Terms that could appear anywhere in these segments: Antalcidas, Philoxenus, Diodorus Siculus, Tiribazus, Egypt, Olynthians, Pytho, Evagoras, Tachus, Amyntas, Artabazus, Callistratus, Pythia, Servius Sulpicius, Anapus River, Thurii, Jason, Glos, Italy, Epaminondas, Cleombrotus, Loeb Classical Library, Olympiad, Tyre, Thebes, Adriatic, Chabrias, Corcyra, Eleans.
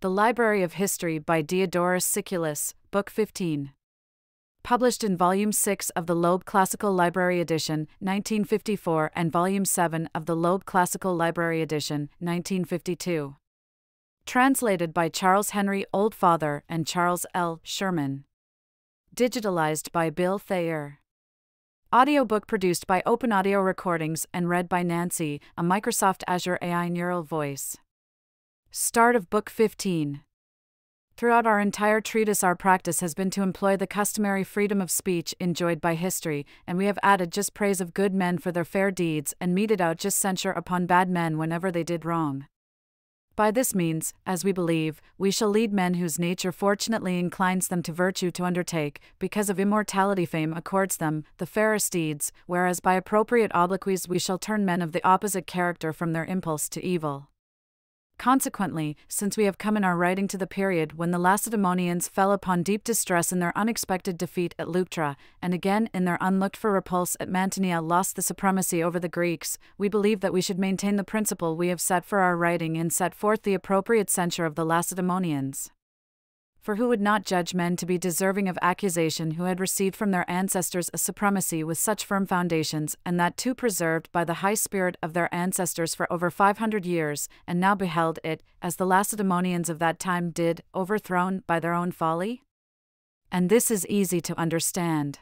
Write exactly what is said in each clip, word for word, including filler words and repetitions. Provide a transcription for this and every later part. The Library of History by Diodorus Siculus, Book fifteen. Published in Volume six of the Loeb Classical Library Edition, nineteen fifty-four, and Volume seven of the Loeb Classical Library Edition, nineteen fifty-two. Translated by Charles Henry Oldfather and Charles L. Sherman. Digitalized by Bill Thayer. Audiobook produced by Open Audio Recordings and read by Nancy, a Microsoft Azure A I neural voice. Start of Book fifteen. Throughout our entire treatise, our practice has been to employ the customary freedom of speech enjoyed by history, and we have added just praise of good men for their fair deeds and meted out just censure upon bad men whenever they did wrong. By this means, as we believe, we shall lead men whose nature fortunately inclines them to virtue to undertake, because of immortality fame accords them, the fairest deeds, whereas by appropriate obloquies we shall turn men of the opposite character from their impulse to evil. Consequently, since we have come in our writing to the period when the Lacedaemonians fell upon deep distress in their unexpected defeat at Leuctra, and again in their unlooked-for repulse at Mantinea lost the supremacy over the Greeks, we believe that we should maintain the principle we have set for our writing and set forth the appropriate censure of the Lacedaemonians. For who would not judge men to be deserving of accusation who had received from their ancestors a supremacy with such firm foundations, and that too preserved by the high spirit of their ancestors for over five hundred years, and now beheld it, as the Lacedaemonians of that time did, overthrown by their own folly? And this is easy to understand.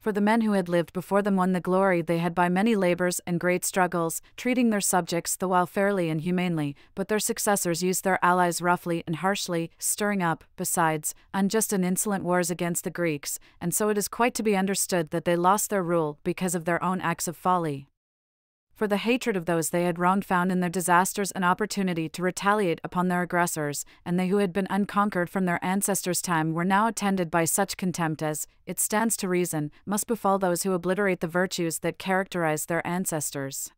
For the men who had lived before them won the glory they had by many labors and great struggles, treating their subjects the while fairly and humanely, but their successors used their allies roughly and harshly, stirring up, besides, unjust and insolent wars against the Greeks, and so it is quite to be understood that they lost their rule because of their own acts of folly. For the hatred of those they had wronged found in their disasters an opportunity to retaliate upon their aggressors, and they who had been unconquered from their ancestors' time were now attended by such contempt as, it stands to reason, must befall those who obliterate the virtues that characterized their ancestors.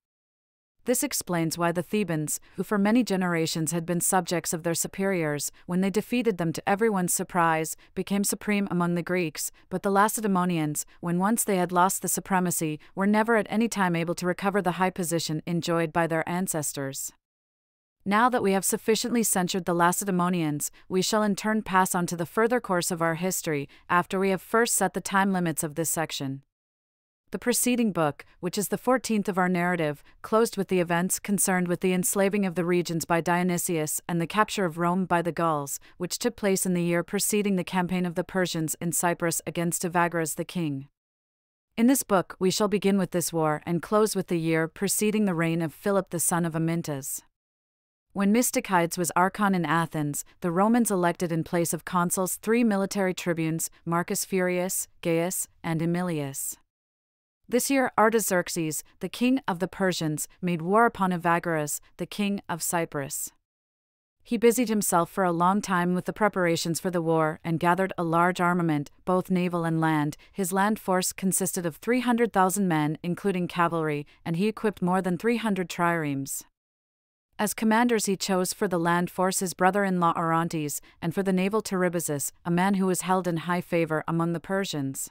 This explains why the Thebans, who for many generations had been subjects of their superiors, when they defeated them to everyone's surprise, became supreme among the Greeks, but the Lacedaemonians, when once they had lost the supremacy, were never at any time able to recover the high position enjoyed by their ancestors. Now that we have sufficiently censured the Lacedaemonians, we shall in turn pass on to the further course of our history, after we have first set the time limits of this section. The preceding book, which is the fourteenth of our narrative, closed with the events concerned with the enslaving of the regions by Dionysius and the capture of Rome by the Gauls, which took place in the year preceding the campaign of the Persians in Cyprus against Evagoras the king. In this book we shall begin with this war and close with the year preceding the reign of Philip the son of Amyntas. When Mystichides was archon in Athens, the Romans elected in place of consuls three military tribunes, Marcus Furius, Gaius, and Aemilius. This year Artaxerxes, the king of the Persians, made war upon Evagoras, the king of Cyprus. He busied himself for a long time with the preparations for the war and gathered a large armament, both naval and land. His land force consisted of three hundred thousand men, including cavalry, and he equipped more than three hundred triremes. As commanders he chose for the land force his brother-in-law Orontes, and for the naval Tiribazus, a man who was held in high favor among the Persians.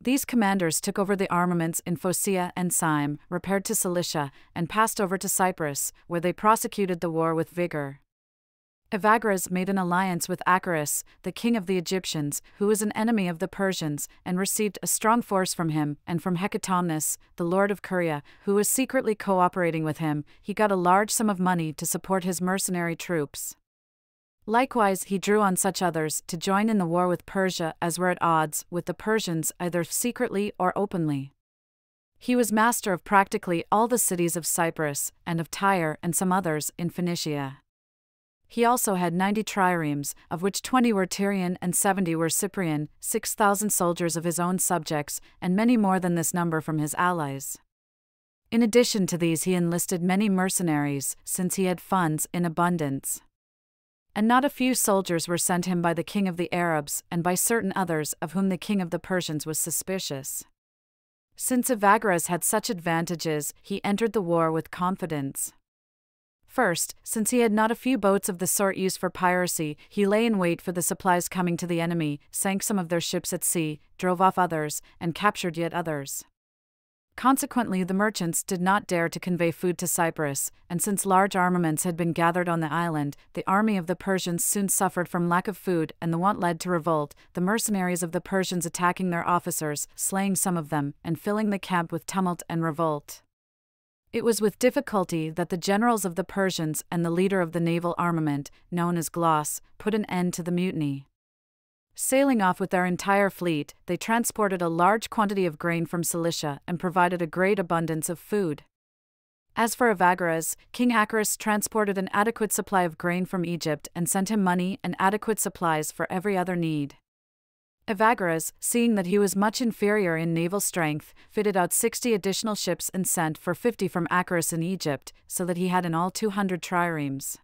These commanders took over the armaments in Phoenicia and Syme, repaired to Cilicia, and passed over to Cyprus, where they prosecuted the war with vigor. Evagoras made an alliance with Acoris, the king of the Egyptians, who was an enemy of the Persians, and received a strong force from him, and from Hecatomnus, the lord of Caria, who was secretly cooperating with him. He got a large sum of money to support his mercenary troops. Likewise he drew on such others to join in the war with Persia as were at odds with the Persians either secretly or openly. He was master of practically all the cities of Cyprus, and of Tyre and some others in Phoenicia. He also had ninety triremes, of which twenty were Tyrian and seventy were Cyprian, six thousand soldiers of his own subjects, and many more than this number from his allies. In addition to these he enlisted many mercenaries, since he had funds in abundance. And not a few soldiers were sent him by the king of the Arabs, and by certain others of whom the king of the Persians was suspicious. Since Evagoras had such advantages, he entered the war with confidence. First, since he had not a few boats of the sort used for piracy, he lay in wait for the supplies coming to the enemy, sank some of their ships at sea, drove off others, and captured yet others. Consequently, the merchants did not dare to convey food to Cyprus, and since large armaments had been gathered on the island, the army of the Persians soon suffered from lack of food, and the want led to revolt, the mercenaries of the Persians attacking their officers, slaying some of them, and filling the camp with tumult and revolt. It was with difficulty that the generals of the Persians and the leader of the naval armament, known as Glos, put an end to the mutiny. Sailing off with their entire fleet, they transported a large quantity of grain from Cilicia and provided a great abundance of food. As for Evagoras, King Acoris transported an adequate supply of grain from Egypt and sent him money and adequate supplies for every other need. Evagoras, seeing that he was much inferior in naval strength, fitted out sixty additional ships and sent for fifty from Acoris in Egypt, so that he had in all two hundred triremes.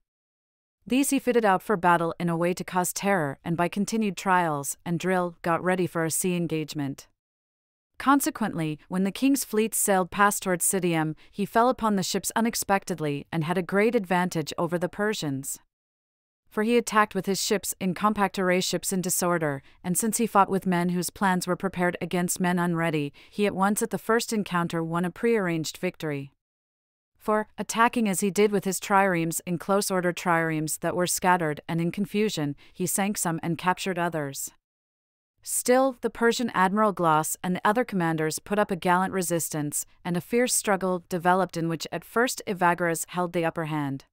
These he fitted out for battle in a way to cause terror, and by continued trials and drill got ready for a sea engagement. Consequently, when the king's fleet sailed past towards Sidium, he fell upon the ships unexpectedly and had a great advantage over the Persians. For he attacked with his ships in compact array, ships in disorder, and since he fought with men whose plans were prepared against men unready, he at once at the first encounter won a prearranged victory. For, attacking as he did with his triremes in close order, triremes that were scattered and in confusion, he sank some and captured others. Still, the Persian Admiral Glos and the other commanders put up a gallant resistance, and a fierce struggle developed in which at first Evagoras held the upper hand.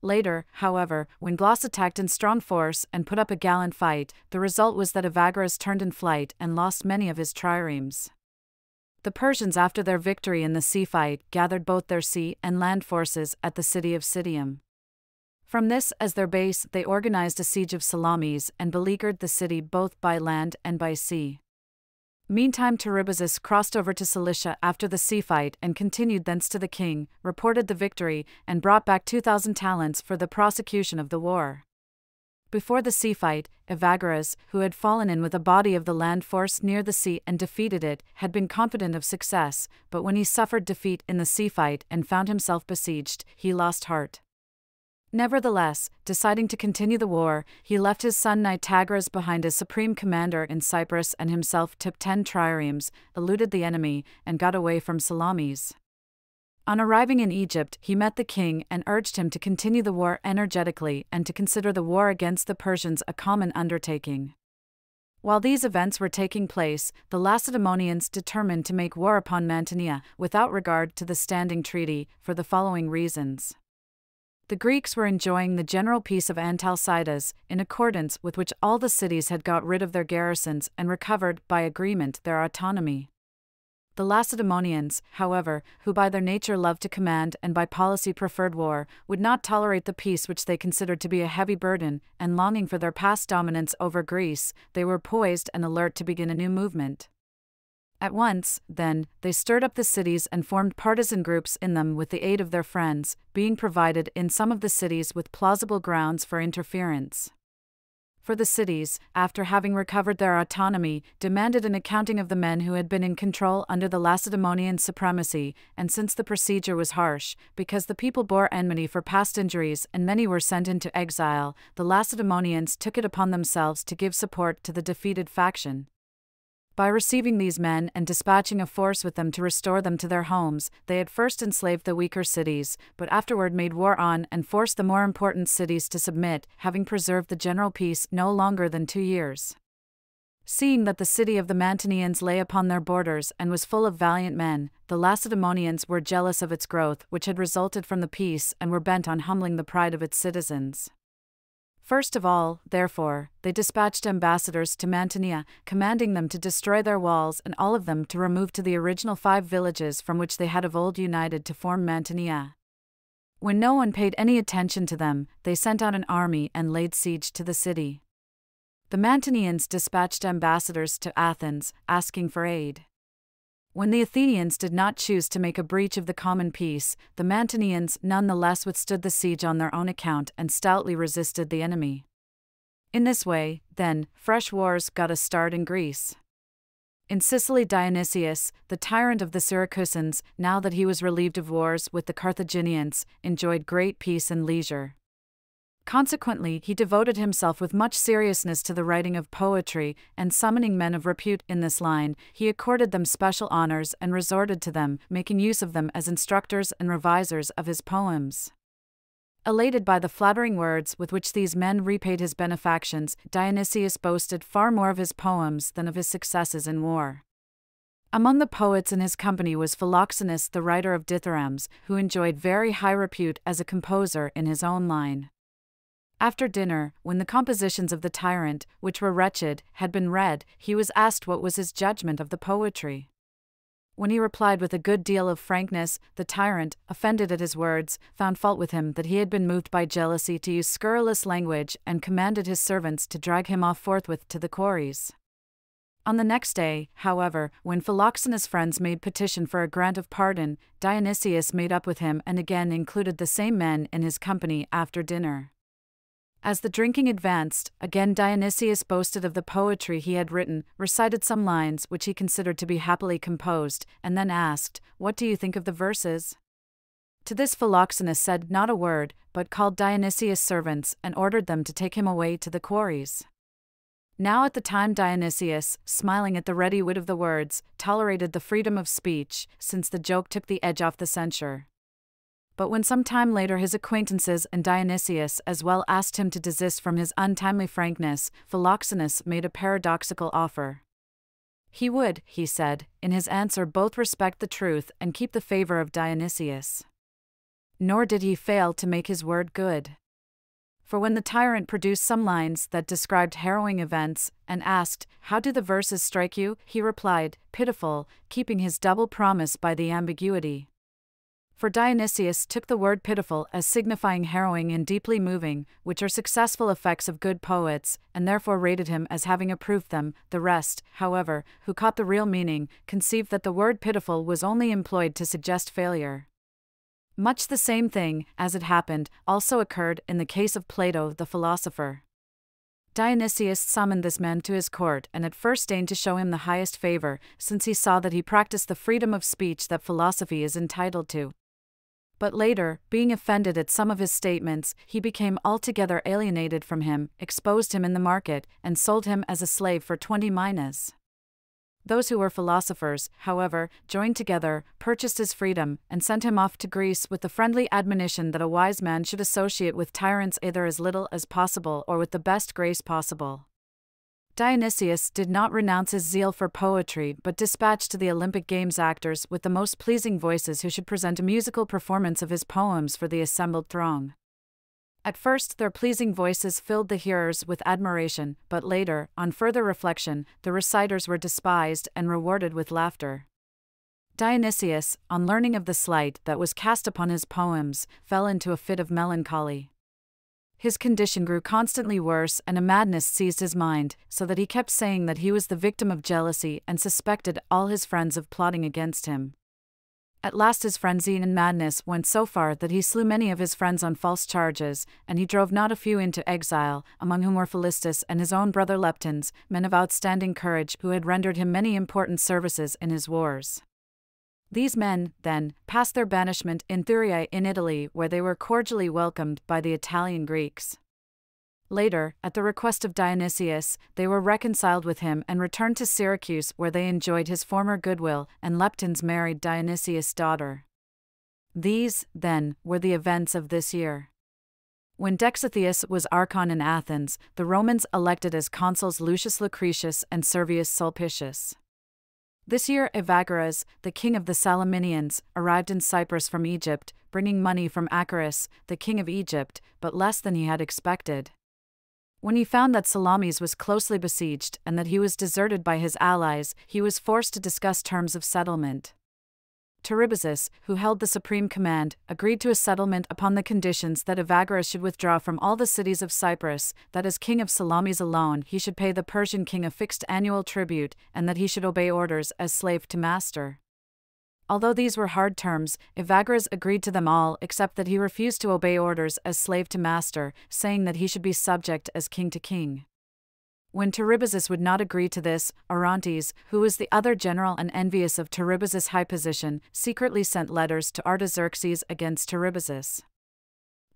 Later, however, when Glos attacked in strong force and put up a gallant fight, the result was that Evagoras turned in flight and lost many of his triremes. The Persians, after their victory in the sea fight, gathered both their sea and land forces at the city of Sidium. From this as their base, they organized a siege of Salamis and beleaguered the city both by land and by sea. Meantime, Tiribazus crossed over to Cilicia after the sea fight and continued thence to the king, reported the victory, and brought back two thousand talents for the prosecution of the war. Before the sea fight, Evagoras, who had fallen in with a body of the land force near the sea and defeated it, had been confident of success, but when he suffered defeat in the sea fight and found himself besieged, he lost heart. Nevertheless, deciding to continue the war, he left his son Nitagras behind as supreme commander in Cyprus and himself took ten triremes, eluded the enemy, and got away from Salamis. On arriving in Egypt, he met the king and urged him to continue the war energetically and to consider the war against the Persians a common undertaking. While these events were taking place, the Lacedaemonians determined to make war upon Mantinea, without regard to the standing treaty, for the following reasons. The Greeks were enjoying the general peace of Antalcidas, in accordance with which all the cities had got rid of their garrisons and recovered, by agreement, their autonomy. The Lacedaemonians, however, who by their nature loved to command and by policy preferred war, would not tolerate the peace which they considered to be a heavy burden, and longing for their past dominance over Greece, they were poised and alert to begin a new movement. At once, then, they stirred up the cities and formed partisan groups in them with the aid of their friends, being provided in some of the cities with plausible grounds for interference. For the cities, after having recovered their autonomy, demanded an accounting of the men who had been in control under the Lacedaemonian supremacy, and since the procedure was harsh, because the people bore enmity for past injuries and many were sent into exile, the Lacedaemonians took it upon themselves to give support to the defeated faction. By receiving these men and dispatching a force with them to restore them to their homes, they at first enslaved the weaker cities, but afterward made war on and forced the more important cities to submit, having preserved the general peace no longer than two years. Seeing that the city of the Mantineans lay upon their borders and was full of valiant men, the Lacedaemonians were jealous of its growth, which had resulted from the peace, and were bent on humbling the pride of its citizens. First of all, therefore, they dispatched ambassadors to Mantinea, commanding them to destroy their walls and all of them to remove to the original five villages from which they had of old united to form Mantinea. When no one paid any attention to them, they sent out an army and laid siege to the city. The Mantineans dispatched ambassadors to Athens, asking for aid. When the Athenians did not choose to make a breach of the common peace, the Mantineans nonetheless withstood the siege on their own account and stoutly resisted the enemy. In this way, then, fresh wars got a start in Greece. In Sicily, Dionysius, the tyrant of the Syracusans, now that he was relieved of wars with the Carthaginians, enjoyed great peace and leisure. Consequently, he devoted himself with much seriousness to the writing of poetry, and summoning men of repute in this line, he accorded them special honors and resorted to them, making use of them as instructors and revisers of his poems. Elated by the flattering words with which these men repaid his benefactions, Dionysius boasted far more of his poems than of his successes in war. Among the poets in his company was Philoxenus, the writer of dithyrambs, who enjoyed very high repute as a composer in his own line. After dinner, when the compositions of the tyrant, which were wretched, had been read, he was asked what was his judgment of the poetry. When he replied with a good deal of frankness, the tyrant, offended at his words, found fault with him that he had been moved by jealousy to use scurrilous language, and commanded his servants to drag him off forthwith to the quarries. On the next day, however, when Philoxenus' friends made petition for a grant of pardon, Dionysius made up with him and again included the same men in his company after dinner. As the drinking advanced, again Dionysius boasted of the poetry he had written, recited some lines which he considered to be happily composed, and then asked, "What do you think of the verses?" To this Philoxenus said not a word, but called Dionysius' servants and ordered them to take him away to the quarries. Now at the time Dionysius, smiling at the ready wit of the words, tolerated the freedom of speech, since the joke took the edge off the censure. But when some time later his acquaintances and Dionysius as well asked him to desist from his untimely frankness, Philoxenus made a paradoxical offer. He would, he said, in his answer both respect the truth and keep the favor of Dionysius. Nor did he fail to make his word good. For when the tyrant produced some lines that described harrowing events, and asked, "How do the verses strike you?" he replied, "Pitiful," keeping his double promise by the ambiguity. For Dionysius took the word pitiful as signifying harrowing and deeply moving, which are successful effects of good poets, and therefore rated him as having approved them. The rest, however, who caught the real meaning, conceived that the word pitiful was only employed to suggest failure. Much the same thing, as it happened, also occurred in the case of Plato the philosopher. Dionysius summoned this man to his court and at first deigned to show him the highest favor, since he saw that he practiced the freedom of speech that philosophy is entitled to. But later, being offended at some of his statements, he became altogether alienated from him, exposed him in the market, and sold him as a slave for twenty minas. Those who were philosophers, however, joined together, purchased his freedom, and sent him off to Greece with the friendly admonition that a wise man should associate with tyrants either as little as possible or with the best grace possible. Dionysius did not renounce his zeal for poetry but dispatched to the Olympic Games actors with the most pleasing voices who should present a musical performance of his poems for the assembled throng. At first their pleasing voices filled the hearers with admiration, but later, on further reflection, the reciters were despised and rewarded with laughter. Dionysius, on learning of the slight that was cast upon his poems, fell into a fit of melancholy. His condition grew constantly worse and a madness seized his mind, so that he kept saying that he was the victim of jealousy and suspected all his friends of plotting against him. At last his frenzy and madness went so far that he slew many of his friends on false charges, and he drove not a few into exile, among whom were Philistus and his own brother Leptons, men of outstanding courage who had rendered him many important services in his wars. These men, then, passed their banishment in Thurii in Italy, where they were cordially welcomed by the Italian Greeks. Later, at the request of Dionysius, they were reconciled with him and returned to Syracuse, where they enjoyed his former goodwill, and Leptons married Dionysius' daughter. These, then, were the events of this year. When Dexatheus was archon in Athens, the Romans elected as consuls Lucius Lucretius and Servius Sulpicius. This year Evagoras, the king of the Salamis, arrived in Cyprus from Egypt, bringing money from Acoris, the king of Egypt, but less than he had expected. When he found that Salamis was closely besieged and that he was deserted by his allies, he was forced to discuss terms of settlement. Tiribazus, who held the supreme command, agreed to a settlement upon the conditions that Evagoras should withdraw from all the cities of Cyprus, that as king of Salamis alone he should pay the Persian king a fixed annual tribute, and that he should obey orders as slave to master. Although these were hard terms, Evagoras agreed to them all except that he refused to obey orders as slave to master, saying that he should be subject as king to king. When Tiribazus would not agree to this, Orontes, who was the other general and envious of Tiribazus' high position, secretly sent letters to Artaxerxes against Tiribazus.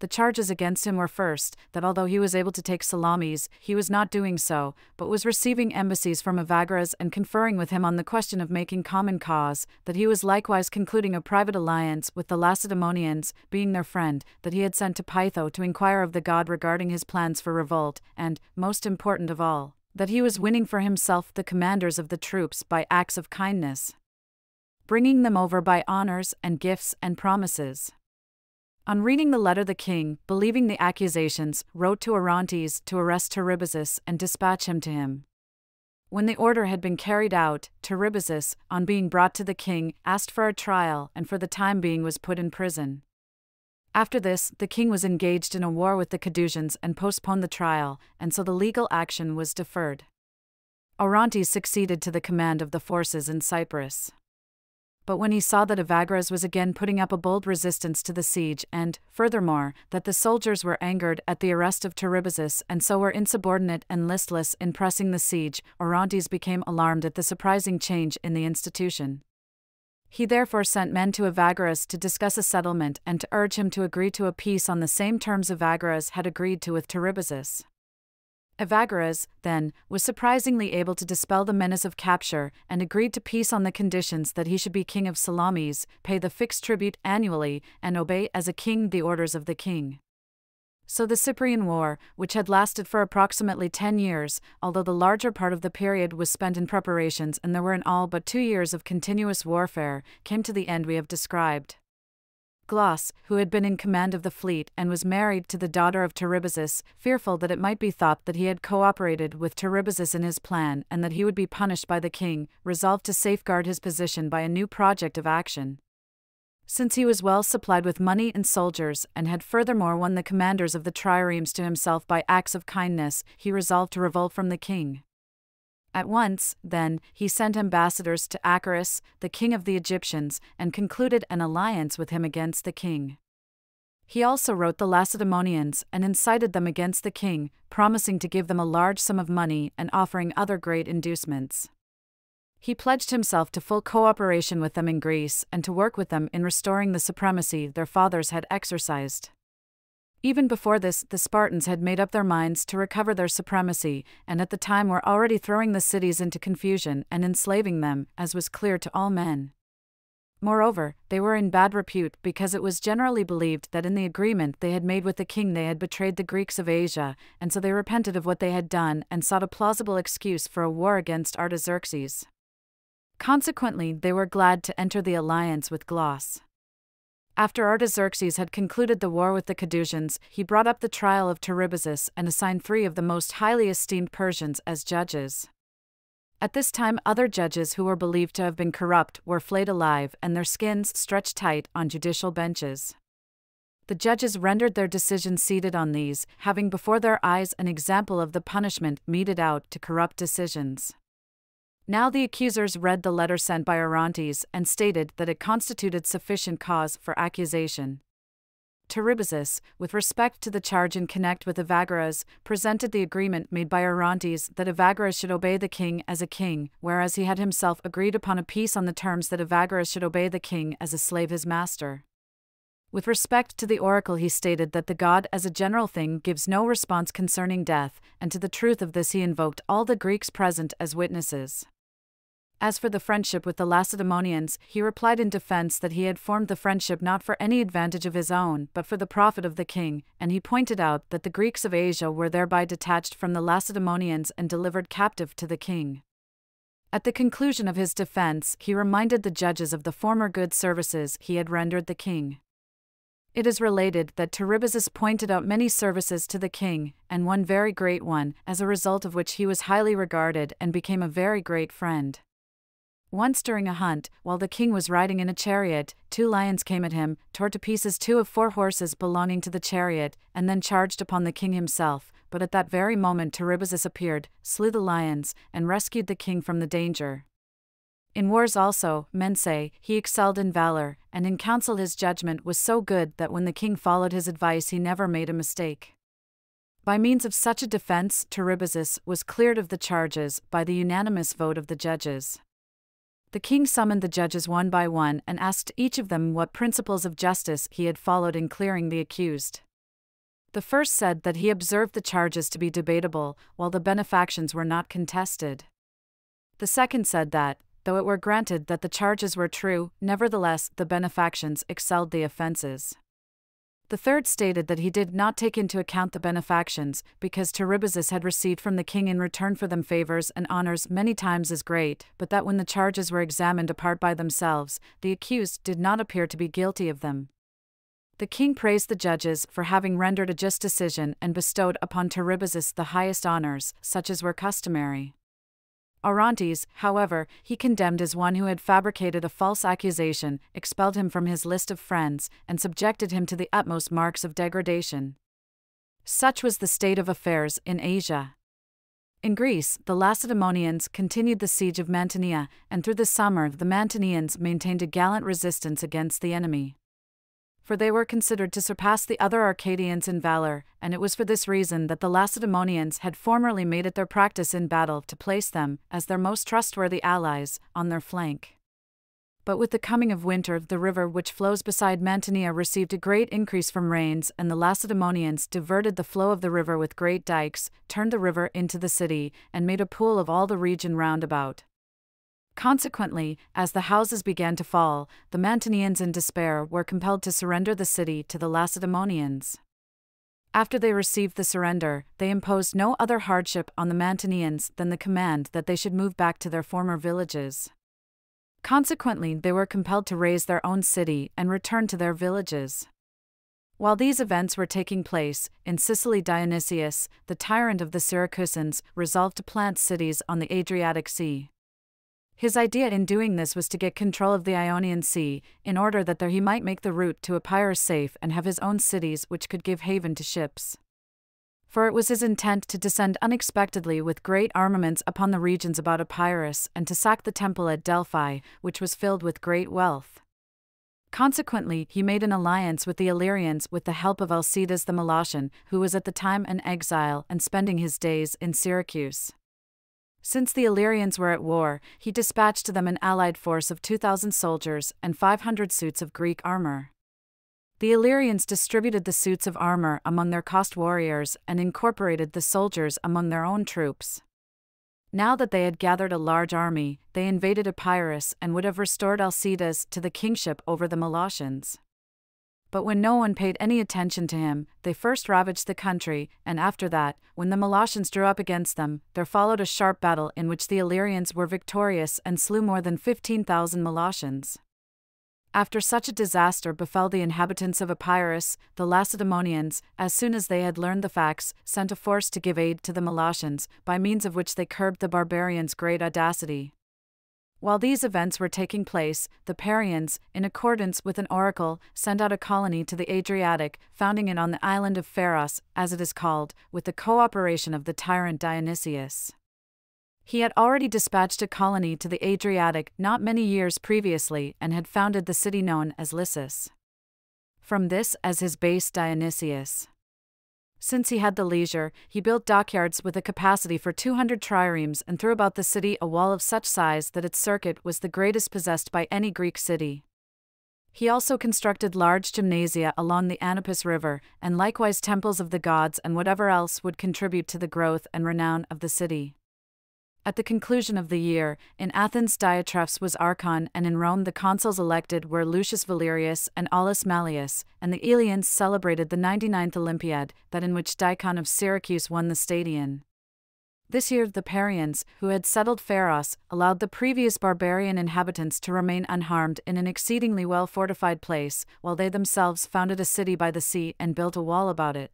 The charges against him were first, that although he was able to take Salamis, he was not doing so, but was receiving embassies from Evagoras and conferring with him on the question of making common cause, that he was likewise concluding a private alliance with the Lacedaemonians, being their friend, that he had sent to Pytho to inquire of the god regarding his plans for revolt, and, most important of all, that he was winning for himself the commanders of the troops by acts of kindness, bringing them over by honors and gifts and promises. On reading the letter, the king, believing the accusations, wrote to Orontes to arrest Tiribazus and dispatch him to him. When the order had been carried out, Tiribazus, on being brought to the king, asked for a trial and for the time being was put in prison. After this, the king was engaged in a war with the Cadousians and postponed the trial, and so the legal action was deferred. Orontes succeeded to the command of the forces in Cyprus. But when he saw that Evagoras was again putting up a bold resistance to the siege and, furthermore, that the soldiers were angered at the arrest of Tiribazus and so were insubordinate and listless in pressing the siege, Orontes became alarmed at the surprising change in the institution. He therefore sent men to Evagoras to discuss a settlement and to urge him to agree to a peace on the same terms Evagoras had agreed to with Tiribazus. Evagoras, then, was surprisingly able to dispel the menace of capture, and agreed to peace on the conditions that he should be king of Salamis, pay the fixed tribute annually, and obey as a king the orders of the king. So the Cyprian War, which had lasted for approximately ten years, although the larger part of the period was spent in preparations and there were in all but two years of continuous warfare, came to the end we have described. Glos, who had been in command of the fleet and was married to the daughter of Tiribazus, fearful that it might be thought that he had cooperated with Tiribazus in his plan and that he would be punished by the king, resolved to safeguard his position by a new project of action. Since he was well supplied with money and soldiers and had furthermore won the commanders of the triremes to himself by acts of kindness, he resolved to revolt from the king. At once, then, he sent ambassadors to Acoris, the king of the Egyptians, and concluded an alliance with him against the king. He also wrote the Lacedaemonians and incited them against the king, promising to give them a large sum of money and offering other great inducements. He pledged himself to full cooperation with them in Greece and to work with them in restoring the supremacy their fathers had exercised. Even before this, the Spartans had made up their minds to recover their supremacy, and at the time were already throwing the cities into confusion and enslaving them, as was clear to all men. Moreover, they were in bad repute because it was generally believed that in the agreement they had made with the king they had betrayed the Greeks of Asia, and so they repented of what they had done and sought a plausible excuse for a war against Artaxerxes. Consequently, they were glad to enter the alliance with Glos. After Artaxerxes had concluded the war with the Cadousians, he brought up the trial of Tiribazus and assigned three of the most highly esteemed Persians as judges. At this time, other judges who were believed to have been corrupt were flayed alive and their skins stretched tight on judicial benches. The judges rendered their decisions seated on these, having before their eyes an example of the punishment meted out to corrupt decisions. Now the accusers read the letter sent by Orontes and stated that it constituted sufficient cause for accusation. Tiribazus, with respect to the charge in connect with Evagoras, presented the agreement made by Orontes that Evagoras should obey the king as a king, whereas he had himself agreed upon a peace on the terms that Evagoras should obey the king as a slave his master. With respect to the oracle, he stated that the god as a general thing gives no response concerning death, and to the truth of this he invoked all the Greeks present as witnesses. As for the friendship with the Lacedaemonians, he replied in defense that he had formed the friendship not for any advantage of his own, but for the profit of the king, and he pointed out that the Greeks of Asia were thereby detached from the Lacedaemonians and delivered captive to the king. At the conclusion of his defense, he reminded the judges of the former good services he had rendered the king. It is related that Tiribazus pointed out many services to the king, and one very great one, as a result of which he was highly regarded and became a very great friend. Once during a hunt, while the king was riding in a chariot, two lions came at him, tore to pieces two of four horses belonging to the chariot, and then charged upon the king himself, but at that very moment Tiribazus appeared, slew the lions, and rescued the king from the danger. In wars also, men say, he excelled in valor, and in counsel his judgment was so good that when the king followed his advice he never made a mistake. By means of such a defense, Tiribazus was cleared of the charges by the unanimous vote of the judges. The king summoned the judges one by one and asked each of them what principles of justice he had followed in clearing the accused. The first said that he observed the charges to be debatable, while the benefactions were not contested. The second said that, though it were granted that the charges were true, nevertheless the benefactions excelled the offenses. The third stated that he did not take into account the benefactions, because Tiribazus had received from the king in return for them favors and honors many times as great, but that when the charges were examined apart by themselves, the accused did not appear to be guilty of them. The king praised the judges for having rendered a just decision and bestowed upon Tiribazus the highest honors, such as were customary. Orontes, however, he condemned as one who had fabricated a false accusation, expelled him from his list of friends, and subjected him to the utmost marks of degradation. Such was the state of affairs in Asia. In Greece, the Lacedaemonians continued the siege of Mantinea, and through the summer the Mantineans maintained a gallant resistance against the enemy. For they were considered to surpass the other Arcadians in valor, and it was for this reason that the Lacedaemonians had formerly made it their practice in battle to place them, as their most trustworthy allies, on their flank. But with the coming of winter, the river which flows beside Mantinea received a great increase from rains, and the Lacedaemonians diverted the flow of the river with great dikes, turned the river into the city, and made a pool of all the region round about. Consequently, as the houses began to fall, the Mantineans in despair were compelled to surrender the city to the Lacedaemonians. After they received the surrender, they imposed no other hardship on the Mantineans than the command that they should move back to their former villages. Consequently, they were compelled to raise their own city and return to their villages. While these events were taking place, in Sicily Dionysius, the tyrant of the Syracusans, resolved to plant cities on the Adriatic Sea. His idea in doing this was to get control of the Ionian Sea, in order that there he might make the route to Epirus safe and have his own cities which could give haven to ships. For it was his intent to descend unexpectedly with great armaments upon the regions about Epirus and to sack the temple at Delphi, which was filled with great wealth. Consequently, he made an alliance with the Illyrians with the help of Alcidas the Molossian, who was at the time an exile and spending his days in Syracuse. Since the Illyrians were at war, he dispatched to them an allied force of two thousand soldiers and five hundred suits of Greek armor. The Illyrians distributed the suits of armor among their cost warriors and incorporated the soldiers among their own troops. Now that they had gathered a large army, they invaded Epirus and would have restored Alcidas to the kingship over the Molossians. But when no one paid any attention to him, they first ravaged the country, and after that, when the Molossians drew up against them, there followed a sharp battle in which the Illyrians were victorious and slew more than fifteen thousand Molossians. After such a disaster befell the inhabitants of Epirus, the Lacedaemonians, as soon as they had learned the facts, sent a force to give aid to the Molossians, by means of which they curbed the barbarians' great audacity. While these events were taking place, the Parians, in accordance with an oracle, sent out a colony to the Adriatic, founding it on the island of Pharos, as it is called, with the cooperation of the tyrant Dionysius. He had already dispatched a colony to the Adriatic not many years previously and had founded the city known as Lysis. From this as his base Dionysius. Since he had the leisure, he built dockyards with a capacity for two hundred triremes and threw about the city a wall of such size that its circuit was the greatest possessed by any Greek city. He also constructed large gymnasia along the Anapus River, and likewise temples of the gods and whatever else would contribute to the growth and renown of the city. At the conclusion of the year, in Athens Diatrephes was archon, and in Rome the consuls elected were Lucius Valerius and Aulus Mallius, and the Eleans celebrated the ninety-ninth Olympiad, that in which Dicon of Syracuse won the stadion. This year the Parians, who had settled Pharos, allowed the previous barbarian inhabitants to remain unharmed in an exceedingly well-fortified place, while they themselves founded a city by the sea and built a wall about it.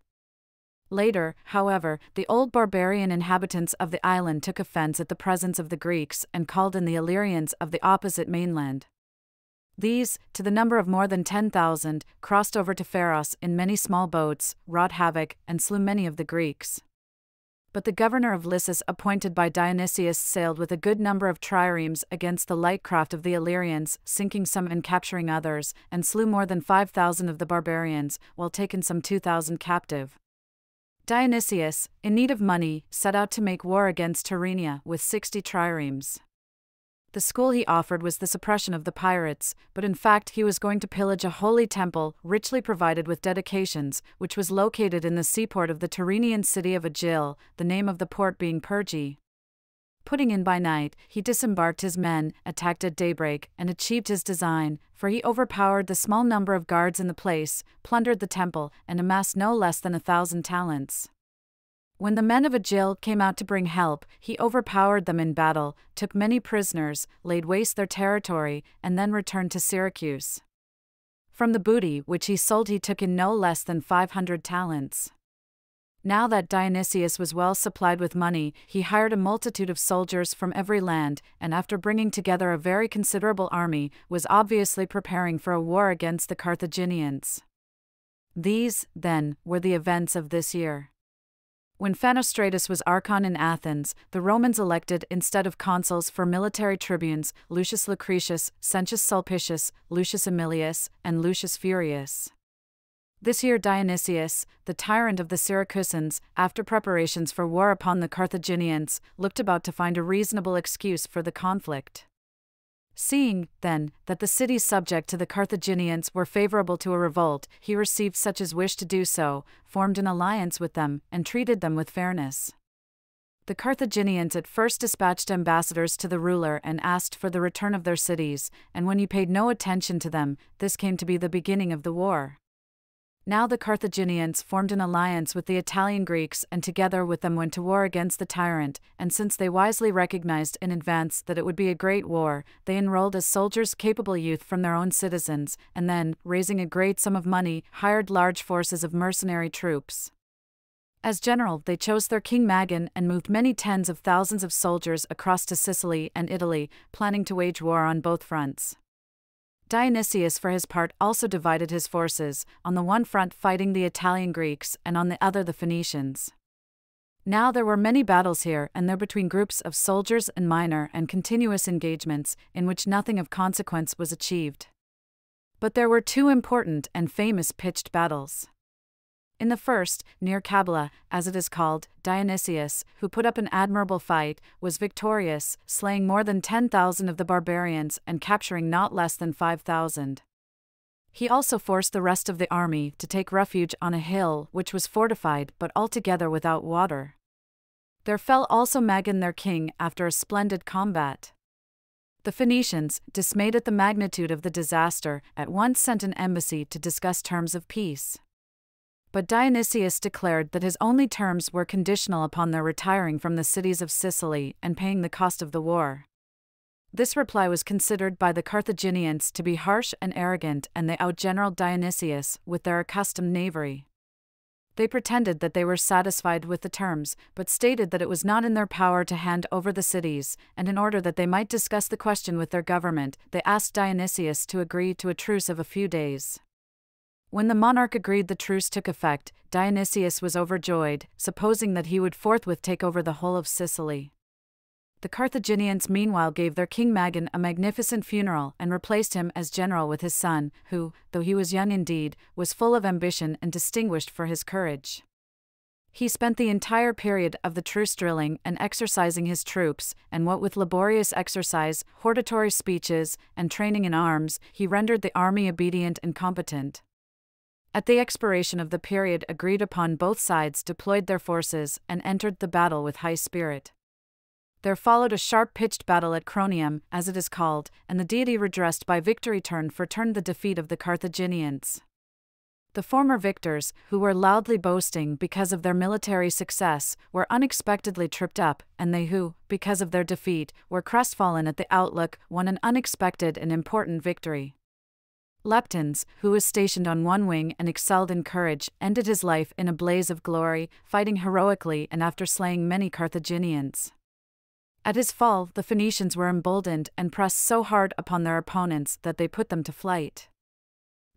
Later, however, the old barbarian inhabitants of the island took offense at the presence of the Greeks and called in the Illyrians of the opposite mainland. These, to the number of more than ten thousand, crossed over to Pharos in many small boats, wrought havoc, and slew many of the Greeks. But the governor of Lysis appointed by Dionysius sailed with a good number of triremes against the light craft of the Illyrians, sinking some and capturing others, and slew more than five thousand of the barbarians, while taking some two thousand captive. Dionysius, in need of money, set out to make war against Tyrrhenia with sixty triremes. The school he offered was the suppression of the pirates, but in fact he was going to pillage a holy temple, richly provided with dedications, which was located in the seaport of the Tyrrhenian city of Agil, the name of the port being Pergae. Putting in by night, he disembarked his men, attacked at daybreak, and achieved his design, for he overpowered the small number of guards in the place, plundered the temple, and amassed no less than a thousand talents. When the men of Agil came out to bring help, he overpowered them in battle, took many prisoners, laid waste their territory, and then returned to Syracuse. From the booty which he sold he took in no less than five hundred talents. Now that Dionysius was well supplied with money, he hired a multitude of soldiers from every land, and after bringing together a very considerable army, was obviously preparing for a war against the Carthaginians. These, then, were the events of this year. When Phanestratus was archon in Athens, the Romans elected, instead of consuls for military tribunes, Lucius Lucretius, Servius Sulpicius, Lucius Aemilius, and Lucius Furius. This year Dionysius, the tyrant of the Syracusans, after preparations for war upon the Carthaginians, looked about to find a reasonable excuse for the conflict. Seeing, then, that the cities subject to the Carthaginians were favorable to a revolt, he received such as wished to do so, formed an alliance with them, and treated them with fairness. The Carthaginians at first dispatched ambassadors to the ruler and asked for the return of their cities, and when he paid no attention to them, this came to be the beginning of the war. Now the Carthaginians formed an alliance with the Italian Greeks and together with them went to war against the tyrant, and since they wisely recognized in advance that it would be a great war, they enrolled as soldiers capable youth from their own citizens, and then, raising a great sum of money, hired large forces of mercenary troops. As general they chose their king Magan and moved many tens of thousands of soldiers across to Sicily and Italy, planning to wage war on both fronts. Dionysius for his part also divided his forces, on the one front fighting the Italian Greeks and on the other the Phoenicians. Now there were many battles here and there between groups of soldiers and minor and continuous engagements, in which nothing of consequence was achieved. But there were two important and famous pitched battles. In the first, near Cabala, as it is called, Dionysius, who put up an admirable fight, was victorious, slaying more than ten thousand of the barbarians and capturing not less than five thousand. He also forced the rest of the army to take refuge on a hill which was fortified but altogether without water. There fell also Magan their king after a splendid combat. The Phoenicians, dismayed at the magnitude of the disaster, at once sent an embassy to discuss terms of peace. But Dionysius declared that his only terms were conditional upon their retiring from the cities of Sicily and paying the cost of the war. This reply was considered by the Carthaginians to be harsh and arrogant, and they outgeneraled Dionysius with their accustomed knavery. They pretended that they were satisfied with the terms, but stated that it was not in their power to hand over the cities, and in order that they might discuss the question with their government, they asked Dionysius to agree to a truce of a few days. When the monarch agreed the truce took effect, Dionysius was overjoyed, supposing that he would forthwith take over the whole of Sicily. The Carthaginians meanwhile gave their king Magan a magnificent funeral and replaced him as general with his son, who, though he was young indeed, was full of ambition and distinguished for his courage. He spent the entire period of the truce drilling and exercising his troops, and what with laborious exercise, hortatory speeches, and training in arms, he rendered the army obedient and competent. At the expiration of the period agreed upon, both sides deployed their forces and entered the battle with high spirit. There followed a sharp-pitched battle at Cronium, as it is called, and the deity redressed by victory turn for turn the defeat of the Carthaginians. The former victors, who were loudly boasting because of their military success, were unexpectedly tripped up, and they who, because of their defeat, were crestfallen at the outlook, won an unexpected and important victory. Leptons, who was stationed on one wing and excelled in courage, ended his life in a blaze of glory, fighting heroically and after slaying many Carthaginians. At his fall, the Phoenicians were emboldened and pressed so hard upon their opponents that they put them to flight.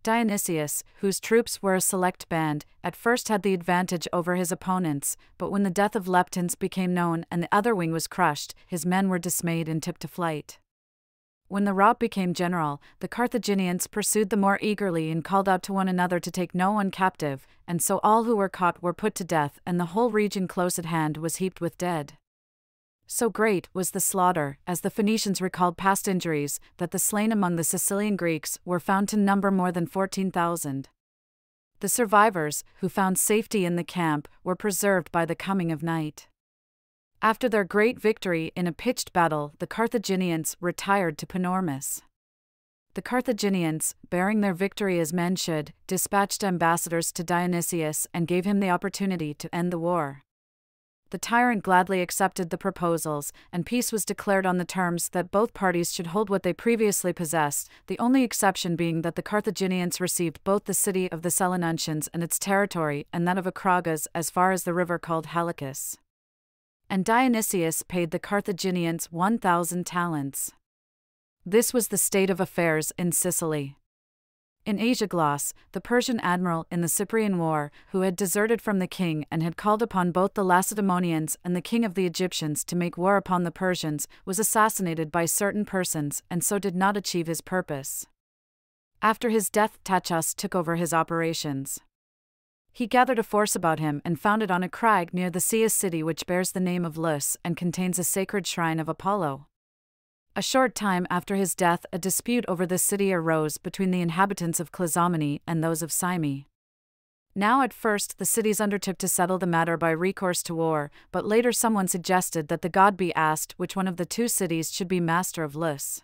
Dionysius, whose troops were a select band, at first had the advantage over his opponents, but when the death of Leptons became known and the other wing was crushed, his men were dismayed and tipped to flight. When the rout became general, the Carthaginians pursued the more eagerly and called out to one another to take no one captive, and so all who were caught were put to death, and the whole region close at hand was heaped with dead. So great was the slaughter, as the Phoenicians recalled past injuries, that the slain among the Sicilian Greeks were found to number more than fourteen thousand. The survivors, who found safety in the camp, were preserved by the coming of night. After their great victory in a pitched battle, the Carthaginians retired to Panormus. The Carthaginians, bearing their victory as men should, dispatched ambassadors to Dionysius and gave him the opportunity to end the war. The tyrant gladly accepted the proposals, and peace was declared on the terms that both parties should hold what they previously possessed, the only exception being that the Carthaginians received both the city of the Selinuntians and its territory and that of Acragas as far as the river called Halicus. And Dionysius paid the Carthaginians one thousand talents. This was the state of affairs in Sicily. In Asia, Glos, the Persian admiral in the Cyprian War, who had deserted from the king and had called upon both the Lacedaemonians and the king of the Egyptians to make war upon the Persians, was assassinated by certain persons and so did not achieve his purpose. After his death, Tachos took over his operations. He gathered a force about him and founded on a crag near the sea a city which bears the name of Lus and contains a sacred shrine of Apollo. A short time after his death, a dispute over this city arose between the inhabitants of Clazomene and those of Syme. Now at first the cities undertook to settle the matter by recourse to war, but later someone suggested that the god be asked which one of the two cities should be master of Lus.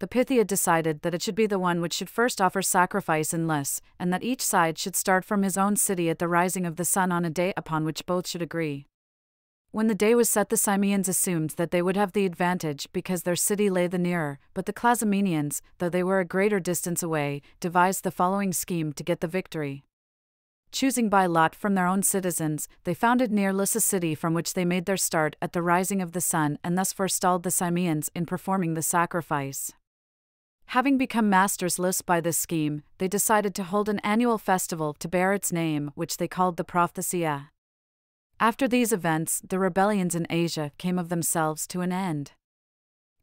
The Pythia decided that it should be the one which should first offer sacrifice in Lus, and that each side should start from his own city at the rising of the sun on a day upon which both should agree. When the day was set, the Simeans assumed that they would have the advantage because their city lay the nearer, but the Clazomenians, though they were a greater distance away, devised the following scheme to get the victory. Choosing by lot from their own citizens, they founded near Lus a city from which they made their start at the rising of the sun and thus forestalled the Simeans in performing the sacrifice. Having become masters Lus by this scheme, they decided to hold an annual festival to bear its name, which they called the Prophthesia. After these events, the rebellions in Asia came of themselves to an end.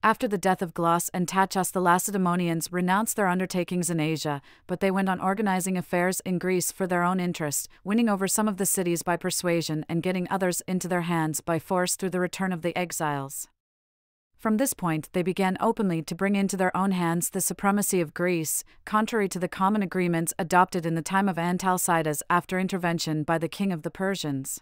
After the death of Glos and Tachos, the Lacedaemonians renounced their undertakings in Asia, but they went on organizing affairs in Greece for their own interest, winning over some of the cities by persuasion and getting others into their hands by force through the return of the exiles. From this point, they began openly to bring into their own hands the supremacy of Greece, contrary to the common agreements adopted in the time of Antalcidas after intervention by the king of the Persians.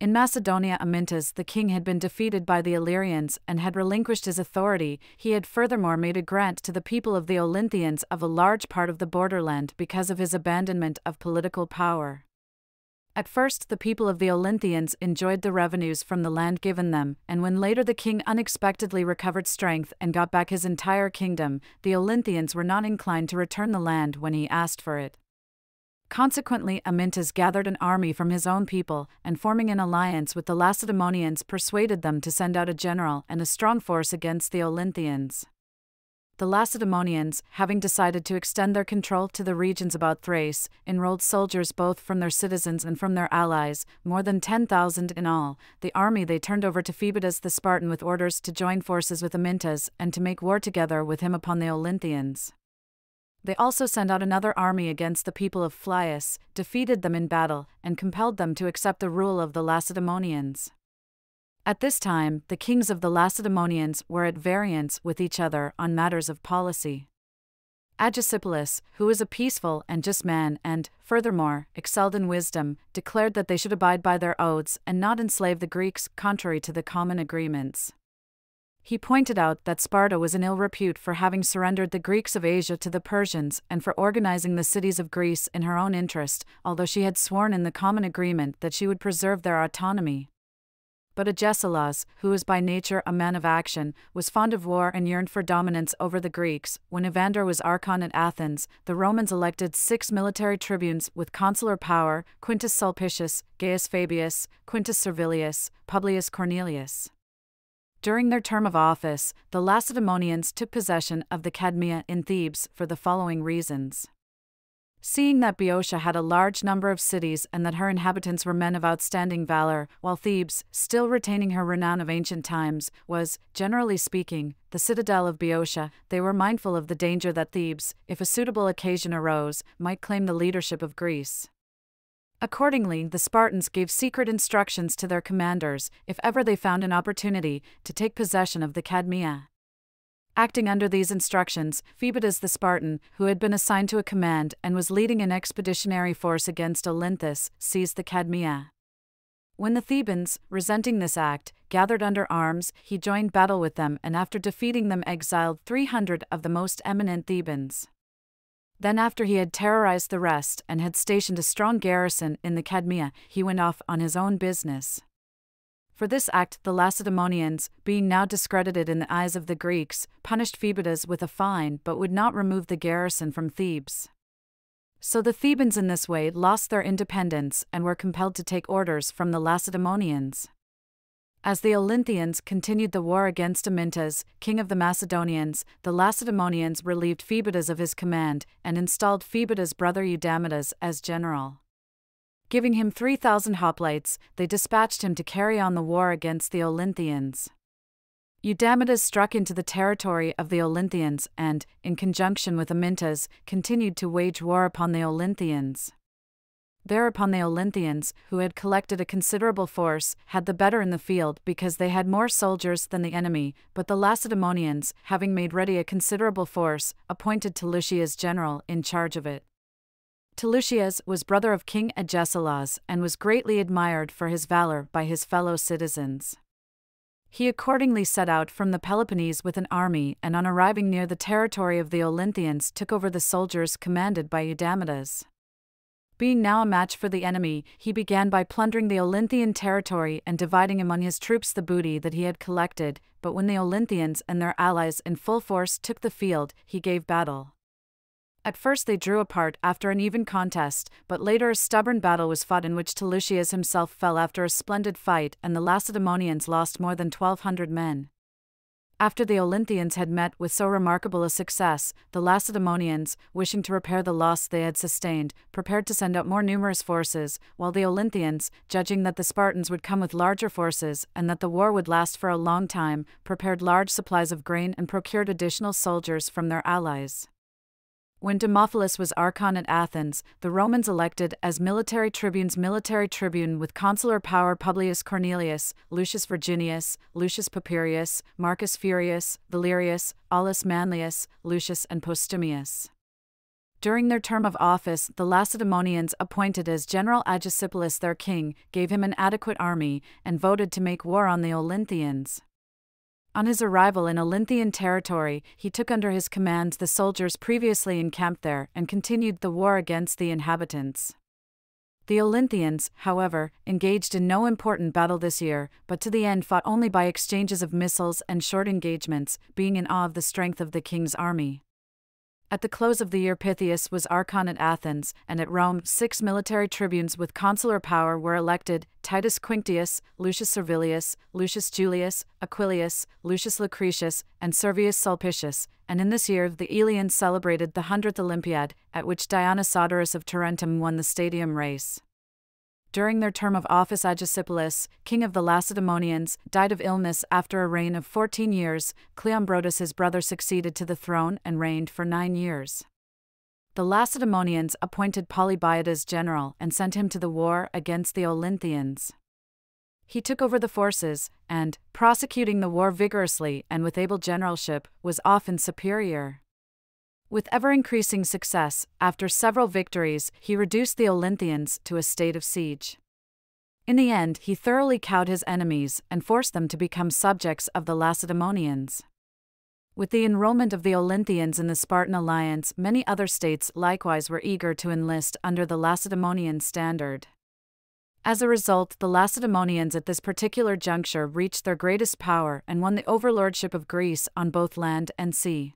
In Macedonia, Amyntas, the king had been defeated by the Illyrians and had relinquished his authority. He had furthermore made a grant to the people of the Olynthians of a large part of the borderland because of his abandonment of political power. At first the people of the Olynthians enjoyed the revenues from the land given them, and when later the king unexpectedly recovered strength and got back his entire kingdom, the Olynthians were not inclined to return the land when he asked for it. Consequently, Amyntas gathered an army from his own people, and forming an alliance with the Lacedaemonians persuaded them to send out a general and a strong force against the Olynthians. The Lacedaemonians, having decided to extend their control to the regions about Thrace, enrolled soldiers both from their citizens and from their allies, more than ten thousand in all. The army they turned over to Phebetus the Spartan with orders to join forces with Amyntas and to make war together with him upon the Olynthians. They also sent out another army against the people of Phlius, defeated them in battle, and compelled them to accept the rule of the Lacedaemonians. At this time, the kings of the Lacedaemonians were at variance with each other on matters of policy. Agesilaus, who was a peaceful and just man and, furthermore, excelled in wisdom, declared that they should abide by their oaths and not enslave the Greeks contrary to the common agreements. He pointed out that Sparta was in ill repute for having surrendered the Greeks of Asia to the Persians and for organizing the cities of Greece in her own interest, although she had sworn in the common agreement that she would preserve their autonomy. But Agesilaus, who was by nature a man of action, was fond of war and yearned for dominance over the Greeks. When Evander was archon at Athens, the Romans elected six military tribunes with consular power: Quintus Sulpicius, Gaius Fabius, Quintus Servilius, Publius Cornelius. During their term of office, the Lacedaemonians took possession of the Cadmea in Thebes for the following reasons. Seeing that Boeotia had a large number of cities and that her inhabitants were men of outstanding valor, while Thebes, still retaining her renown of ancient times, was, generally speaking, the citadel of Boeotia, they were mindful of the danger that Thebes, if a suitable occasion arose, might claim the leadership of Greece. Accordingly, the Spartans gave secret instructions to their commanders, if ever they found an opportunity, to take possession of the Cadmea. Acting under these instructions, Phebetus the Spartan, who had been assigned to a command and was leading an expeditionary force against Olynthus, seized the Cadmea. When the Thebans, resenting this act, gathered under arms, he joined battle with them and after defeating them exiled three hundred of the most eminent Thebans. Then after he had terrorized the rest and had stationed a strong garrison in the Cadmea, he went off on his own business. For this act the Lacedaemonians, being now discredited in the eyes of the Greeks, punished Phebetus with a fine but would not remove the garrison from Thebes. So the Thebans in this way lost their independence and were compelled to take orders from the Lacedaemonians. As the Olynthians continued the war against Amyntas, king of the Macedonians, the Lacedaemonians relieved Phebetus of his command and installed Phebetus' brother Eudamidas as general. Giving him three thousand hoplites, they dispatched him to carry on the war against the Olynthians. Eudamidas struck into the territory of the Olynthians and, in conjunction with Amyntas, continued to wage war upon the Olynthians. Thereupon the Olynthians, who had collected a considerable force, had the better in the field because they had more soldiers than the enemy, but the Lacedaemonians, having made ready a considerable force, appointed Tilicia as general in charge of it. Tilicia was brother of King Agesilaus and was greatly admired for his valor by his fellow citizens. He accordingly set out from the Peloponnese with an army and on arriving near the territory of the Olynthians took over the soldiers commanded by Eudamidas. Being now a match for the enemy, he began by plundering the Olynthian territory and dividing among his troops the booty that he had collected, but when the Olynthians and their allies in full force took the field, he gave battle. At first they drew apart after an even contest, but later a stubborn battle was fought in which Tilicia himself fell after a splendid fight and the Lacedaemonians lost more than twelve hundred men. After the Olynthians had met with so remarkable a success, the Lacedaemonians, wishing to repair the loss they had sustained, prepared to send out more numerous forces, while the Olynthians, judging that the Spartans would come with larger forces and that the war would last for a long time, prepared large supplies of grain and procured additional soldiers from their allies. When Demophilus was archon at Athens, the Romans elected as military tribunes military tribune with consular power Publius Cornelius, Lucius Virginius, Lucius Papirius, Marcus Furius, Valerius, Aulus Manlius, Lucius and Postumius. During their term of office, the Lacedaemonians appointed as general Agesilaus their king, gave him an adequate army, and voted to make war on the Olynthians. On his arrival in Olynthian territory, he took under his command the soldiers previously encamped there and continued the war against the inhabitants. The Olynthians, however, engaged in no important battle this year, but to the end fought only by exchanges of missiles and short engagements, being in awe of the strength of the king's army. At the close of the year Pythias was archon at Athens, and at Rome six military tribunes with consular power were elected, Titus Quinctius, Lucius Servilius, Lucius Julius, Aquilius, Lucius Lucretius, and Servius Sulpicius, and in this year the Eleans celebrated the hundredth Olympiad, at which Dionysius of Tarentum won the stadium race. During their term of office Agesilaus, king of the Lacedaemonians, died of illness after a reign of fourteen years, Cleombrotus his brother succeeded to the throne and reigned for nine years. The Lacedaemonians appointed Polybiates general and sent him to the war against the Olynthians. He took over the forces, and, prosecuting the war vigorously and with able generalship, was often superior. With ever-increasing success, after several victories, he reduced the Olynthians to a state of siege. In the end, he thoroughly cowed his enemies and forced them to become subjects of the Lacedaemonians. With the enrollment of the Olynthians in the Spartan alliance, many other states likewise were eager to enlist under the Lacedaemonian standard. As a result, the Lacedaemonians at this particular juncture reached their greatest power and won the overlordship of Greece on both land and sea.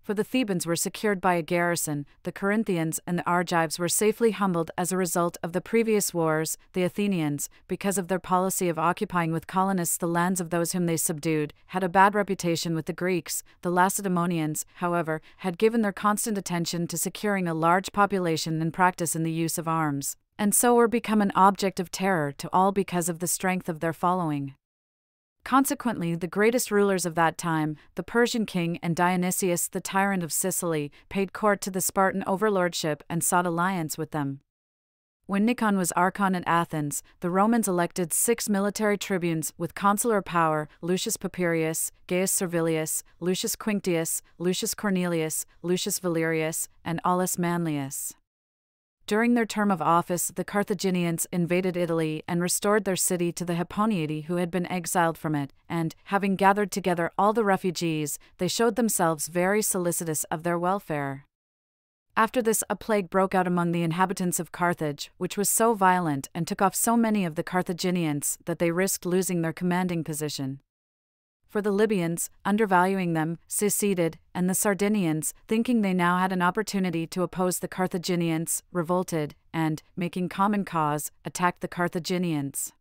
For the Thebans were secured by a garrison, the Corinthians and the Argives were safely humbled as a result of the previous wars, the Athenians, because of their policy of occupying with colonists the lands of those whom they subdued, had a bad reputation with the Greeks. The Lacedaemonians, however, had given their constant attention to securing a large population and practice in the use of arms, and so were become an object of terror to all because of the strength of their following. Consequently, the greatest rulers of that time, the Persian king and Dionysius the tyrant of Sicily, paid court to the Spartan overlordship and sought alliance with them. When Nikon was archon at Athens, the Romans elected six military tribunes with consular power: Lucius Papirius, Gaius Servilius, Lucius Quinctius, Lucius Cornelius, Lucius Valerius, and Aulus Manlius. During their term of office, the Carthaginians invaded Italy and restored their city to the Hipponiadae who had been exiled from it, and, having gathered together all the refugees, they showed themselves very solicitous of their welfare. After this, a plague broke out among the inhabitants of Carthage, which was so violent and took off so many of the Carthaginians that they risked losing their commanding position. For the Libyans, undervaluing them, seceded, and the Sardinians, thinking they now had an opportunity to oppose the Carthaginians, revolted, and, making common cause, attacked the Carthaginians.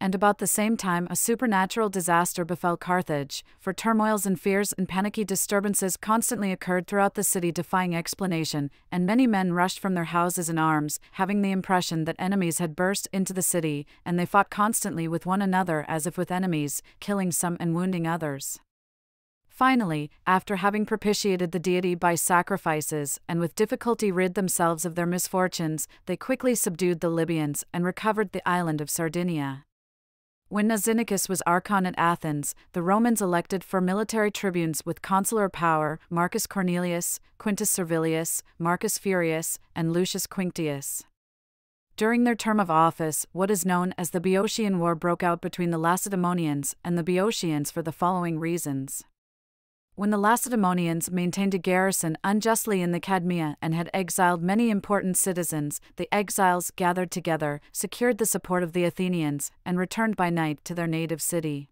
And about the same time a supernatural disaster befell Carthage, for turmoils and fears and panicky disturbances constantly occurred throughout the city defying explanation, and many men rushed from their houses in arms, having the impression that enemies had burst into the city, and they fought constantly with one another as if with enemies, killing some and wounding others. Finally, after having propitiated the deity by sacrifices, and with difficulty rid themselves of their misfortunes, they quickly subdued the Libyans and recovered the island of Sardinia. When Nazinicus was archon at Athens, the Romans elected four military tribunes with consular power: Marcus Cornelius, Quintus Servilius, Marcus Furius, and Lucius Quinctius. During their term of office, what is known as the Boeotian War broke out between the Lacedaemonians and the Boeotians for the following reasons. When the Lacedaemonians maintained a garrison unjustly in the Cadmea and had exiled many important citizens, the exiles gathered together, secured the support of the Athenians, and returned by night to their native city.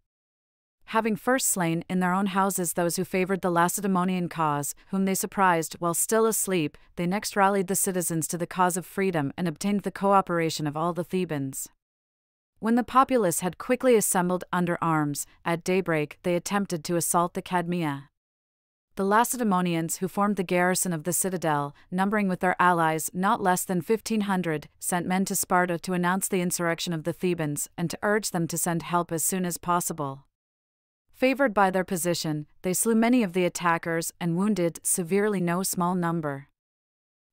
Having first slain in their own houses those who favored the Lacedaemonian cause, whom they surprised while still asleep, they next rallied the citizens to the cause of freedom and obtained the cooperation of all the Thebans. When the populace had quickly assembled under arms, at daybreak they attempted to assault the Cadmea. The Lacedaemonians, who formed the garrison of the citadel, numbering with their allies not less than fifteen hundred, sent men to Sparta to announce the insurrection of the Thebans and to urge them to send help as soon as possible. Favored by their position, they slew many of the attackers and wounded severely no small number.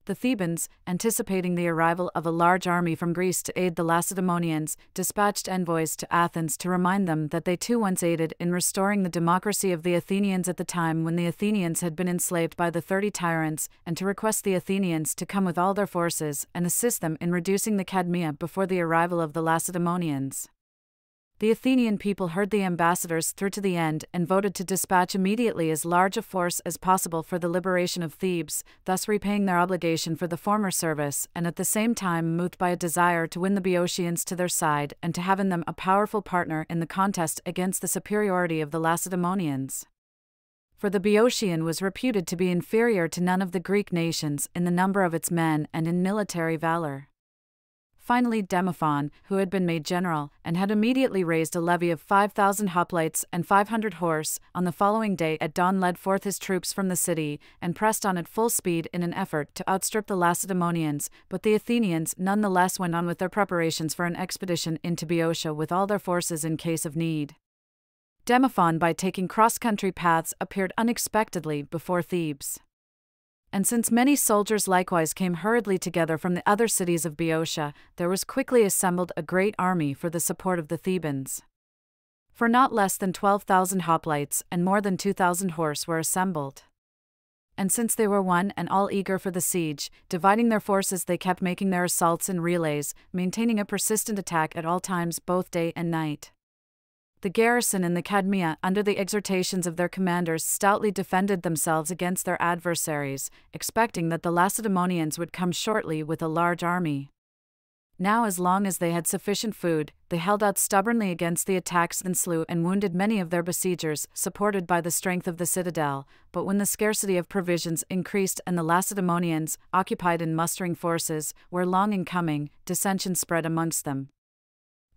The Thebans, anticipating the arrival of a large army from Greece to aid the Lacedaemonians, dispatched envoys to Athens to remind them that they too once aided in restoring the democracy of the Athenians at the time when the Athenians had been enslaved by the thirty tyrants, and to request the Athenians to come with all their forces and assist them in reducing the Cadmea before the arrival of the Lacedaemonians. The Athenian people heard the ambassadors through to the end and voted to dispatch immediately as large a force as possible for the liberation of Thebes, thus repaying their obligation for the former service, and at the same time moved by a desire to win the Boeotians to their side and to have in them a powerful partner in the contest against the superiority of the Lacedaemonians. For the Boeotian was reputed to be inferior to none of the Greek nations in the number of its men and in military valor. Finally, Demophon, who had been made general, and had immediately raised a levy of five thousand hoplites and five hundred horse, on the following day at dawn led forth his troops from the city, and pressed on at full speed in an effort to outstrip the Lacedaemonians, but the Athenians nonetheless went on with their preparations for an expedition into Boeotia with all their forces in case of need. Demophon, by taking cross-country paths, appeared unexpectedly before Thebes. And since many soldiers likewise came hurriedly together from the other cities of Boeotia, there was quickly assembled a great army for the support of the Thebans. For not less than twelve thousand hoplites and more than two thousand horse were assembled. And since they were one and all eager for the siege, dividing their forces they kept making their assaults in relays, maintaining a persistent attack at all times both day and night. The garrison in the Cadmea, under the exhortations of their commanders, stoutly defended themselves against their adversaries, expecting that the Lacedaemonians would come shortly with a large army. Now, as long as they had sufficient food, they held out stubbornly against the attacks and slew and wounded many of their besiegers, supported by the strength of the citadel, but when the scarcity of provisions increased and the Lacedaemonians, occupied in mustering forces, were long in coming, dissension spread amongst them.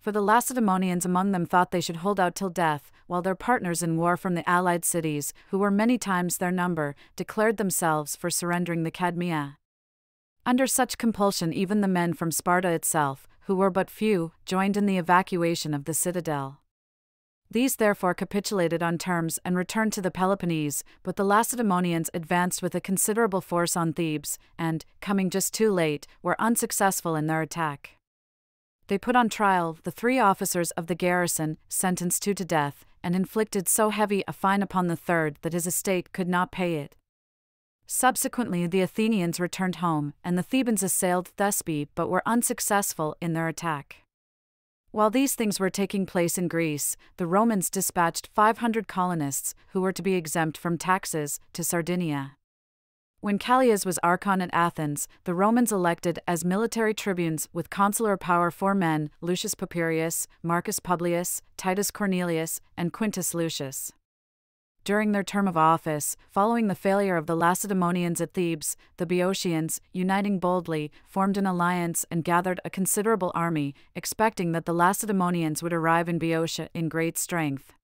For the Lacedaemonians among them thought they should hold out till death, while their partners in war from the allied cities, who were many times their number, declared themselves for surrendering the Cadmea. Under such compulsion even the men from Sparta itself, who were but few, joined in the evacuation of the citadel. These therefore capitulated on terms and returned to the Peloponnese, but the Lacedaemonians advanced with a considerable force on Thebes, and, coming just too late, were unsuccessful in their attack. They put on trial the three officers of the garrison, sentenced two to death, and inflicted so heavy a fine upon the third that his estate could not pay it. Subsequently the Athenians returned home, and the Thebans assailed Thespe but were unsuccessful in their attack. While these things were taking place in Greece, the Romans dispatched five hundred colonists, who were to be exempt from taxes, to Sardinia. When Callias was archon at Athens, the Romans elected as military tribunes with consular power four men, Lucius Papirius, Marcus Publius, Titus Cornelius, and Quintus Lucius. During their term of office, following the failure of the Lacedaemonians at Thebes, the Boeotians, uniting boldly, formed an alliance and gathered a considerable army, expecting that the Lacedaemonians would arrive in Boeotia in great strength.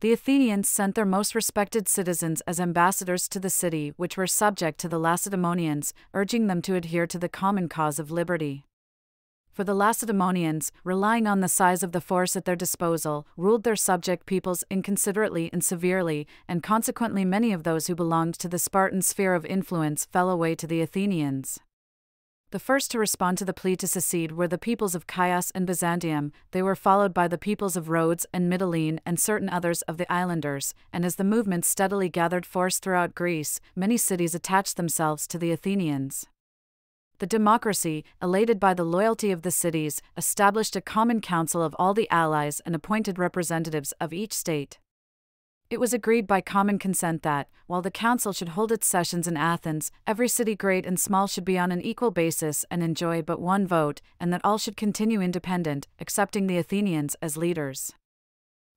The Athenians sent their most respected citizens as ambassadors to the city, which were subject to the Lacedaemonians, urging them to adhere to the common cause of liberty. For the Lacedaemonians, relying on the size of the force at their disposal, ruled their subject peoples inconsiderately and severely, and consequently many of those who belonged to the Spartan sphere of influence fell away to the Athenians. The first to respond to the plea to secede were the peoples of Chios and Byzantium. They were followed by the peoples of Rhodes and Mytilene and certain others of the islanders, and as the movement steadily gathered force throughout Greece, many cities attached themselves to the Athenians. The democracy, elated by the loyalty of the cities, established a common council of all the allies and appointed representatives of each state. It was agreed by common consent that, while the council should hold its sessions in Athens, every city great and small should be on an equal basis and enjoy but one vote, and that all should continue independent, excepting the Athenians as leaders.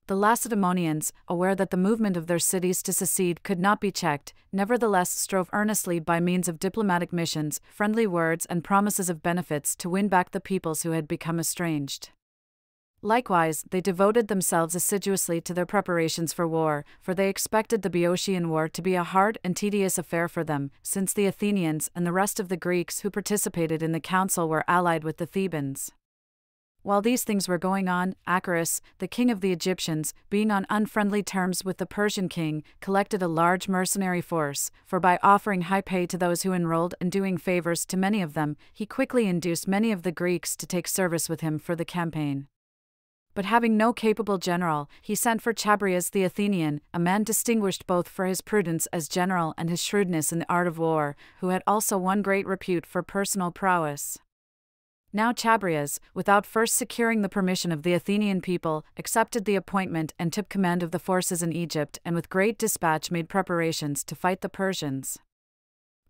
The Lacedaemonians, aware that the movement of their cities to secede could not be checked, nevertheless strove earnestly by means of diplomatic missions, friendly words and promises of benefits to win back the peoples who had become estranged. Likewise, they devoted themselves assiduously to their preparations for war, for they expected the Boeotian war to be a hard and tedious affair for them, since the Athenians and the rest of the Greeks who participated in the council were allied with the Thebans. While these things were going on, Acoris, the king of the Egyptians, being on unfriendly terms with the Persian king, collected a large mercenary force, for by offering high pay to those who enrolled and doing favors to many of them, he quickly induced many of the Greeks to take service with him for the campaign. But having no capable general, he sent for Chabrias the Athenian, a man distinguished both for his prudence as general and his shrewdness in the art of war, who had also won great repute for personal prowess. Now Chabrias, without first securing the permission of the Athenian people, accepted the appointment and took command of the forces in Egypt and with great dispatch made preparations to fight the Persians.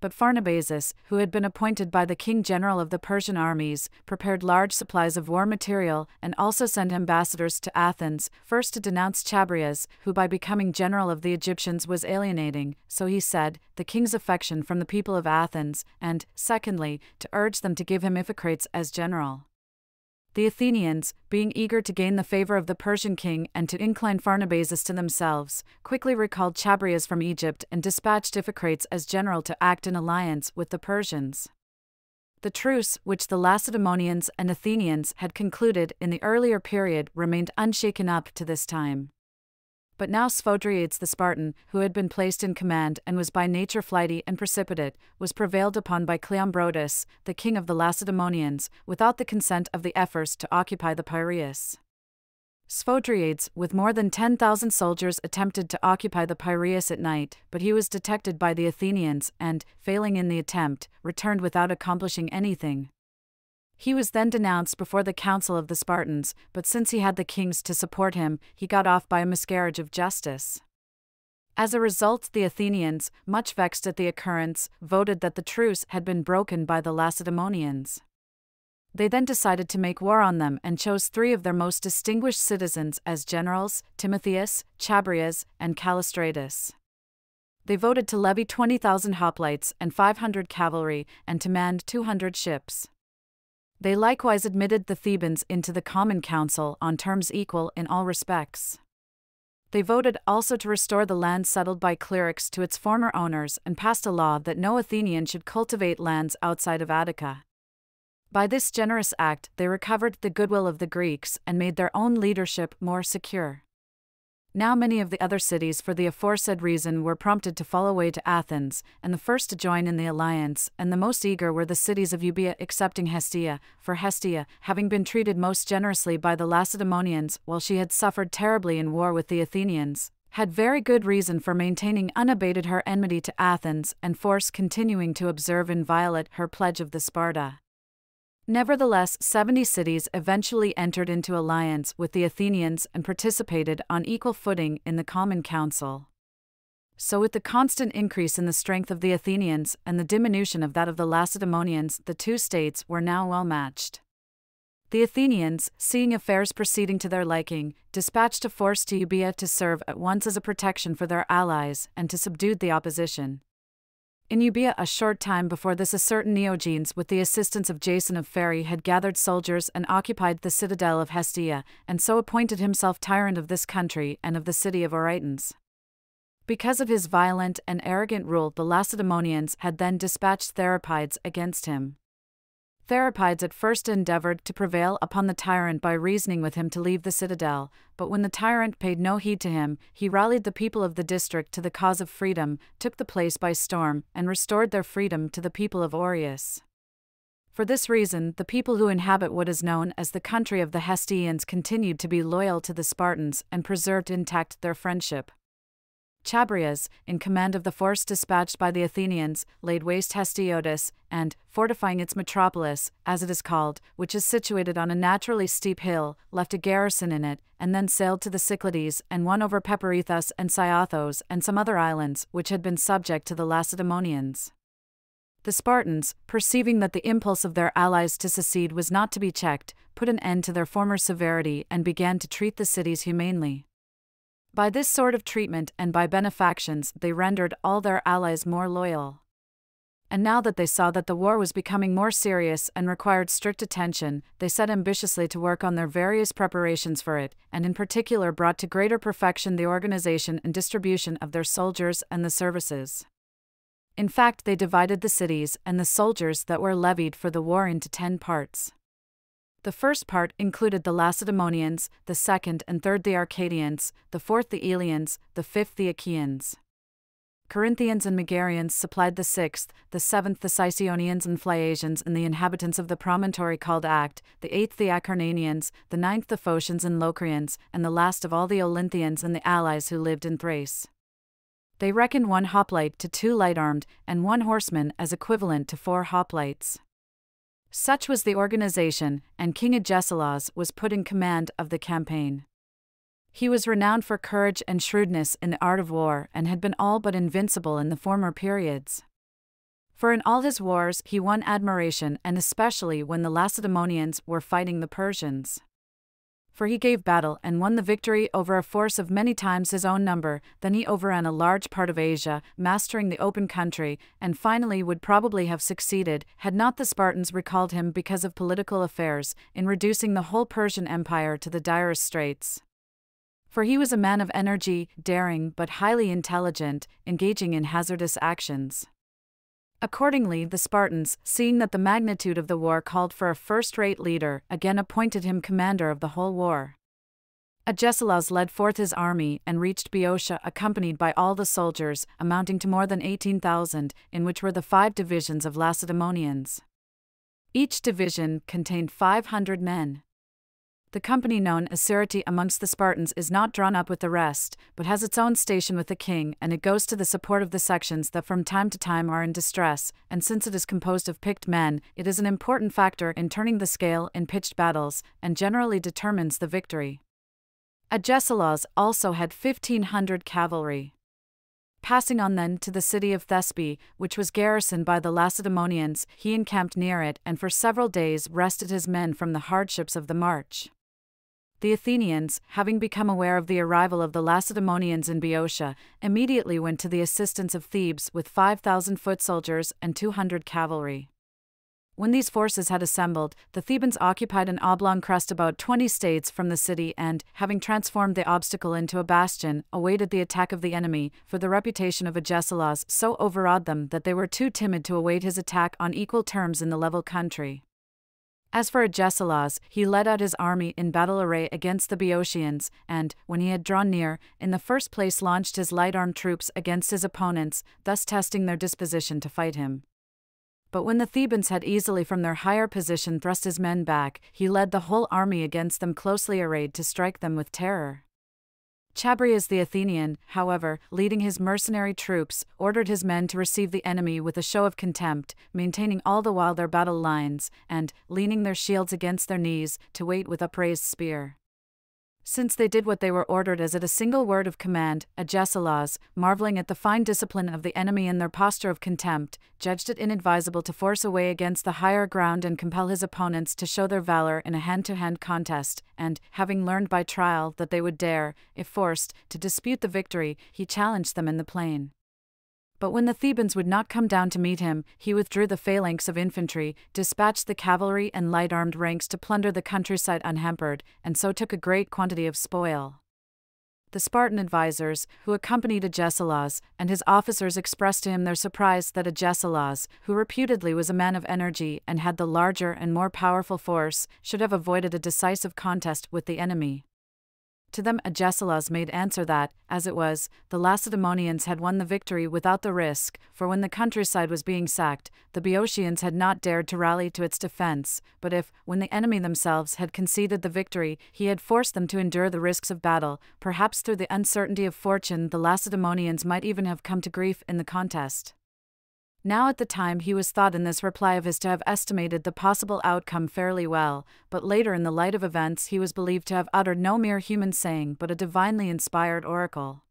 But Pharnabazus, who had been appointed by the king general of the Persian armies, prepared large supplies of war material and also sent ambassadors to Athens, first to denounce Chabrias, who by becoming general of the Egyptians was alienating, so he said, the king's affection from the people of Athens, and, secondly, to urge them to give him Iphicrates as general. The Athenians, being eager to gain the favor of the Persian king and to incline Pharnabazus to themselves, quickly recalled Chabrias from Egypt and dispatched Iphicrates as general to act in alliance with the Persians. The truce, which the Lacedaemonians and Athenians had concluded in the earlier period, remained unshaken up to this time. But now Sphodriades the Spartan, who had been placed in command and was by nature flighty and precipitate, was prevailed upon by Cleombrotus, the king of the Lacedaemonians, without the consent of the Ephors to occupy the Piraeus. Sphodriades, with more than ten thousand soldiers, attempted to occupy the Piraeus at night, but he was detected by the Athenians and, failing in the attempt, returned without accomplishing anything. He was then denounced before the council of the Spartans, but since he had the kings to support him, he got off by a miscarriage of justice. As a result, the Athenians, much vexed at the occurrence, voted that the truce had been broken by the Lacedaemonians. They then decided to make war on them and chose three of their most distinguished citizens as generals, Timotheus, Chabrias, and Callistratus. They voted to levy twenty thousand hoplites and five hundred cavalry, and to man two hundred ships. They likewise admitted the Thebans into the common council on terms equal in all respects. They voted also to restore the land settled by clerics to its former owners and passed a law that no Athenian should cultivate lands outside of Attica. By this generous act, they recovered the goodwill of the Greeks and made their own leadership more secure. Now many of the other cities for the aforesaid reason were prompted to fall away to Athens, and the first to join in the alliance, and the most eager were the cities of Euboea excepting Hestia, for Hestia, having been treated most generously by the Lacedaemonians while she had suffered terribly in war with the Athenians, had very good reason for maintaining unabated her enmity to Athens and force continuing to observe inviolate her pledge of the Sparta. Nevertheless, seventy cities eventually entered into alliance with the Athenians and participated on equal footing in the common council. So with the constant increase in the strength of the Athenians and the diminution of that of the Lacedaemonians, the two states were now well matched. The Athenians, seeing affairs proceeding to their liking, dispatched a force to Euboea to serve at once as a protection for their allies and to subdue the opposition. In Euboea a short time before this, a certain Neogenes with the assistance of Jason of Pherae had gathered soldiers and occupied the citadel of Hestia, and so appointed himself tyrant of this country and of the city of Orontes. Because of his violent and arrogant rule, the Lacedaemonians had then dispatched Therapides against him. Therapides at first endeavored to prevail upon the tyrant by reasoning with him to leave the citadel, but when the tyrant paid no heed to him, he rallied the people of the district to the cause of freedom, took the place by storm, and restored their freedom to the people of Aureus. For this reason, the people who inhabit what is known as the country of the Hestians continued to be loyal to the Spartans and preserved intact their friendship. Chabrias, in command of the force dispatched by the Athenians, laid waste Hestiotis, and, fortifying its metropolis, as it is called, which is situated on a naturally steep hill, left a garrison in it, and then sailed to the Cyclades and won over Peparethus and Cyathos and some other islands which had been subject to the Lacedaemonians. The Spartans, perceiving that the impulse of their allies to secede was not to be checked, put an end to their former severity and began to treat the cities humanely. By this sort of treatment and by benefactions they rendered all their allies more loyal. And now that they saw that the war was becoming more serious and required strict attention, they set ambitiously to work on their various preparations for it, and in particular brought to greater perfection the organization and distribution of their soldiers and the services. In fact, they divided the cities and the soldiers that were levied for the war into ten parts. The first part included the Lacedaemonians, the second and third the Arcadians, the fourth the Eleans, the fifth the Achaeans. Corinthians and Megarians supplied the sixth, the seventh the Sicinians and Phliasians and the inhabitants of the promontory called Act, the eighth the Acarnanians, the ninth the Phocians and Locrians, and the last of all the Olynthians and the allies who lived in Thrace. They reckoned one hoplite to two light-armed, and one horseman as equivalent to four hoplites. Such was the organization, and King Agesilaus was put in command of the campaign. He was renowned for courage and shrewdness in the art of war and had been all but invincible in the former periods. For in all his wars he won admiration, and especially when the Lacedaemonians were fighting the Persians. For he gave battle and won the victory over a force of many times his own number, then he overran a large part of Asia, mastering the open country, and finally would probably have succeeded, had not the Spartans recalled him because of political affairs, in reducing the whole Persian Empire to the direst straits. For he was a man of energy, daring but highly intelligent, engaging in hazardous actions. Accordingly, the Spartans, seeing that the magnitude of the war called for a first-rate leader, again appointed him commander of the whole war. Agesilaus led forth his army and reached Boeotia accompanied by all the soldiers, amounting to more than eighteen thousand, in which were the five divisions of Lacedaemonians. Each division contained five hundred men. The company known as Cerati amongst the Spartans is not drawn up with the rest, but has its own station with the king, and it goes to the support of the sections that from time to time are in distress, and since it is composed of picked men, it is an important factor in turning the scale in pitched battles, and generally determines the victory. Agesilaus also had fifteen hundred cavalry. Passing on then to the city of Thespe, which was garrisoned by the Lacedaemonians, he encamped near it and for several days rested his men from the hardships of the march. The Athenians, having become aware of the arrival of the Lacedaemonians in Boeotia, immediately went to the assistance of Thebes with five thousand foot soldiers and two hundred cavalry. When these forces had assembled, the Thebans occupied an oblong crest about twenty states from the city and, having transformed the obstacle into a bastion, awaited the attack of the enemy, for the reputation of Agesilaus so overawed them that they were too timid to await his attack on equal terms in the level country. As for Agesilaus, he led out his army in battle array against the Boeotians, and, when he had drawn near, in the first place launched his light-armed troops against his opponents, thus testing their disposition to fight him. But when the Thebans had easily from their higher position thrust his men back, he led the whole army against them closely arrayed to strike them with terror. Chabrias the Athenian, however, leading his mercenary troops, ordered his men to receive the enemy with a show of contempt, maintaining all the while their battle lines, and, leaning their shields against their knees, to wait with upraised spear. Since they did what they were ordered as at a single word of command, Agesilaus, marveling at the fine discipline of the enemy and their posture of contempt, judged it inadvisable to force a way against the higher ground and compel his opponents to show their valor in a hand-to-hand contest, and, having learned by trial that they would dare, if forced, to dispute the victory, he challenged them in the plain. But when the Thebans would not come down to meet him, he withdrew the phalanx of infantry, dispatched the cavalry and light-armed ranks to plunder the countryside unhampered, and so took a great quantity of spoil. The Spartan advisers, who accompanied Agesilaus, and his officers expressed to him their surprise that Agesilaus, who reputedly was a man of energy and had the larger and more powerful force, should have avoided a decisive contest with the enemy. To them Agesilaus made answer that, as it was, the Lacedaemonians had won the victory without the risk, for when the countryside was being sacked, the Boeotians had not dared to rally to its defense, but if, when the enemy themselves had conceded the victory, he had forced them to endure the risks of battle, perhaps through the uncertainty of fortune the Lacedaemonians might even have come to grief in the contest. Now at the time he was thought in this reply of his to have estimated the possible outcome fairly well, but later in the light of events he was believed to have uttered no mere human saying but a divinely inspired oracle.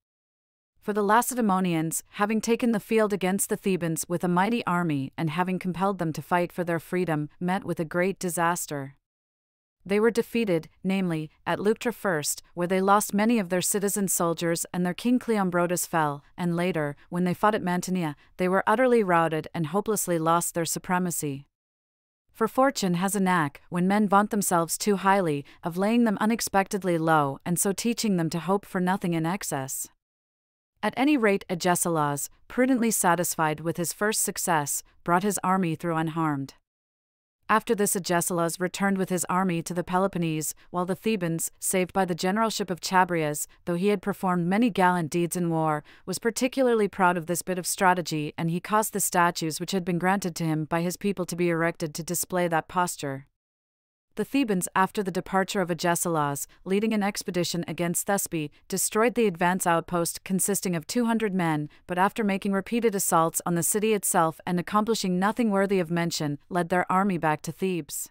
For the Lacedaemonians, having taken the field against the Thebans with a mighty army and having compelled them to fight for their freedom, met with a great disaster. They were defeated, namely, at Leuctra first, where they lost many of their citizen soldiers and their king Cleombrotus fell, and later, when they fought at Mantinea, they were utterly routed and hopelessly lost their supremacy. For fortune has a knack, when men vaunt themselves too highly, of laying them unexpectedly low and so teaching them to hope for nothing in excess. At any rate Agesilaus, prudently satisfied with his first success, brought his army through unharmed. After this Agesilaus returned with his army to the Peloponnese, while the Thebans, saved by the generalship of Chabrias, though he had performed many gallant deeds in war, was particularly proud of this bit of strategy, and he caused the statues which had been granted to him by his people to be erected to display that posture. The Thebans, after the departure of Agesilaus, leading an expedition against Thespe, destroyed the advance outpost consisting of two hundred men, but after making repeated assaults on the city itself and accomplishing nothing worthy of mention, led their army back to Thebes.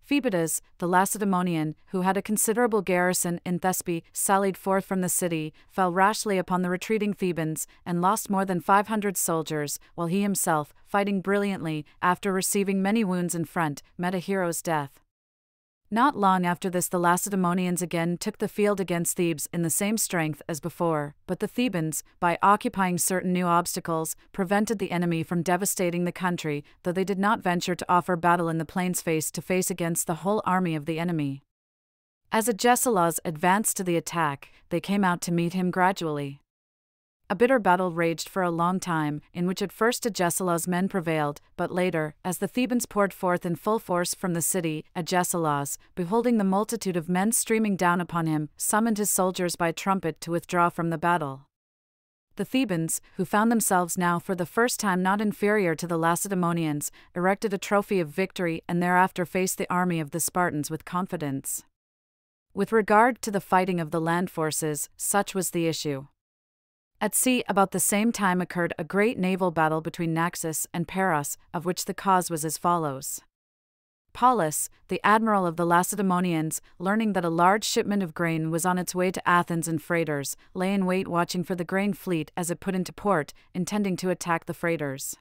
Phoebetus, the Lacedaemonian, who had a considerable garrison in Thespe, sallied forth from the city, fell rashly upon the retreating Thebans, and lost more than five hundred soldiers, while he himself, fighting brilliantly, after receiving many wounds in front, met a hero's death. Not long after this the Lacedaemonians again took the field against Thebes in the same strength as before, but the Thebans, by occupying certain new obstacles, prevented the enemy from devastating the country, though they did not venture to offer battle in the plains face to face against the whole army of the enemy. As Agesilaus advanced to the attack, they came out to meet him gradually. A bitter battle raged for a long time, in which at first Agesilaus' men prevailed, but later, as the Thebans poured forth in full force from the city, Agesilaus, beholding the multitude of men streaming down upon him, summoned his soldiers by trumpet to withdraw from the battle. The Thebans, who found themselves now for the first time not inferior to the Lacedaemonians, erected a trophy of victory and thereafter faced the army of the Spartans with confidence. With regard to the fighting of the land forces, such was the issue. At sea about the same time occurred a great naval battle between Naxos and Pharos, of which the cause was as follows. Paulus, the admiral of the Lacedaemonians, learning that a large shipment of grain was on its way to Athens and freighters, lay in wait watching for the grain fleet as it put into port, intending to attack the freighters.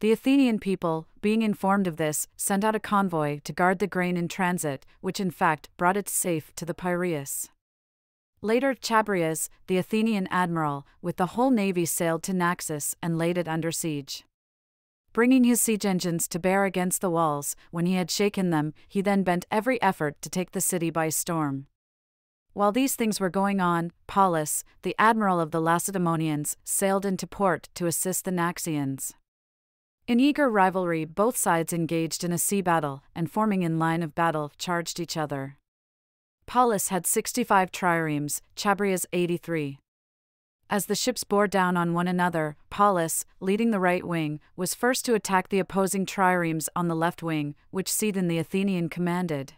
The Athenian people, being informed of this, sent out a convoy to guard the grain in transit, which in fact brought it safe to the Piraeus. Later Chabrias, the Athenian admiral, with the whole navy sailed to Naxos and laid it under siege. Bringing his siege engines to bear against the walls, when he had shaken them, he then bent every effort to take the city by storm. While these things were going on, Paulus, the admiral of the Lacedaemonians, sailed into port to assist the Naxians. In eager rivalry, both sides engaged in a sea battle, and forming in line of battle, charged each other. Paulus had sixty-five triremes, Chabrias eighty-three. As the ships bore down on one another, Paulus, leading the right wing, was first to attack the opposing triremes on the left wing, which Sidon the Athenian commanded.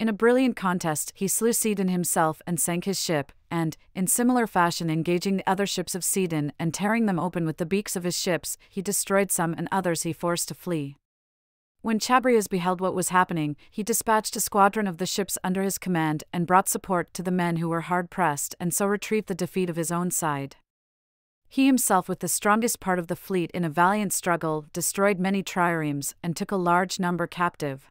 In a brilliant contest, he slew Sidon himself and sank his ship, and, in similar fashion engaging the other ships of Sidon and tearing them open with the beaks of his ships, he destroyed some and others he forced to flee. When Chabrias beheld what was happening, he dispatched a squadron of the ships under his command and brought support to the men who were hard-pressed and so retrieved the defeat of his own side. He himself with the strongest part of the fleet in a valiant struggle destroyed many triremes and took a large number captive.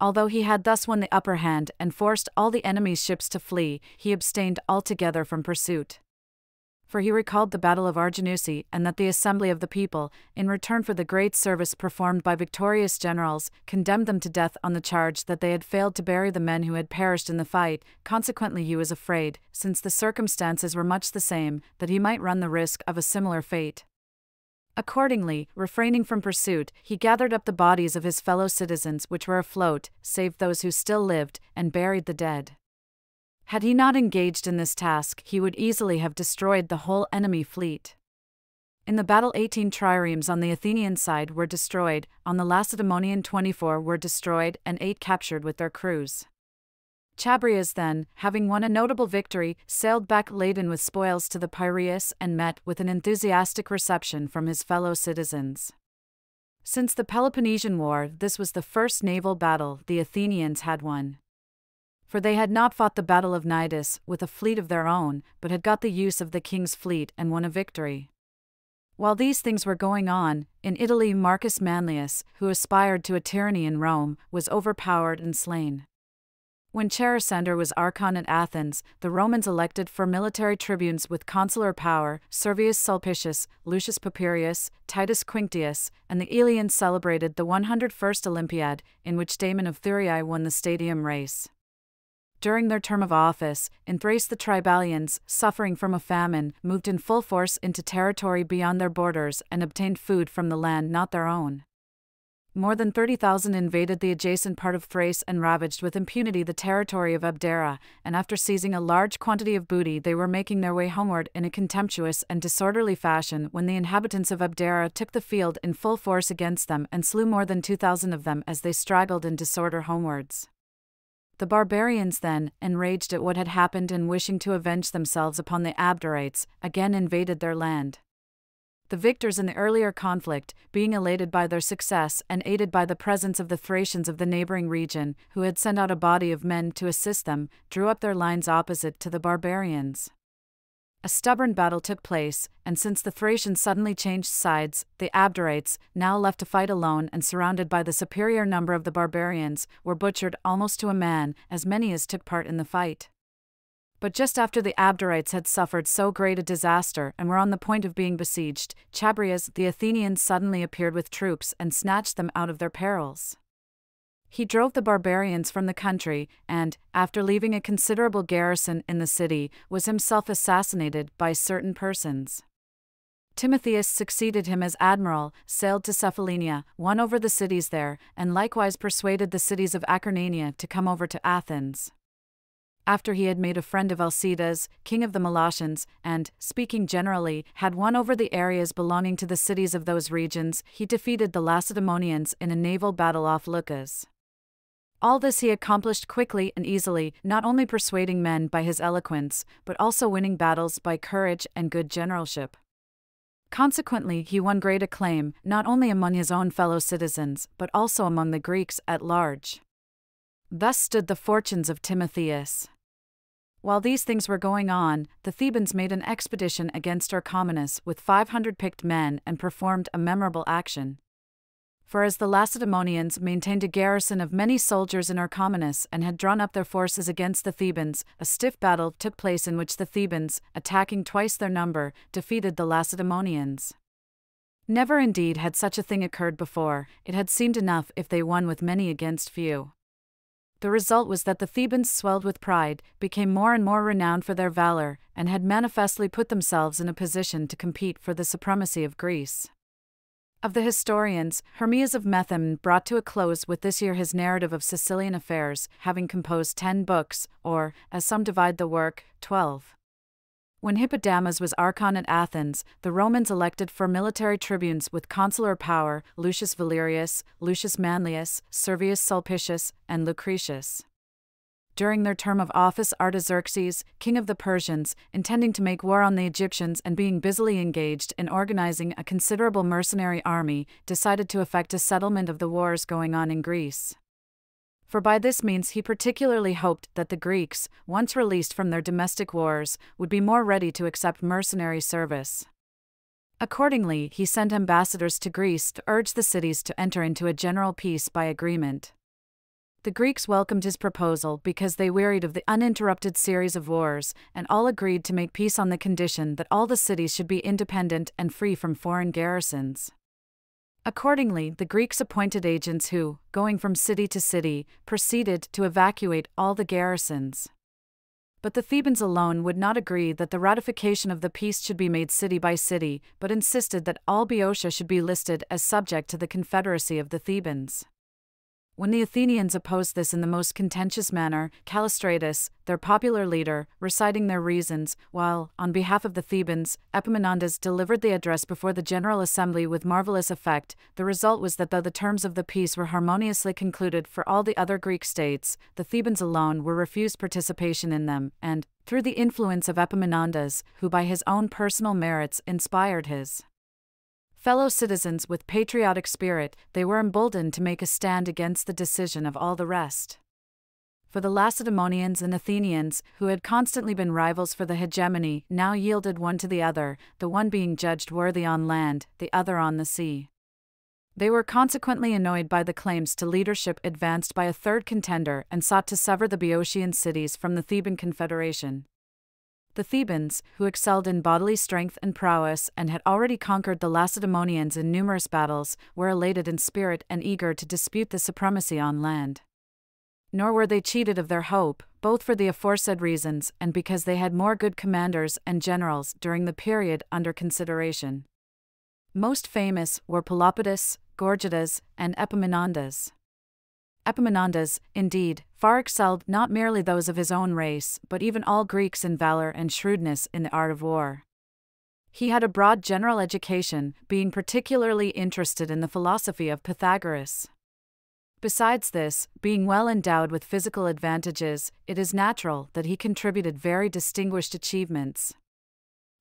Although he had thus won the upper hand and forced all the enemy's ships to flee, he abstained altogether from pursuit. For he recalled the Battle of Arginusi and that the assembly of the people, in return for the great service performed by victorious generals, condemned them to death on the charge that they had failed to bury the men who had perished in the fight. Consequently he was afraid, since the circumstances were much the same, that he might run the risk of a similar fate. Accordingly, refraining from pursuit, he gathered up the bodies of his fellow citizens which were afloat, save those who still lived, and buried the dead. Had he not engaged in this task, he would easily have destroyed the whole enemy fleet. In the battle, eighteen triremes on the Athenian side were destroyed, on the Lacedaemonian twenty-four were destroyed and eight captured with their crews. Chabrias then, having won a notable victory, sailed back laden with spoils to the Piraeus and met with an enthusiastic reception from his fellow citizens. Since the Peloponnesian War, this was the first naval battle the Athenians had won. For they had not fought the Battle of Cnidus with a fleet of their own, but had got the use of the king's fleet and won a victory. While these things were going on, in Italy Marcus Manlius, who aspired to a tyranny in Rome, was overpowered and slain. When Cherisender was archon at Athens, the Romans elected for military tribunes with consular power Servius Sulpicius, Lucius Papirius, Titus Quinctius, and the Eleans celebrated the one hundred first Olympiad, in which Damon of Thurii won the stadium race. During their term of office, in Thrace the Triballians, suffering from a famine, moved in full force into territory beyond their borders and obtained food from the land not their own. More than thirty thousand invaded the adjacent part of Thrace and ravaged with impunity the territory of Abdera, and after seizing a large quantity of booty they were making their way homeward in a contemptuous and disorderly fashion when the inhabitants of Abdera took the field in full force against them and slew more than two thousand of them as they straggled in disorder homewards. The barbarians then, enraged at what had happened and wishing to avenge themselves upon the Abderites, again invaded their land. The victors in the earlier conflict, being elated by their success and aided by the presence of the Thracians of the neighboring region, who had sent out a body of men to assist them, drew up their lines opposite to the barbarians. A stubborn battle took place, and since the Thracians suddenly changed sides, the Abderites, now left to fight alone and surrounded by the superior number of the barbarians, were butchered almost to a man, as many as took part in the fight. But just after the Abderites had suffered so great a disaster and were on the point of being besieged, Chabrias the Athenian suddenly appeared with troops and snatched them out of their perils. He drove the barbarians from the country and, after leaving a considerable garrison in the city, was himself assassinated by certain persons. Timotheus succeeded him as admiral, sailed to Cephallenia, won over the cities there, and likewise persuaded the cities of Acarnania to come over to Athens. After he had made a friend of Alcidas, king of the Molossians, and, speaking generally, had won over the areas belonging to the cities of those regions, he defeated the Lacedaemonians in a naval battle off Leucas. All this he accomplished quickly and easily, not only persuading men by his eloquence, but also winning battles by courage and good generalship. Consequently, he won great acclaim, not only among his own fellow citizens, but also among the Greeks at large. Thus stood the fortunes of Timotheus. While these things were going on, the Thebans made an expedition against Orchomenus with five hundred picked men and performed a memorable action. For as the Lacedaemonians maintained a garrison of many soldiers in Orchomenus and had drawn up their forces against the Thebans, a stiff battle took place in which the Thebans, attacking twice their number, defeated the Lacedaemonians. Never indeed had such a thing occurred before; it had seemed enough if they won with many against few. The result was that the Thebans swelled with pride, became more and more renowned for their valor, and had manifestly put themselves in a position to compete for the supremacy of Greece. Of the historians, Hermias of Methymn brought to a close with this year his narrative of Sicilian affairs, having composed ten books, or, as some divide the work, twelve. When Hippodamas was archon at Athens, the Romans elected four military tribunes with consular power, Lucius Valerius, Lucius Manlius, Servius Sulpicius, and Lucretius. During their term of office, Artaxerxes, king of the Persians, intending to make war on the Egyptians and being busily engaged in organizing a considerable mercenary army, decided to effect a settlement of the wars going on in Greece. For by this means he particularly hoped that the Greeks, once released from their domestic wars, would be more ready to accept mercenary service. Accordingly, he sent ambassadors to Greece to urge the cities to enter into a general peace by agreement. The Greeks welcomed his proposal because they wearied of the uninterrupted series of wars, and all agreed to make peace on the condition that all the cities should be independent and free from foreign garrisons. Accordingly, the Greeks appointed agents who, going from city to city, proceeded to evacuate all the garrisons. But the Thebans alone would not agree that the ratification of the peace should be made city by city, but insisted that all Boeotia should be listed as subject to the confederacy of the Thebans. When the Athenians opposed this in the most contentious manner, Callistratus, their popular leader, reciting their reasons, while, on behalf of the Thebans, Epaminondas delivered the address before the General Assembly with marvelous effect, the result was that though the terms of the peace were harmoniously concluded for all the other Greek states, the Thebans alone were refused participation in them, and, through the influence of Epaminondas, who by his own personal merits inspired his fellow citizens with patriotic spirit, they were emboldened to make a stand against the decision of all the rest. For the Lacedaemonians and Athenians, who had constantly been rivals for the hegemony, now yielded one to the other, the one being judged worthy on land, the other on the sea. They were consequently annoyed by the claims to leadership advanced by a third contender and sought to sever the Boeotian cities from the Theban confederation. The Thebans, who excelled in bodily strength and prowess and had already conquered the Lacedaemonians in numerous battles, were elated in spirit and eager to dispute the supremacy on land. Nor were they cheated of their hope, both for the aforesaid reasons and because they had more good commanders and generals during the period under consideration. Most famous were Pelopidas, Gorgidas, and Epaminondas. Epaminondas, indeed, far excelled not merely those of his own race, but even all Greeks in valor and shrewdness in the art of war. He had a broad general education, being particularly interested in the philosophy of Pythagoras. Besides this, being well endowed with physical advantages, it is natural that he contributed very distinguished achievements.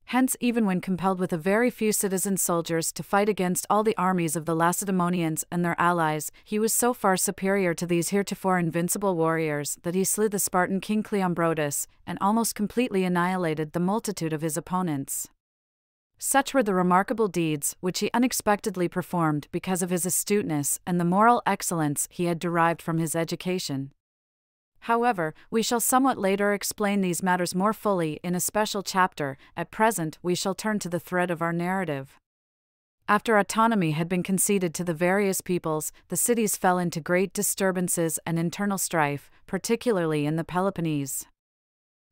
Hence, even when compelled with a very few citizen soldiers to fight against all the armies of the Lacedaemonians and their allies, he was so far superior to these heretofore invincible warriors that he slew the Spartan king Cleombrotus, and almost completely annihilated the multitude of his opponents. Such were the remarkable deeds which he unexpectedly performed because of his astuteness and the moral excellence he had derived from his education. However, we shall somewhat later explain these matters more fully in a special chapter. At present we shall turn to the thread of our narrative. After autonomy had been conceded to the various peoples, the cities fell into great disturbances and internal strife, particularly in the Peloponnese.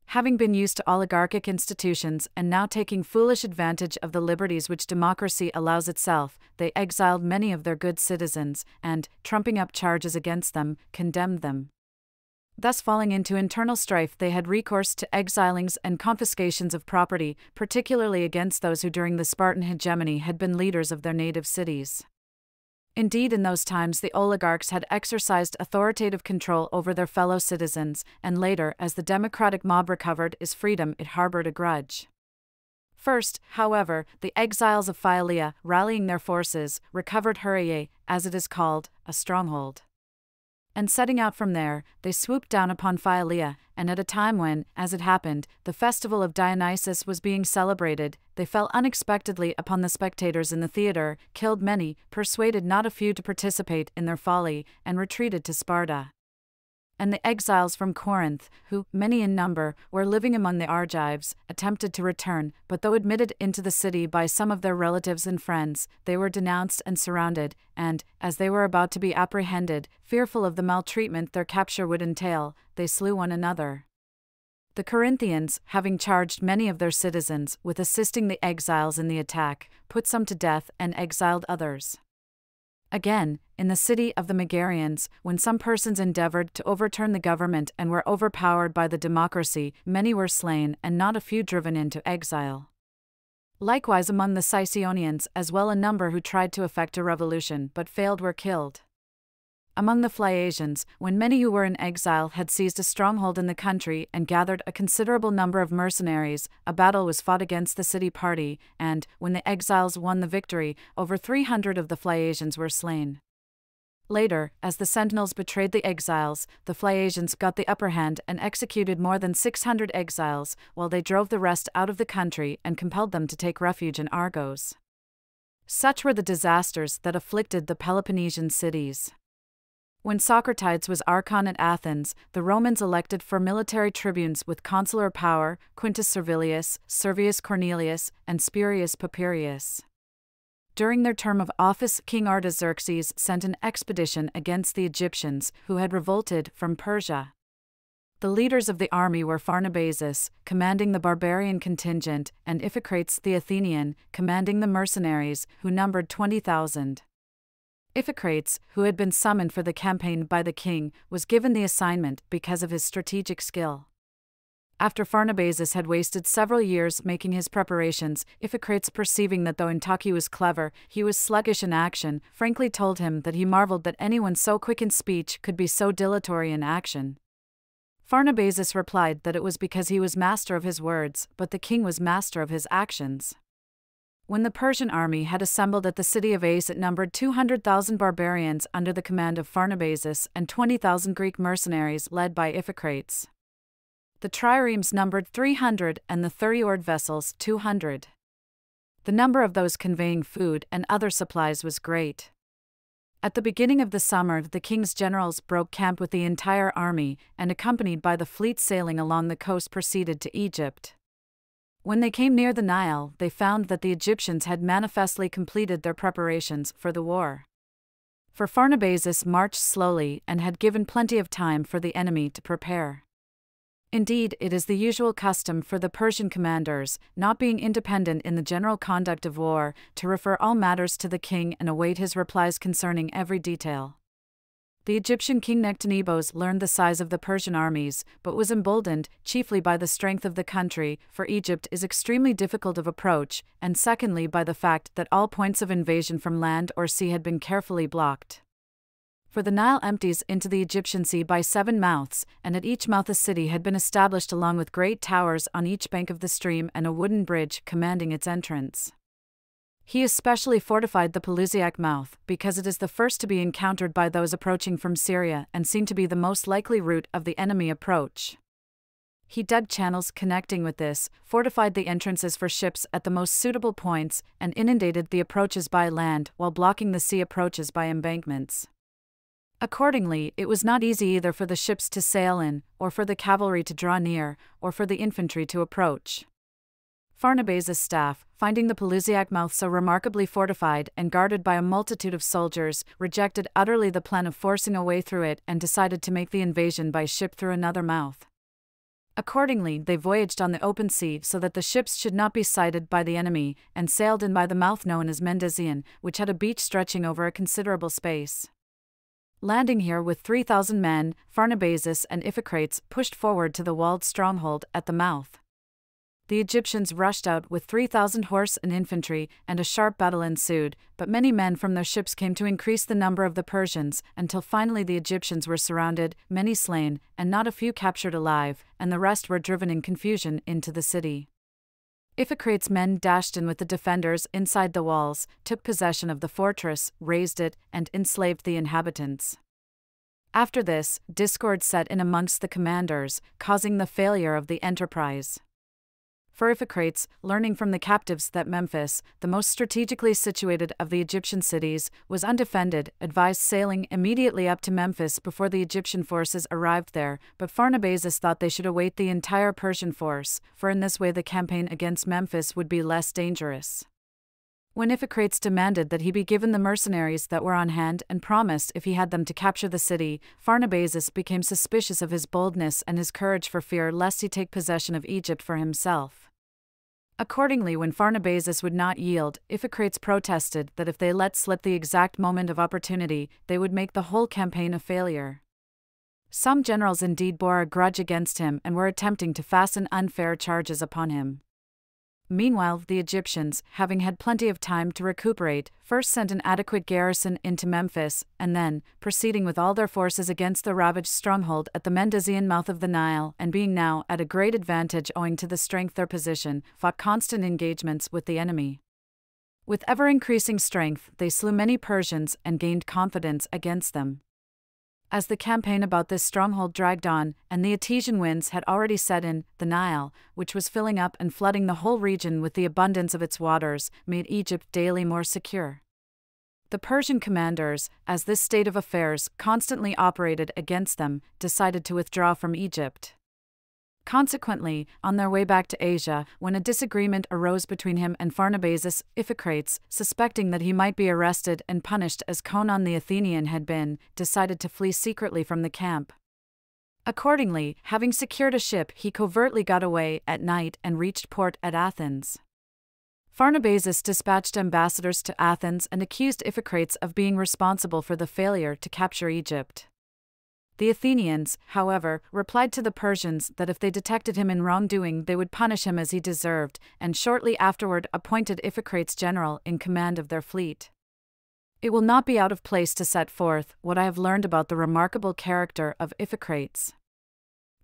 Having been used to oligarchic institutions and now taking foolish advantage of the liberties which democracy allows itself, they exiled many of their good citizens, and, trumping up charges against them, condemned them. Thus falling into internal strife, they had recourse to exilings and confiscations of property, particularly against those who during the Spartan hegemony had been leaders of their native cities. Indeed, in those times the oligarchs had exercised authoritative control over their fellow citizens, and later, as the democratic mob recovered its freedom, it harbored a grudge. First, however, the exiles of Philicia, rallying their forces, recovered Thurii, as it is called, a stronghold. And setting out from there, they swooped down upon Philicia, and at a time when, as it happened, the festival of Dionysius was being celebrated, they fell unexpectedly upon the spectators in the theatre, killed many, persuaded not a few to participate in their folly, and retreated to Sparta. And the exiles from Corinth, who, many in number, were living among the Argives, attempted to return, but though admitted into the city by some of their relatives and friends, they were denounced and surrounded, and, as they were about to be apprehended, fearful of the maltreatment their capture would entail, they slew one another. The Corinthians, having charged many of their citizens with assisting the exiles in the attack, put some to death and exiled others. Again, in the city of the Megarians, when some persons endeavored to overturn the government and were overpowered by the democracy, many were slain and not a few driven into exile. Likewise among the Sicyonians as well a number who tried to effect a revolution but failed were killed. Among the Phliasians, when many who were in exile had seized a stronghold in the country and gathered a considerable number of mercenaries, a battle was fought against the city party, and, when the exiles won the victory, over three hundred of the Phliasians were slain. Later, as the sentinels betrayed the exiles, the Phliasians got the upper hand and executed more than six hundred exiles, while they drove the rest out of the country and compelled them to take refuge in Argos. Such were the disasters that afflicted the Peloponnesian cities. When Socrates was archon at Athens, the Romans elected four military tribunes with consular power, Quintus Servilius, Servius Cornelius, and Spurius Papirius. During their term of office, King Artaxerxes sent an expedition against the Egyptians, who had revolted from Persia. The leaders of the army were Pharnabazus, commanding the barbarian contingent, and Iphicrates the Athenian, commanding the mercenaries, who numbered twenty thousand. Iphicrates, who had been summoned for the campaign by the king, was given the assignment because of his strategic skill. After Pharnabazus had wasted several years making his preparations, Iphicrates, perceiving that though Antiochus was clever, he was sluggish in action, frankly told him that he marveled that anyone so quick in speech could be so dilatory in action. Pharnabazus replied that it was because he was master of his words, but the king was master of his actions. When the Persian army had assembled at the city of Ace, it numbered two hundred thousand barbarians under the command of Pharnabazus and twenty thousand Greek mercenaries led by Iphicrates. The triremes numbered three hundred and the thirty-oared vessels two hundred. The number of those conveying food and other supplies was great. At the beginning of the summer, the king's generals broke camp with the entire army and, accompanied by the fleet sailing along the coast, proceeded to Egypt. When they came near the Nile, they found that the Egyptians had manifestly completed their preparations for the war. For Pharnabazus marched slowly and had given plenty of time for the enemy to prepare. Indeed, it is the usual custom for the Persian commanders, not being independent in the general conduct of war, to refer all matters to the king and await his replies concerning every detail. The Egyptian king Nectanebos learned the size of the Persian armies, but was emboldened, chiefly by the strength of the country, for Egypt is extremely difficult of approach, and secondly by the fact that all points of invasion from land or sea had been carefully blocked. For the Nile empties into the Egyptian sea by seven mouths, and at each mouth a city had been established along with great towers on each bank of the stream and a wooden bridge commanding its entrance. He especially fortified the Pelusiac mouth, because it is the first to be encountered by those approaching from Syria and seemed to be the most likely route of the enemy approach. He dug channels connecting with this, fortified the entrances for ships at the most suitable points, and inundated the approaches by land while blocking the sea approaches by embankments. Accordingly, it was not easy either for the ships to sail in, or for the cavalry to draw near, or for the infantry to approach. Pharnabazus' staff, finding the Pelusiac mouth so remarkably fortified and guarded by a multitude of soldiers, rejected utterly the plan of forcing a way through it and decided to make the invasion by ship through another mouth. Accordingly, they voyaged on the open sea so that the ships should not be sighted by the enemy, and sailed in by the mouth known as Mendesian, which had a beach stretching over a considerable space. Landing here with three thousand men, Pharnabazus and Iphicrates pushed forward to the walled stronghold at the mouth. The Egyptians rushed out with three thousand horse and infantry, and a sharp battle ensued, but many men from their ships came to increase the number of the Persians, until finally the Egyptians were surrounded, many slain, and not a few captured alive, and the rest were driven in confusion into the city. Iphicrates' men dashed in with the defenders inside the walls, took possession of the fortress, razed it, and enslaved the inhabitants. After this, discord set in amongst the commanders, causing the failure of the enterprise. For Iphicrates, learning from the captives that Memphis, the most strategically situated of the Egyptian cities, was undefended, advised sailing immediately up to Memphis before the Egyptian forces arrived there, but Pharnabazus thought they should await the entire Persian force, for in this way the campaign against Memphis would be less dangerous. when Iphicrates demanded that he be given the mercenaries that were on hand and promised if he had them to capture the city, Pharnabazus became suspicious of his boldness and his courage for fear lest he take possession of Egypt for himself. Accordingly, when Pharnabazus would not yield, Iphicrates protested that if they let slip the exact moment of opportunity, they would make the whole campaign a failure. Some generals indeed bore a grudge against him and were attempting to fasten unfair charges upon him. Meanwhile, the Egyptians, having had plenty of time to recuperate, first sent an adequate garrison into Memphis, and then, proceeding with all their forces against the ravaged stronghold at the Mendazian mouth of the Nile, and being now at a great advantage owing to the strength of their position, fought constant engagements with the enemy. With ever-increasing strength, they slew many Persians and gained confidence against them. As the campaign about this stronghold dragged on, and the Etesian winds had already set in, the Nile, which was filling up and flooding the whole region with the abundance of its waters, made Egypt daily more secure. The Persian commanders, as this state of affairs constantly operated against them, decided to withdraw from Egypt. Consequently, on their way back to Asia, when a disagreement arose between him and Pharnabazus, Iphicrates, suspecting that he might be arrested and punished as Conon the Athenian had been, decided to flee secretly from the camp. Accordingly, having secured a ship, he covertly got away at night and reached port at Athens. Pharnabazus dispatched ambassadors to Athens and accused Iphicrates of being responsible for the failure to capture Egypt. The Athenians, however, replied to the Persians that if they detected him in wrongdoing they would punish him as he deserved, and shortly afterward appointed Iphicrates general in command of their fleet. It will not be out of place to set forth what I have learned about the remarkable character of Iphicrates.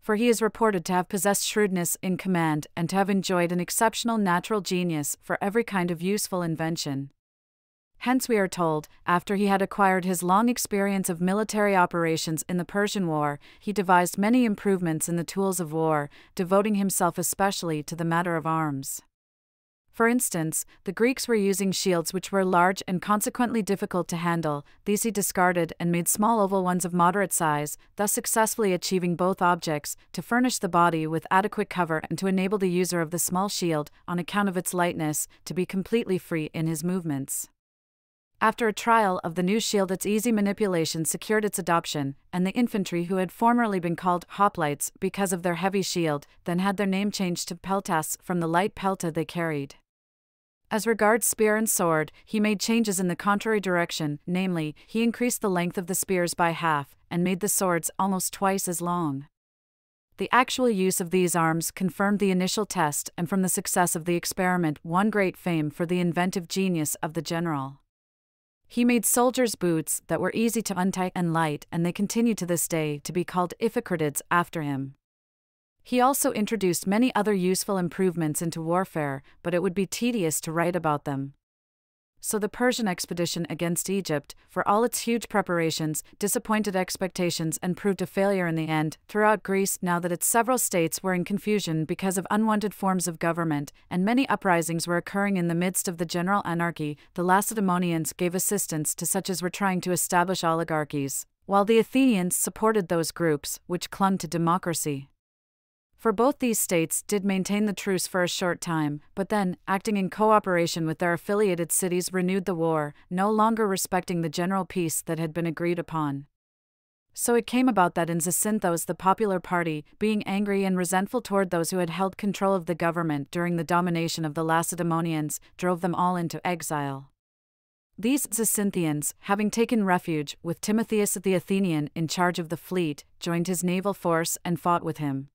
For he is reported to have possessed shrewdness in command and to have enjoyed an exceptional natural genius for every kind of useful invention. Hence we are told, after he had acquired his long experience of military operations in the Persian War, he devised many improvements in the tools of war, devoting himself especially to the matter of arms. For instance, the Greeks were using shields which were large and consequently difficult to handle. These he discarded and made small oval ones of moderate size, thus successfully achieving both objects, to furnish the body with adequate cover and to enable the user of the small shield, on account of its lightness, to be completely free in his movements. After a trial of the new shield, its easy manipulation secured its adoption, and the infantry who had formerly been called hoplites because of their heavy shield then had their name changed to peltas from the light pelta they carried. As regards spear and sword, he made changes in the contrary direction, namely, he increased the length of the spears by half, and made the swords almost twice as long. The actual use of these arms confirmed the initial test, and from the success of the experiment won great fame for the inventive genius of the general. He made soldiers' boots that were easy to untie and light, and they continue to this day to be called Iphicratids after him. He also introduced many other useful improvements into warfare, but it would be tedious to write about them. So the Persian expedition against Egypt, for all its huge preparations, disappointed expectations and proved a failure in the end. Throughout Greece, now that its several states were in confusion because of unwanted forms of government, and many uprisings were occurring in the midst of the general anarchy, the Lacedaemonians gave assistance to such as were trying to establish oligarchies, while the Athenians supported those groups which clung to democracy. For both these states did maintain the truce for a short time, but then, acting in cooperation with their affiliated cities, renewed the war, no longer respecting the general peace that had been agreed upon. So it came about that in Zacynthos the popular party, being angry and resentful toward those who had held control of the government during the domination of the Lacedaemonians, drove them all into exile. These Zacynthians, having taken refuge with Timotheus the Athenian in charge of the fleet, joined his naval force and fought with him.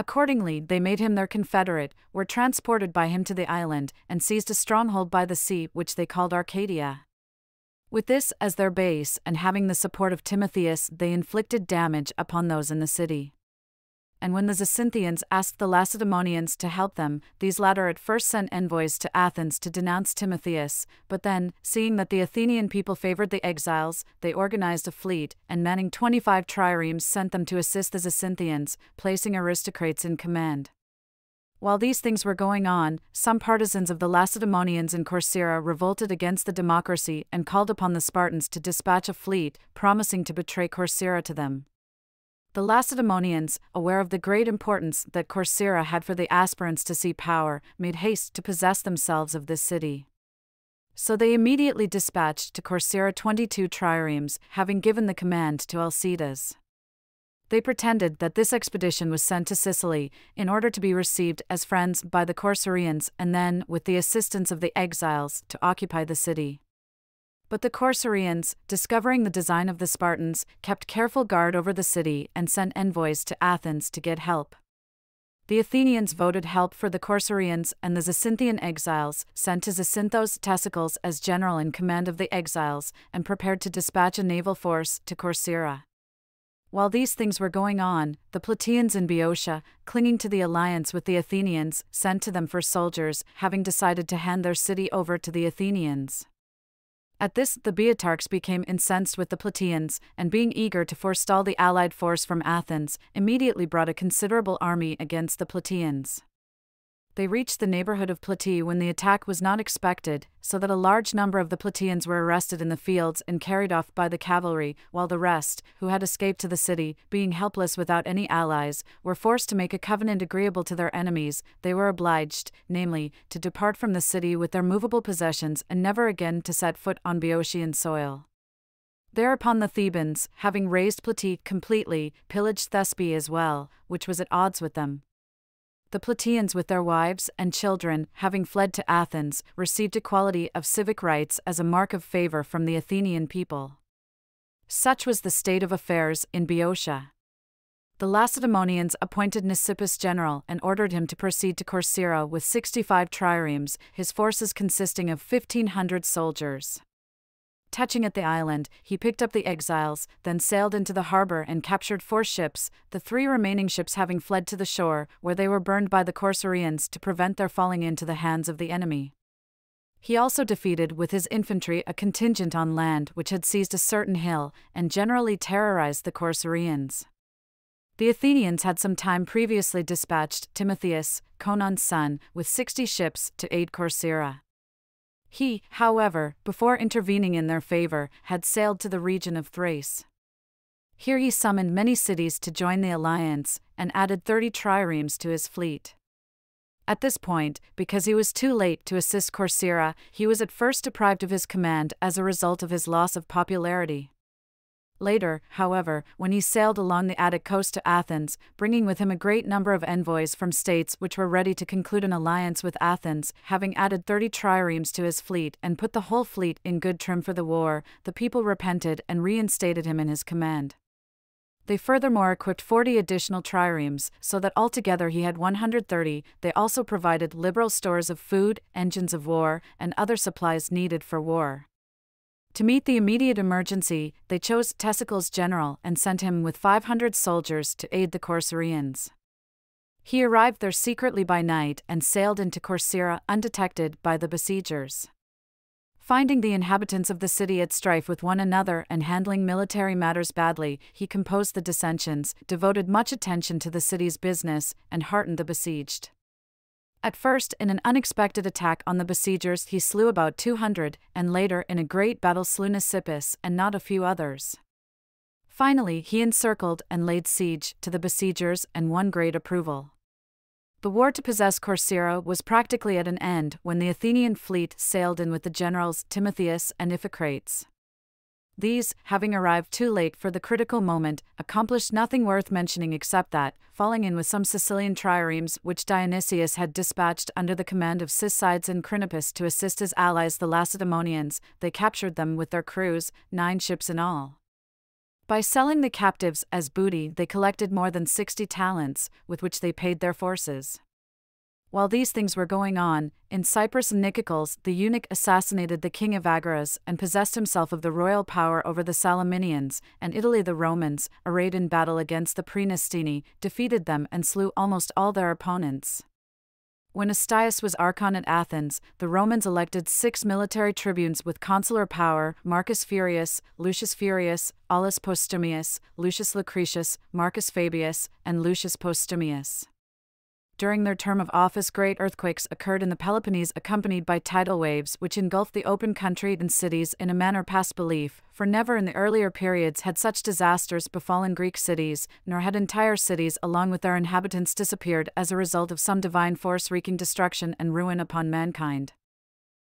Accordingly, they made him their confederate, were transported by him to the island, and seized a stronghold by the sea which they called Arcadia. With this as their base, and having the support of Timotheus, they inflicted damage upon those in the city. And when the Zacynthians asked the Lacedaemonians to help them, these latter at first sent envoys to Athens to denounce Timotheus, but then, seeing that the Athenian people favored the exiles, they organized a fleet, and manning twenty-five triremes sent them to assist the Zacynthians, placing aristocrates in command. While these things were going on, some partisans of the Lacedaemonians in Corcyra revolted against the democracy and called upon the Spartans to dispatch a fleet, promising to betray Corcyra to them. The Lacedaemonians, aware of the great importance that Corcyra had for the aspirants to see power, made haste to possess themselves of this city. So they immediately dispatched to Corcyra twenty-two triremes, having given the command to Alcides. They pretended that this expedition was sent to Sicily, in order to be received as friends by the Corcyraeans and then, with the assistance of the exiles, to occupy the city. But the Corcyraeans, discovering the design of the Spartans, kept careful guard over the city and sent envoys to Athens to get help. The Athenians voted help for the Corcyraeans, and the Zacinthian exiles sent to Zacinthos Tessicles as general in command of the exiles, and prepared to dispatch a naval force to Corcyra. While these things were going on, the Plataeans in Boeotia, clinging to the alliance with the Athenians, sent to them for soldiers, having decided to hand their city over to the Athenians. At this, the Boeotarchs became incensed with the Plataeans, and being eager to forestall the allied force from Athens, immediately brought a considerable army against the Plataeans. They reached the neighborhood of Plataea when the attack was not expected, so that a large number of the Plataeans were arrested in the fields and carried off by the cavalry, while the rest, who had escaped to the city, being helpless without any allies, were forced to make a covenant agreeable to their enemies. They were obliged, namely, to depart from the city with their movable possessions and never again to set foot on Boeotian soil. Thereupon the Thebans, having razed Plataea completely, pillaged Thespe as well, which was at odds with them. The Plataeans with their wives and children, having fled to Athens, received equality of civic rights as a mark of favor from the Athenian people. Such was the state of affairs in Boeotia. The Lacedaemonians appointed Nisippus general and ordered him to proceed to Corcyra with sixty-five triremes, his forces consisting of fifteen hundred soldiers. Touching at the island, he picked up the exiles, then sailed into the harbor and captured four ships, the three remaining ships having fled to the shore, where they were burned by the Corcyraeans to prevent their falling into the hands of the enemy. He also defeated with his infantry a contingent on land which had seized a certain hill, and generally terrorized the Corcyraeans. The Athenians had some time previously dispatched Timotheus, Conon's son, with sixty ships to aid Corcyra. He, however, before intervening in their favor, had sailed to the region of Thrace. Here he summoned many cities to join the alliance, and added thirty triremes to his fleet. At this point, because he was too late to assist Corcyra, he was at first deprived of his command as a result of his loss of popularity. Later, however, when he sailed along the Attic coast to Athens, bringing with him a great number of envoys from states which were ready to conclude an alliance with Athens, having added thirty triremes to his fleet and put the whole fleet in good trim for the war, the people repented and reinstated him in his command. They furthermore equipped forty additional triremes, so that altogether he had one hundred thirty. They also provided liberal stores of food, engines of war, and other supplies needed for war. To meet the immediate emergency, they chose Tessicles general and sent him with five hundred soldiers to aid the Corcyraeans. He arrived there secretly by night and sailed into Corcyra undetected by the besiegers. Finding the inhabitants of the city at strife with one another and handling military matters badly, he composed the dissensions, devoted much attention to the city's business, and heartened the besieged. At first, in an unexpected attack on the besiegers, he slew about two hundred, and later in a great battle slew Nisippus and not a few others. Finally, he encircled and laid siege to the besiegers and won great approval. The war to possess Corcyra was practically at an end when the Athenian fleet sailed in with the generals Timotheus and Iphicrates. These, having arrived too late for the critical moment, accomplished nothing worth mentioning except that, falling in with some Sicilian triremes which Dionysius had dispatched under the command of Sicides and Crinipus to assist his allies the Lacedaemonians, they captured them with their crews, nine ships in all. By selling the captives as booty, they collected more than sixty talents, with which they paid their forces. While these things were going on, in Cyprus and Nicocles, the eunuch assassinated the king Evagoras and possessed himself of the royal power over the Salaminians, and Italy the Romans, arrayed in battle against the Prenestini, defeated them and slew almost all their opponents. When Astius was archon at Athens, the Romans elected six military tribunes with consular power: Marcus Furius, Lucius Furius, Aulus Postumius, Lucius Lucretius, Marcus Fabius, and Lucius Postumius. During their term of office, great earthquakes occurred in the Peloponnese accompanied by tidal waves which engulfed the open country and cities in a manner past belief, for never in the earlier periods had such disasters befallen Greek cities, nor had entire cities along with their inhabitants disappeared as a result of some divine force wreaking destruction and ruin upon mankind.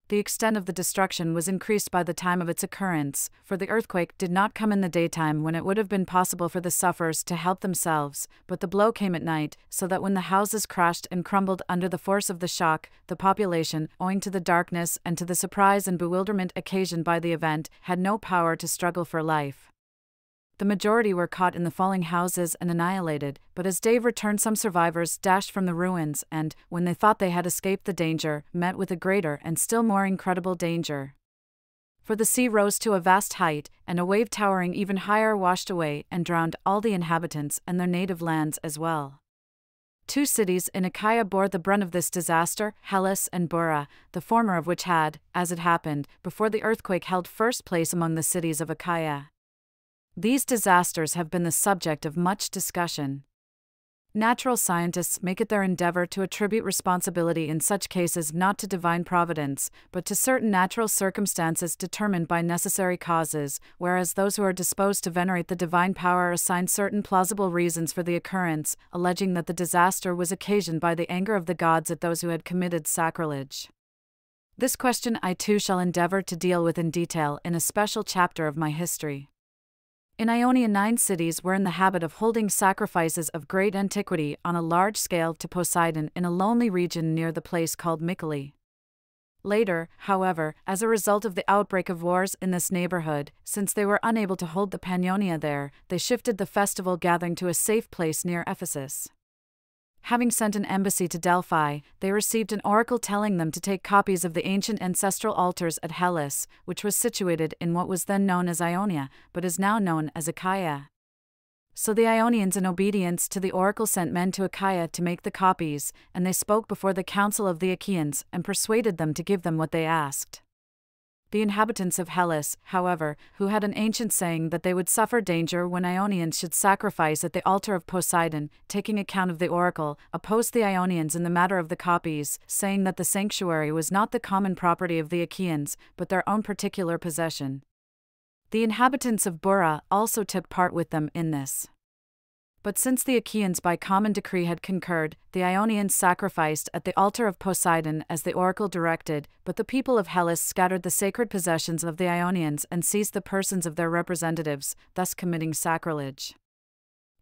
The extent of the destruction was increased by the time of its occurrence, for the earthquake did not come in the daytime when it would have been possible for the sufferers to help themselves, but the blow came at night, so that when the houses crashed and crumbled under the force of the shock, the population, owing to the darkness and to the surprise and bewilderment occasioned by the event, had no power to struggle for life. The majority were caught in the falling houses and annihilated, but as day returned some survivors dashed from the ruins and, when they thought they had escaped the danger, met with a greater and still more incredible danger. For the sea rose to a vast height, and a wave towering even higher washed away and drowned all the inhabitants and their native lands as well. Two cities in Achaia bore the brunt of this disaster, Hellas and Bura, the former of which had, as it happened, before the earthquake held first place among the cities of Achaia. These disasters have been the subject of much discussion. Natural scientists make it their endeavor to attribute responsibility in such cases not to divine providence, but to certain natural circumstances determined by necessary causes, whereas those who are disposed to venerate the divine power assign certain plausible reasons for the occurrence, alleging that the disaster was occasioned by the anger of the gods at those who had committed sacrilege. This question I too shall endeavor to deal with in detail in a special chapter of my history. In Ionia, nine cities were in the habit of holding sacrifices of great antiquity on a large scale to Poseidon in a lonely region near the place called Mycale. Later, however, as a result of the outbreak of wars in this neighborhood, since they were unable to hold the Pannonia there, they shifted the festival gathering to a safe place near Ephesus. Having sent an embassy to Delphi, they received an oracle telling them to take copies of the ancient ancestral altars at Hellas, which was situated in what was then known as Ionia, but is now known as Achaia. So the Ionians, in obedience to the oracle, sent men to Achaia to make the copies, and they spoke before the council of the Achaeans and persuaded them to give them what they asked. The inhabitants of Hellas, however, who had an ancient saying that they would suffer danger when Ionians should sacrifice at the altar of Poseidon, taking account of the oracle, opposed the Ionians in the matter of the copies, saying that the sanctuary was not the common property of the Achaeans, but their own particular possession. The inhabitants of Bura also took part with them in this. But since the Achaeans by common decree had concurred, the Ionians sacrificed at the altar of Poseidon as the oracle directed, but the people of Hellas scattered the sacred possessions of the Ionians and seized the persons of their representatives, thus committing sacrilege.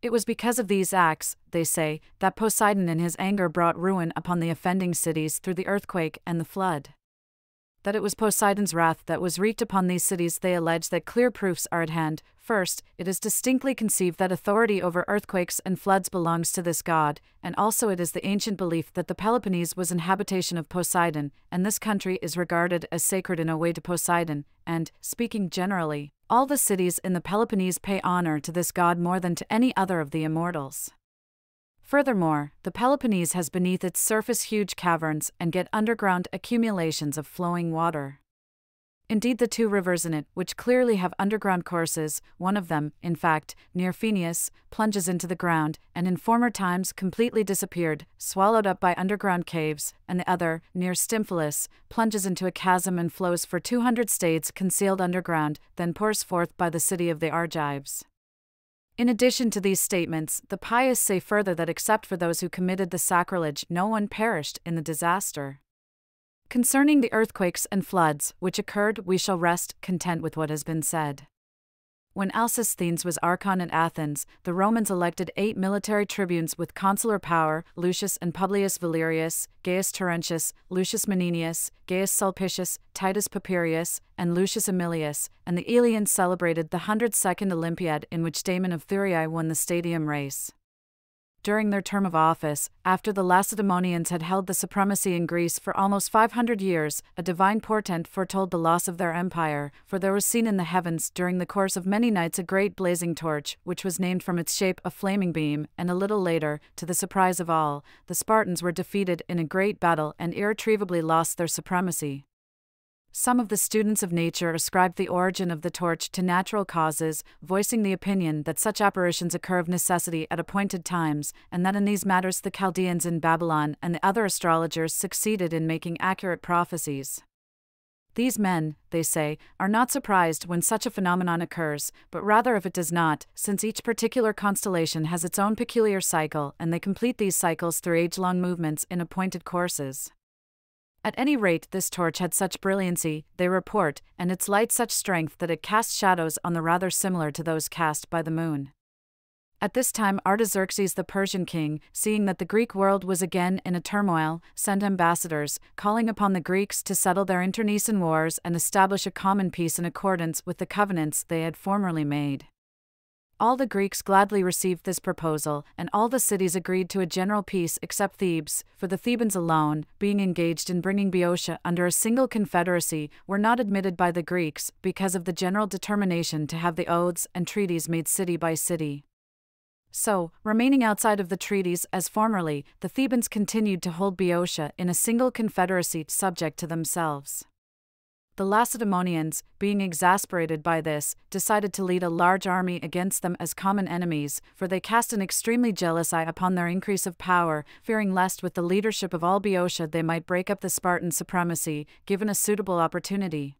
It was because of these acts, they say, that Poseidon in his anger brought ruin upon the offending cities through the earthquake and the flood. That it was Poseidon's wrath that was wreaked upon these cities, they allege that clear proofs are at hand. First, it is distinctly conceived that authority over earthquakes and floods belongs to this god, and also it is the ancient belief that the Peloponnese was an habitation of Poseidon, and this country is regarded as sacred in a way to Poseidon, and, speaking generally, all the cities in the Peloponnese pay honor to this god more than to any other of the immortals. Furthermore, the Peloponnese has beneath its surface huge caverns and get underground accumulations of flowing water. Indeed, the two rivers in it, which clearly have underground courses, one of them, in fact, near Phoenicia, plunges into the ground, and in former times completely disappeared, swallowed up by underground caves, and the other, near Stymphalus, plunges into a chasm and flows for two hundred stades concealed underground, then pours forth by the city of the Argives. In addition to these statements, the pious say further that except for those who committed the sacrilege, no one perished in the disaster. Concerning the earthquakes and floods which occurred, we shall rest content with what has been said. When Alcisthenes was archon at Athens, the Romans elected eight military tribunes with consular power: Lucius and Publius Valerius, Gaius Terentius, Lucius Menenius, Gaius Sulpicius, Titus Papirius, and Lucius Aemilius, and the Eleans celebrated the one hundred second Olympiad, in which Damon of Thurii won the stadium race. During their term of office, after the Lacedaemonians had held the supremacy in Greece for almost five hundred years, a divine portent foretold the loss of their empire, for there was seen in the heavens during the course of many nights a great blazing torch, which was named from its shape a flaming beam, and a little later, to the surprise of all, the Spartans were defeated in a great battle and irretrievably lost their supremacy. Some of the students of nature ascribed the origin of the torch to natural causes, voicing the opinion that such apparitions occur of necessity at appointed times, and that in these matters the Chaldeans in Babylon and the other astrologers succeeded in making accurate prophecies. These men, they say, are not surprised when such a phenomenon occurs, but rather if it does not, since each particular constellation has its own peculiar cycle, and they complete these cycles through age-long movements in appointed courses. At any rate, this torch had such brilliancy, they report, and its light such strength that it cast shadows on the rather similar to those cast by the moon. At this time Artaxerxes the Persian king, seeing that the Greek world was again in a turmoil, sent ambassadors, calling upon the Greeks to settle their internecine wars and establish a common peace in accordance with the covenants they had formerly made. All the Greeks gladly received this proposal, and all the cities agreed to a general peace except Thebes, for the Thebans alone, being engaged in bringing Boeotia under a single confederacy, were not admitted by the Greeks, because of the general determination to have the oaths and treaties made city by city. So, remaining outside of the treaties as formerly, the Thebans continued to hold Boeotia in a single confederacy subject to themselves. The Lacedaemonians, being exasperated by this, decided to lead a large army against them as common enemies, for they cast an extremely jealous eye upon their increase of power, fearing lest with the leadership of all Boeotia they might break up the Spartan supremacy, given a suitable opportunity.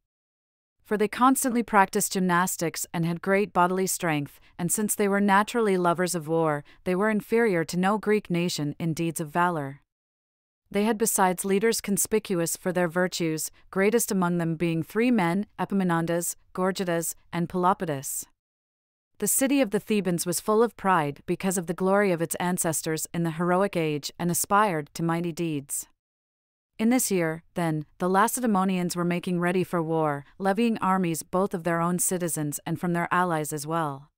For they constantly practiced gymnastics and had great bodily strength, and since they were naturally lovers of war, they were inferior to no Greek nation in deeds of valor. They had besides leaders conspicuous for their virtues, greatest among them being three men, Epaminondas, Gorgidas, and Pelopidas. The city of the Thebans was full of pride because of the glory of its ancestors in the heroic age and aspired to mighty deeds. In this year, then, the Lacedaemonians were making ready for war, levying armies both of their own citizens and from their allies as well.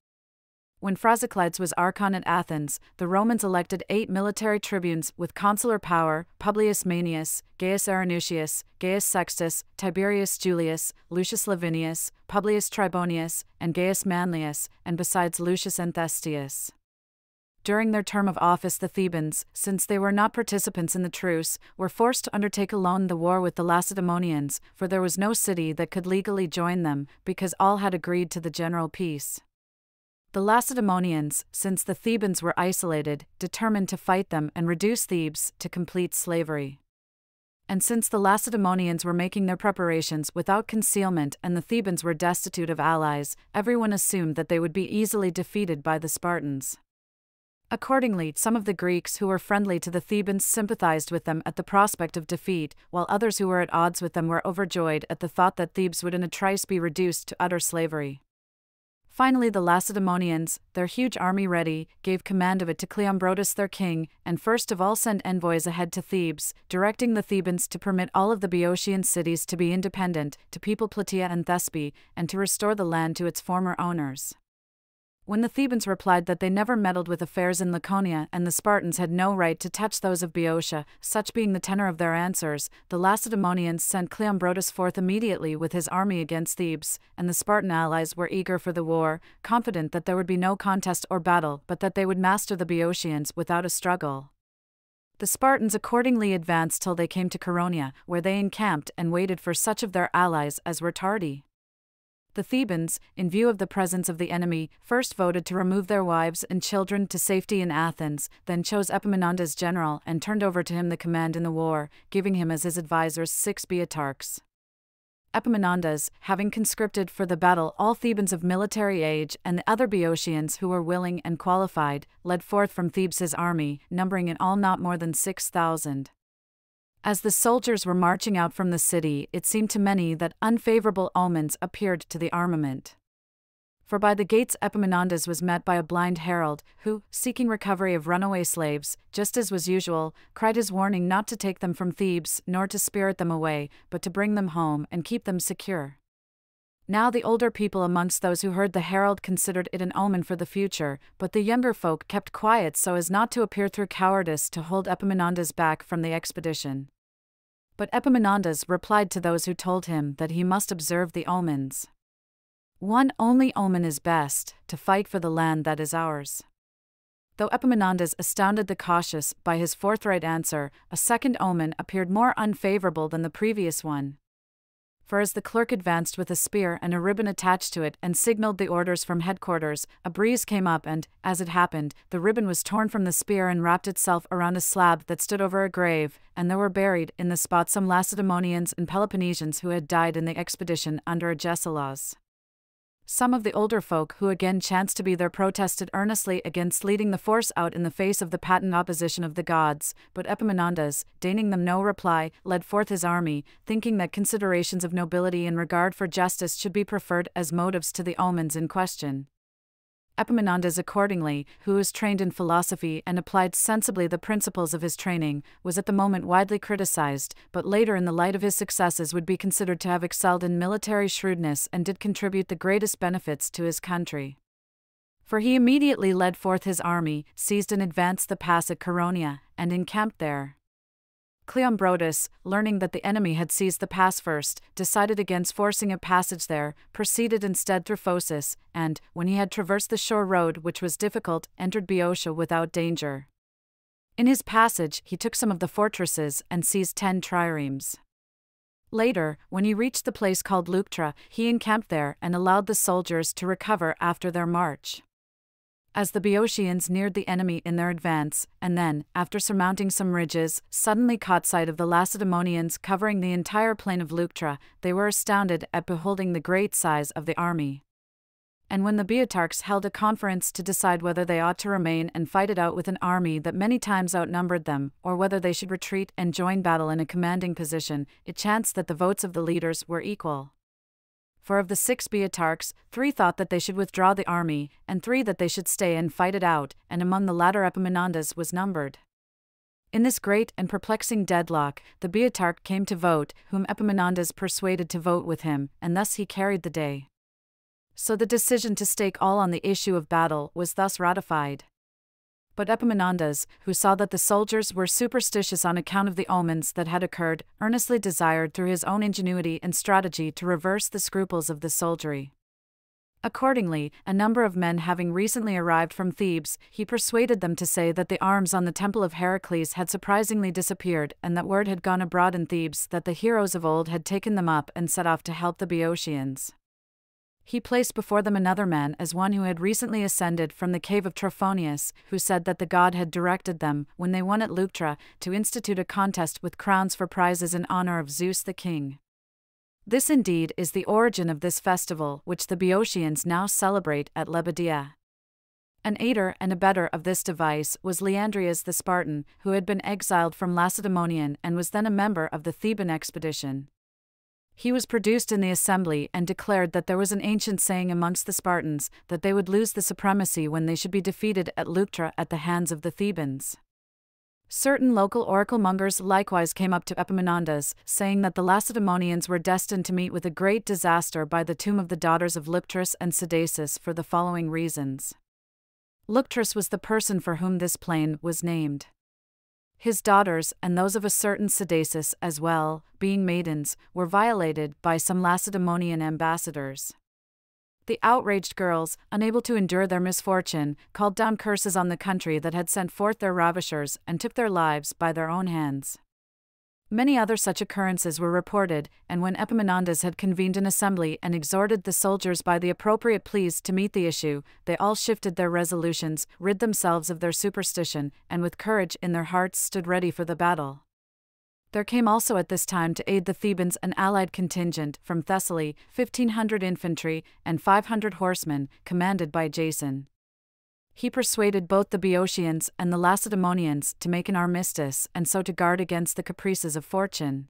When Phrasiclides was archon at Athens, the Romans elected eight military tribunes with consular power, Publius Manius, Gaius Arenutius, Gaius Sextus, Tiberius Julius, Lucius Lavinius, Publius Tribonius, and Gaius Manlius, and besides Lucius Anthestius. During their term of office the Thebans, since they were not participants in the truce, were forced to undertake alone the war with the Lacedaemonians, for there was no city that could legally join them, because all had agreed to the general peace. The Lacedaemonians, since the Thebans were isolated, determined to fight them and reduce Thebes to complete slavery. And since the Lacedaemonians were making their preparations without concealment and the Thebans were destitute of allies, everyone assumed that they would be easily defeated by the Spartans. Accordingly, some of the Greeks who were friendly to the Thebans sympathized with them at the prospect of defeat, while others who were at odds with them were overjoyed at the thought that Thebes would in a trice be reduced to utter slavery. Finally the Lacedaemonians, their huge army ready, gave command of it to Cleombrotus their king, and first of all sent envoys ahead to Thebes, directing the Thebans to permit all of the Boeotian cities to be independent, to people Plataea and Thespe, and to restore the land to its former owners. When the Thebans replied that they never meddled with affairs in Laconia and the Spartans had no right to touch those of Boeotia, such being the tenor of their answers, the Lacedaemonians sent Cleombrotus forth immediately with his army against Thebes, and the Spartan allies were eager for the war, confident that there would be no contest or battle, but that they would master the Boeotians without a struggle. The Spartans accordingly advanced till they came to Chaeroneia, where they encamped and waited for such of their allies as were tardy. The Thebans, in view of the presence of the enemy, first voted to remove their wives and children to safety in Athens, then chose Epaminondas general and turned over to him the command in the war, giving him as his advisors six Boeotarchs. Epaminondas, having conscripted for the battle all Thebans of military age and the other Boeotians who were willing and qualified, led forth from Thebes his army, numbering in all not more than six thousand. As the soldiers were marching out from the city, it seemed to many that unfavorable omens appeared to the armament. For by the gates Epaminondas was met by a blind herald, who, seeking recovery of runaway slaves, just as was usual, cried his warning not to take them from Thebes nor to spirit them away, but to bring them home and keep them secure. Now the older people amongst those who heard the herald considered it an omen for the future, but the younger folk kept quiet so as not to appear through cowardice to hold Epaminondas back from the expedition. But Epaminondas replied to those who told him that he must observe the omens. One only omen is best, to fight for the land that is ours. Though Epaminondas astounded the cautious by his forthright answer, a second omen appeared more unfavorable than the previous one. For as the clerk advanced with a spear and a ribbon attached to it and signaled the orders from headquarters, a breeze came up and, as it happened, the ribbon was torn from the spear and wrapped itself around a slab that stood over a grave, and there were buried in the spot some Lacedaemonians and Peloponnesians who had died in the expedition under Agesilaus. Some of the older folk who again chanced to be there protested earnestly against leading the force out in the face of the patent opposition of the gods, but Epaminondas, deigning them no reply, led forth his army, thinking that considerations of nobility and regard for justice should be preferred as motives to the omens in question. Epaminondas accordingly, who was trained in philosophy and applied sensibly the principles of his training, was at the moment widely criticized, but later in the light of his successes would be considered to have excelled in military shrewdness and did contribute the greatest benefits to his country. For he immediately led forth his army, seized and advanced the pass at Chaeroneia, and encamped there. Cleombrotus, learning that the enemy had seized the pass first, decided against forcing a passage there, proceeded instead through Phocis, and, when he had traversed the shore road which was difficult, entered Boeotia without danger. In his passage he took some of the fortresses and seized ten triremes. Later, when he reached the place called Leuctra, he encamped there and allowed the soldiers to recover after their march. As the Boeotians neared the enemy in their advance, and then, after surmounting some ridges, suddenly caught sight of the Lacedaemonians covering the entire plain of Leuctra, they were astounded at beholding the great size of the army. And when the Boeotarchs held a conference to decide whether they ought to remain and fight it out with an army that many times outnumbered them, or whether they should retreat and join battle in a commanding position, it chanced that the votes of the leaders were equal. For of the six Boeotarchs, three thought that they should withdraw the army, and three that they should stay and fight it out, and among the latter Epaminondas was numbered. In this great and perplexing deadlock, the Boeotarch came to vote, whom Epaminondas persuaded to vote with him, and thus he carried the day. So the decision to stake all on the issue of battle was thus ratified. But Epaminondas, who saw that the soldiers were superstitious on account of the omens that had occurred, earnestly desired through his own ingenuity and strategy to reverse the scruples of the soldiery. Accordingly, a number of men having recently arrived from Thebes, he persuaded them to say that the arms on the temple of Heracles had surprisingly disappeared and that word had gone abroad in Thebes that the heroes of old had taken them up and set off to help the Boeotians. He placed before them another man as one who had recently ascended from the cave of Trophonius, who said that the god had directed them, when they won at Leuctra, to institute a contest with crowns for prizes in honor of Zeus the king. This indeed is the origin of this festival, which the Boeotians now celebrate at Lebedia. An aider and abettor of this device was Leandrias the Spartan, who had been exiled from Lacedaemonian and was then a member of the Theban expedition. He was produced in the assembly and declared that there was an ancient saying amongst the Spartans that they would lose the supremacy when they should be defeated at Leuctra at the hands of the Thebans. Certain local oracle mongers likewise came up to Epaminondas, saying that the Lacedaemonians were destined to meet with a great disaster by the tomb of the daughters of Leuctris and Sedasis for the following reasons. Leuctris was the person for whom this plain was named. His daughters, and those of a certain Sedasis as well, being maidens, were violated by some Lacedaemonian ambassadors. The outraged girls, unable to endure their misfortune, called down curses on the country that had sent forth their ravishers and took their lives by their own hands. Many other such occurrences were reported, and when Epaminondas had convened an assembly and exhorted the soldiers by the appropriate pleas to meet the issue, they all shifted their resolutions, rid themselves of their superstition, and with courage in their hearts stood ready for the battle. There came also at this time to aid the Thebans an allied contingent from Thessaly, fifteen hundred infantry and five hundred horsemen, commanded by Jason. He persuaded both the Boeotians and the Lacedaemonians to make an armistice and so to guard against the caprices of fortune.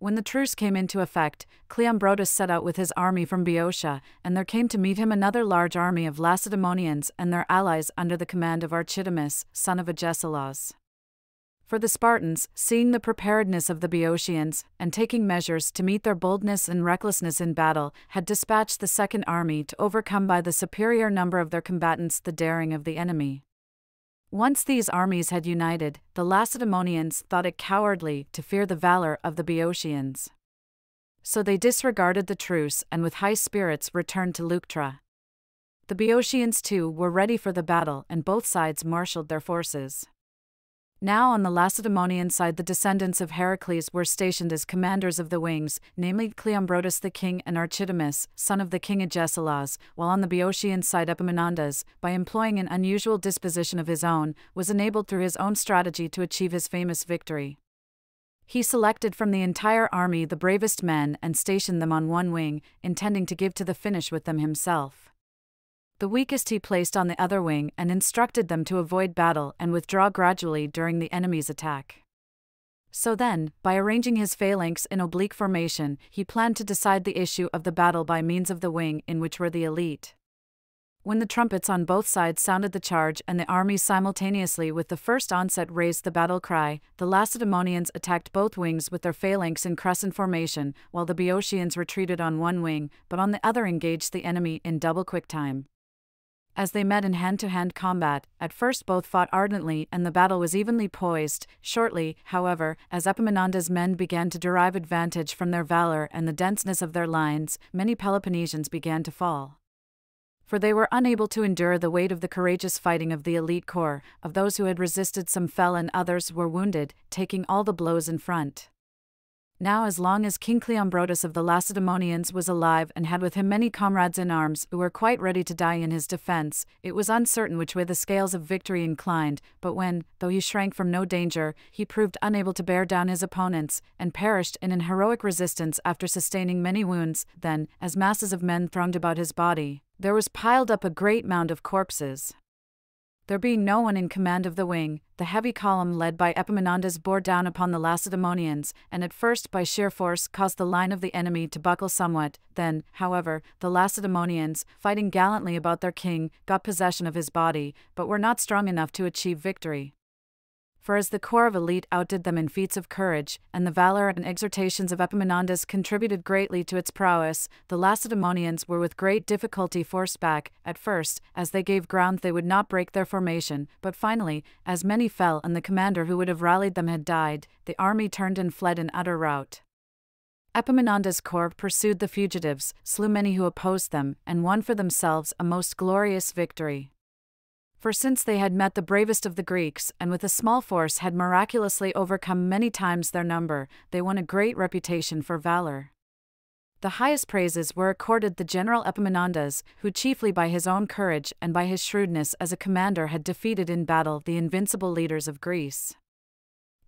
When the truce came into effect, Cleombrotus set out with his army from Boeotia, and there came to meet him another large army of Lacedaemonians and their allies under the command of Archidamus, son of Agesilaus. For the Spartans, seeing the preparedness of the Boeotians, and taking measures to meet their boldness and recklessness in battle, had dispatched the second army to overcome by the superior number of their combatants the daring of the enemy. Once these armies had united, the Lacedaemonians thought it cowardly to fear the valor of the Boeotians. So they disregarded the truce and with high spirits returned to Leuctra. The Boeotians too were ready for the battle and both sides marshaled their forces. Now on the Lacedaemonian side the descendants of Heracles were stationed as commanders of the wings, namely Cleombrotus the king and Archidamus, son of the king Agesilaus, while on the Boeotian side Epaminondas, by employing an unusual disposition of his own, was enabled through his own strategy to achieve his famous victory. He selected from the entire army the bravest men and stationed them on one wing, intending to give to the finish with them himself. The weakest he placed on the other wing and instructed them to avoid battle and withdraw gradually during the enemy's attack. So then, by arranging his phalanx in oblique formation, he planned to decide the issue of the battle by means of the wing in which were the elite. When the trumpets on both sides sounded the charge and the army simultaneously with the first onset raised the battle cry, the Lacedaemonians attacked both wings with their phalanx in crescent formation, while the Boeotians retreated on one wing, but on the other engaged the enemy in double quick time. As they met in hand-to-hand combat, at first both fought ardently and the battle was evenly poised. Shortly, however, as Epaminondas' men began to derive advantage from their valor and the denseness of their lines, many Peloponnesians began to fall. For they were unable to endure the weight of the courageous fighting of the elite corps. Of those who had resisted, some fell and others were wounded, taking all the blows in front. Now, as long as King Cleombrotus of the Lacedaemonians was alive and had with him many comrades in arms who were quite ready to die in his defense, it was uncertain which way the scales of victory inclined, but when, though he shrank from no danger, he proved unable to bear down his opponents, and perished in an heroic resistance after sustaining many wounds, then, as masses of men thronged about his body, there was piled up a great mound of corpses. There being no one in command of the wing, the heavy column led by Epaminondas bore down upon the Lacedaemonians, and at first by sheer force caused the line of the enemy to buckle somewhat. Then, however, the Lacedaemonians, fighting gallantly about their king, got possession of his body, but were not strong enough to achieve victory. For as the corps of elite outdid them in feats of courage, and the valor and exhortations of Epaminondas contributed greatly to its prowess, the Lacedaemonians were with great difficulty forced back. At first, as they gave ground, they would not break their formation, but finally, as many fell and the commander who would have rallied them had died, the army turned and fled in utter rout. Epaminondas' corps pursued the fugitives, slew many who opposed them, and won for themselves a most glorious victory. For since they had met the bravest of the Greeks, and with a small force had miraculously overcome many times their number, they won a great reputation for valor. The highest praises were accorded the general Epaminondas, who chiefly by his own courage and by his shrewdness as a commander had defeated in battle the invincible leaders of Greece.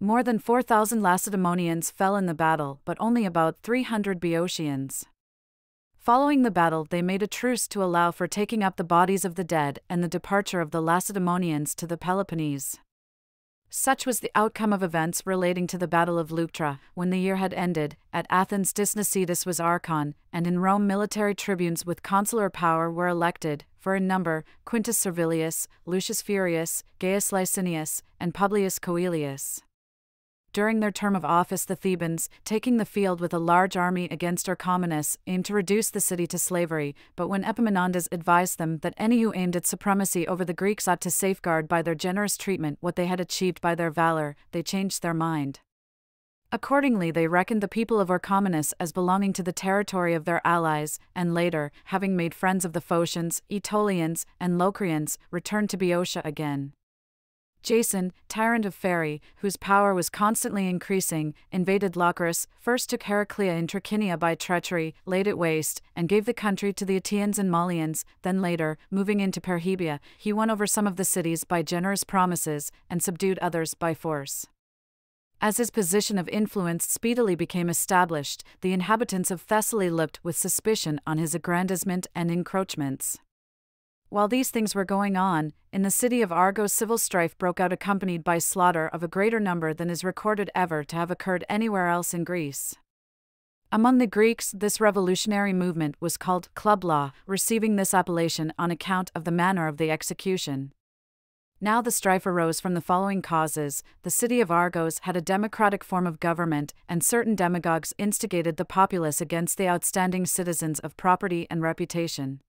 More than four thousand Lacedaemonians fell in the battle, but only about three hundred Boeotians. Following the battle, they made a truce to allow for taking up the bodies of the dead and the departure of the Lacedaemonians to the Peloponnese. Such was the outcome of events relating to the Battle of Leuctra. When the year had ended, at Athens Dionysius was archon, and in Rome military tribunes with consular power were elected, for in number, Quintus Servilius, Lucius Furius, Gaius Licinius, and Publius Coelius. During their term of office, the Thebans, taking the field with a large army against Orchomenus, aimed to reduce the city to slavery, but when Epaminondas advised them that any who aimed at supremacy over the Greeks ought to safeguard by their generous treatment what they had achieved by their valor, they changed their mind. Accordingly, they reckoned the people of Orchomenus as belonging to the territory of their allies, and later, having made friends of the Phocians, Aetolians, and Locrians, returned to Boeotia again. Jason, tyrant of Pherae, whose power was constantly increasing, invaded Locris, first took Heraclea in Trachinium by treachery, laid it waste, and gave the country to the Aetolians and Maulians. Then later, moving into Perrhebia, he won over some of the cities by generous promises, and subdued others by force. As his position of influence speedily became established, the inhabitants of Thessaly looked with suspicion on his aggrandizement and encroachments. While these things were going on, in the city of Argo civil strife broke out accompanied by slaughter of a greater number than is recorded ever to have occurred anywhere else in Greece. Among the Greeks, this revolutionary movement was called club law, receiving this appellation on account of the manner of the execution. Now the strife arose from the following causes. The city of Argos had a democratic form of government, and certain demagogues instigated the populace against the outstanding citizens of property and reputation.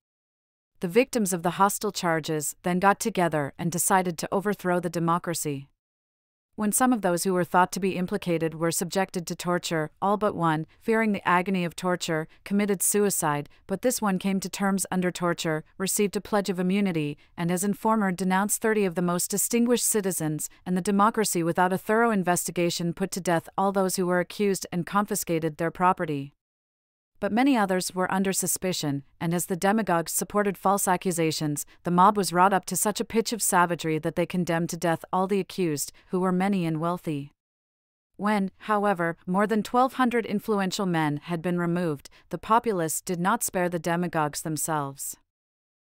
The victims of the hostile charges then got together and decided to overthrow the democracy. When some of those who were thought to be implicated were subjected to torture, all but one, fearing the agony of torture, committed suicide, but this one came to terms under torture, received a pledge of immunity, and as informer denounced thirty of the most distinguished citizens, and the democracy without a thorough investigation put to death all those who were accused and confiscated their property. But many others were under suspicion, and as the demagogues supported false accusations, the mob was wrought up to such a pitch of savagery that they condemned to death all the accused, who were many and wealthy. When, however, more than twelve hundred influential men had been removed, the populace did not spare the demagogues themselves.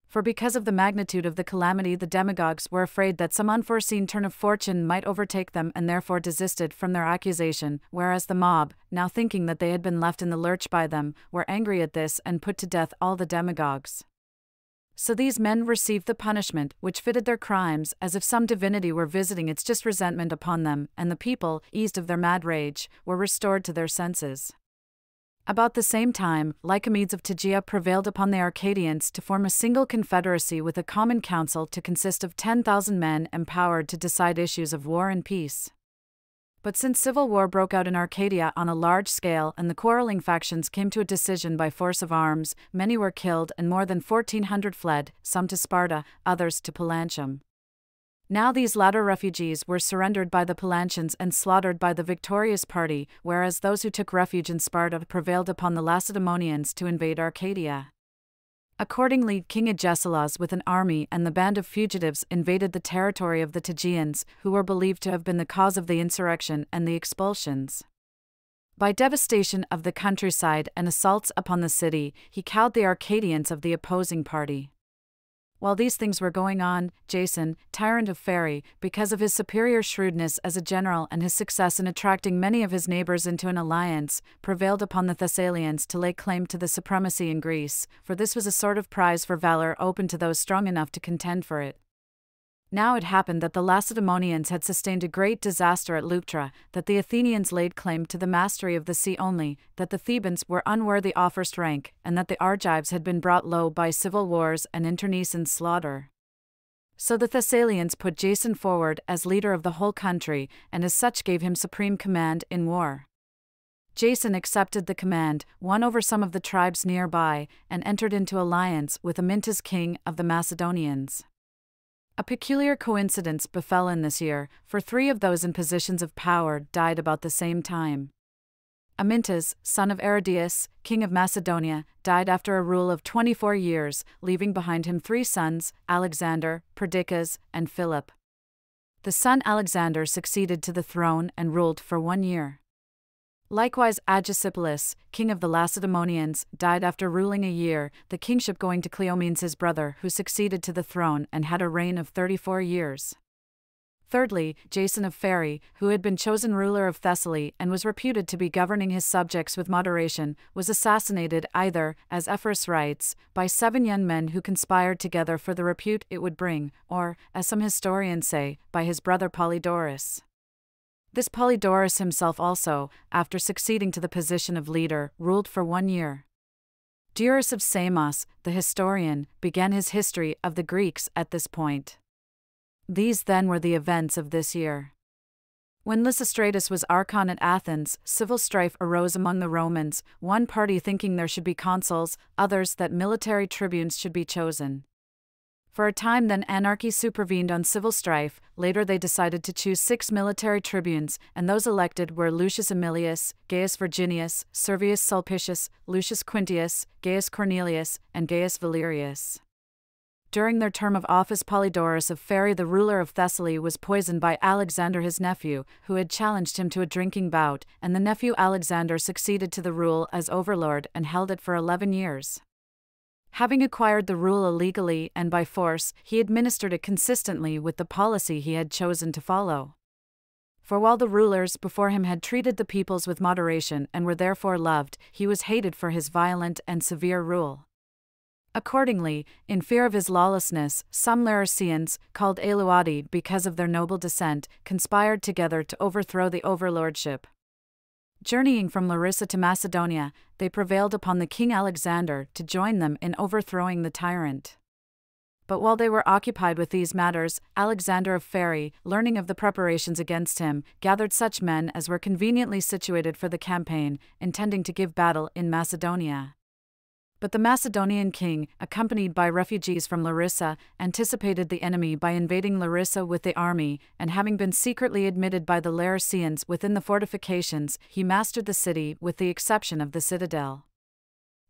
For because of the magnitude of the calamity, the demagogues were afraid that some unforeseen turn of fortune might overtake them, and therefore desisted from their accusation, whereas the mob, now thinking that they had been left in the lurch by them, were angry at this and put to death all the demagogues. So these men received the punishment which fitted their crimes, as if some divinity were visiting its just resentment upon them, and the people, eased of their mad rage, were restored to their senses. About the same time, Lycomedes of Tegea prevailed upon the Arcadians to form a single confederacy with a common council to consist of ten thousand men empowered to decide issues of war and peace. But since civil war broke out in Arcadia on a large scale and the quarreling factions came to a decision by force of arms, many were killed and more than fourteen hundred fled, some to Sparta, others to Pallantium. Now these latter refugees were surrendered by the Pallantians and slaughtered by the victorious party, whereas those who took refuge in Sparta prevailed upon the Lacedaemonians to invade Arcadia. Accordingly, King Agesilaus with an army and the band of fugitives invaded the territory of the Tegeans, who were believed to have been the cause of the insurrection and the expulsions. By devastation of the countryside and assaults upon the city, he cowed the Arcadians of the opposing party. While these things were going on, Jason, tyrant of Pherae, because of his superior shrewdness as a general and his success in attracting many of his neighbors into an alliance, prevailed upon the Thessalians to lay claim to the supremacy in Greece, for this was a sort of prize for valor open to those strong enough to contend for it. Now it happened that the Lacedaemonians had sustained a great disaster at Leuctra, that the Athenians laid claim to the mastery of the sea only, that the Thebans were unworthy of first rank, and that the Argives had been brought low by civil wars and internecine slaughter. So the Thessalians put Jason forward as leader of the whole country, and as such gave him supreme command in war. Jason accepted the command, won over some of the tribes nearby, and entered into alliance with Amyntas, king of the Macedonians. A peculiar coincidence befell in this year, for three of those in positions of power died about the same time. Amyntas, son of Aridaeus, king of Macedonia, died after a rule of twenty-four years, leaving behind him three sons, Alexander, Perdiccas, and Philip. The son Alexander succeeded to the throne and ruled for one year. Likewise, Agesilaus, king of the Lacedaemonians, died after ruling a year, the kingship going to Cleomenes his brother, who succeeded to the throne and had a reign of thirty-four years. Thirdly, Jason of Pherae, who had been chosen ruler of Thessaly and was reputed to be governing his subjects with moderation, was assassinated either, as Ephorus writes, by seven young men who conspired together for the repute it would bring, or, as some historians say, by his brother Polydorus. This Polydorus himself also, after succeeding to the position of leader, ruled for one year. Diodorus of Samos, the historian, began his history of the Greeks at this point. These then were the events of this year. When Lysistratus was archon at Athens, civil strife arose among the Romans, one party thinking there should be consuls, others that military tribunes should be chosen. For a time then anarchy supervened on civil strife, later they decided to choose six military tribunes, and those elected were Lucius Aemilius, Gaius Virginius, Servius Sulpicius, Lucius Quintius, Gaius Cornelius, and Gaius Valerius. During their term of office Polydorus of Pherae, the ruler of Thessaly, was poisoned by Alexander his nephew, who had challenged him to a drinking bout, and the nephew Alexander succeeded to the rule as overlord and held it for eleven years. Having acquired the rule illegally and by force, he administered it consistently with the policy he had chosen to follow. For while the rulers before him had treated the peoples with moderation and were therefore loved, he was hated for his violent and severe rule. Accordingly, in fear of his lawlessness, some Laurasians, called Aeluadi because of their noble descent, conspired together to overthrow the overlordship. Journeying from Larissa to Macedonia, they prevailed upon the king Alexander to join them in overthrowing the tyrant. But while they were occupied with these matters, Alexander of Pherae, learning of the preparations against him, gathered such men as were conveniently situated for the campaign, intending to give battle in Macedonia. But the Macedonian king, accompanied by refugees from Larissa, anticipated the enemy by invading Larissa with the army, and having been secretly admitted by the Laurasians within the fortifications, he mastered the city with the exception of the citadel.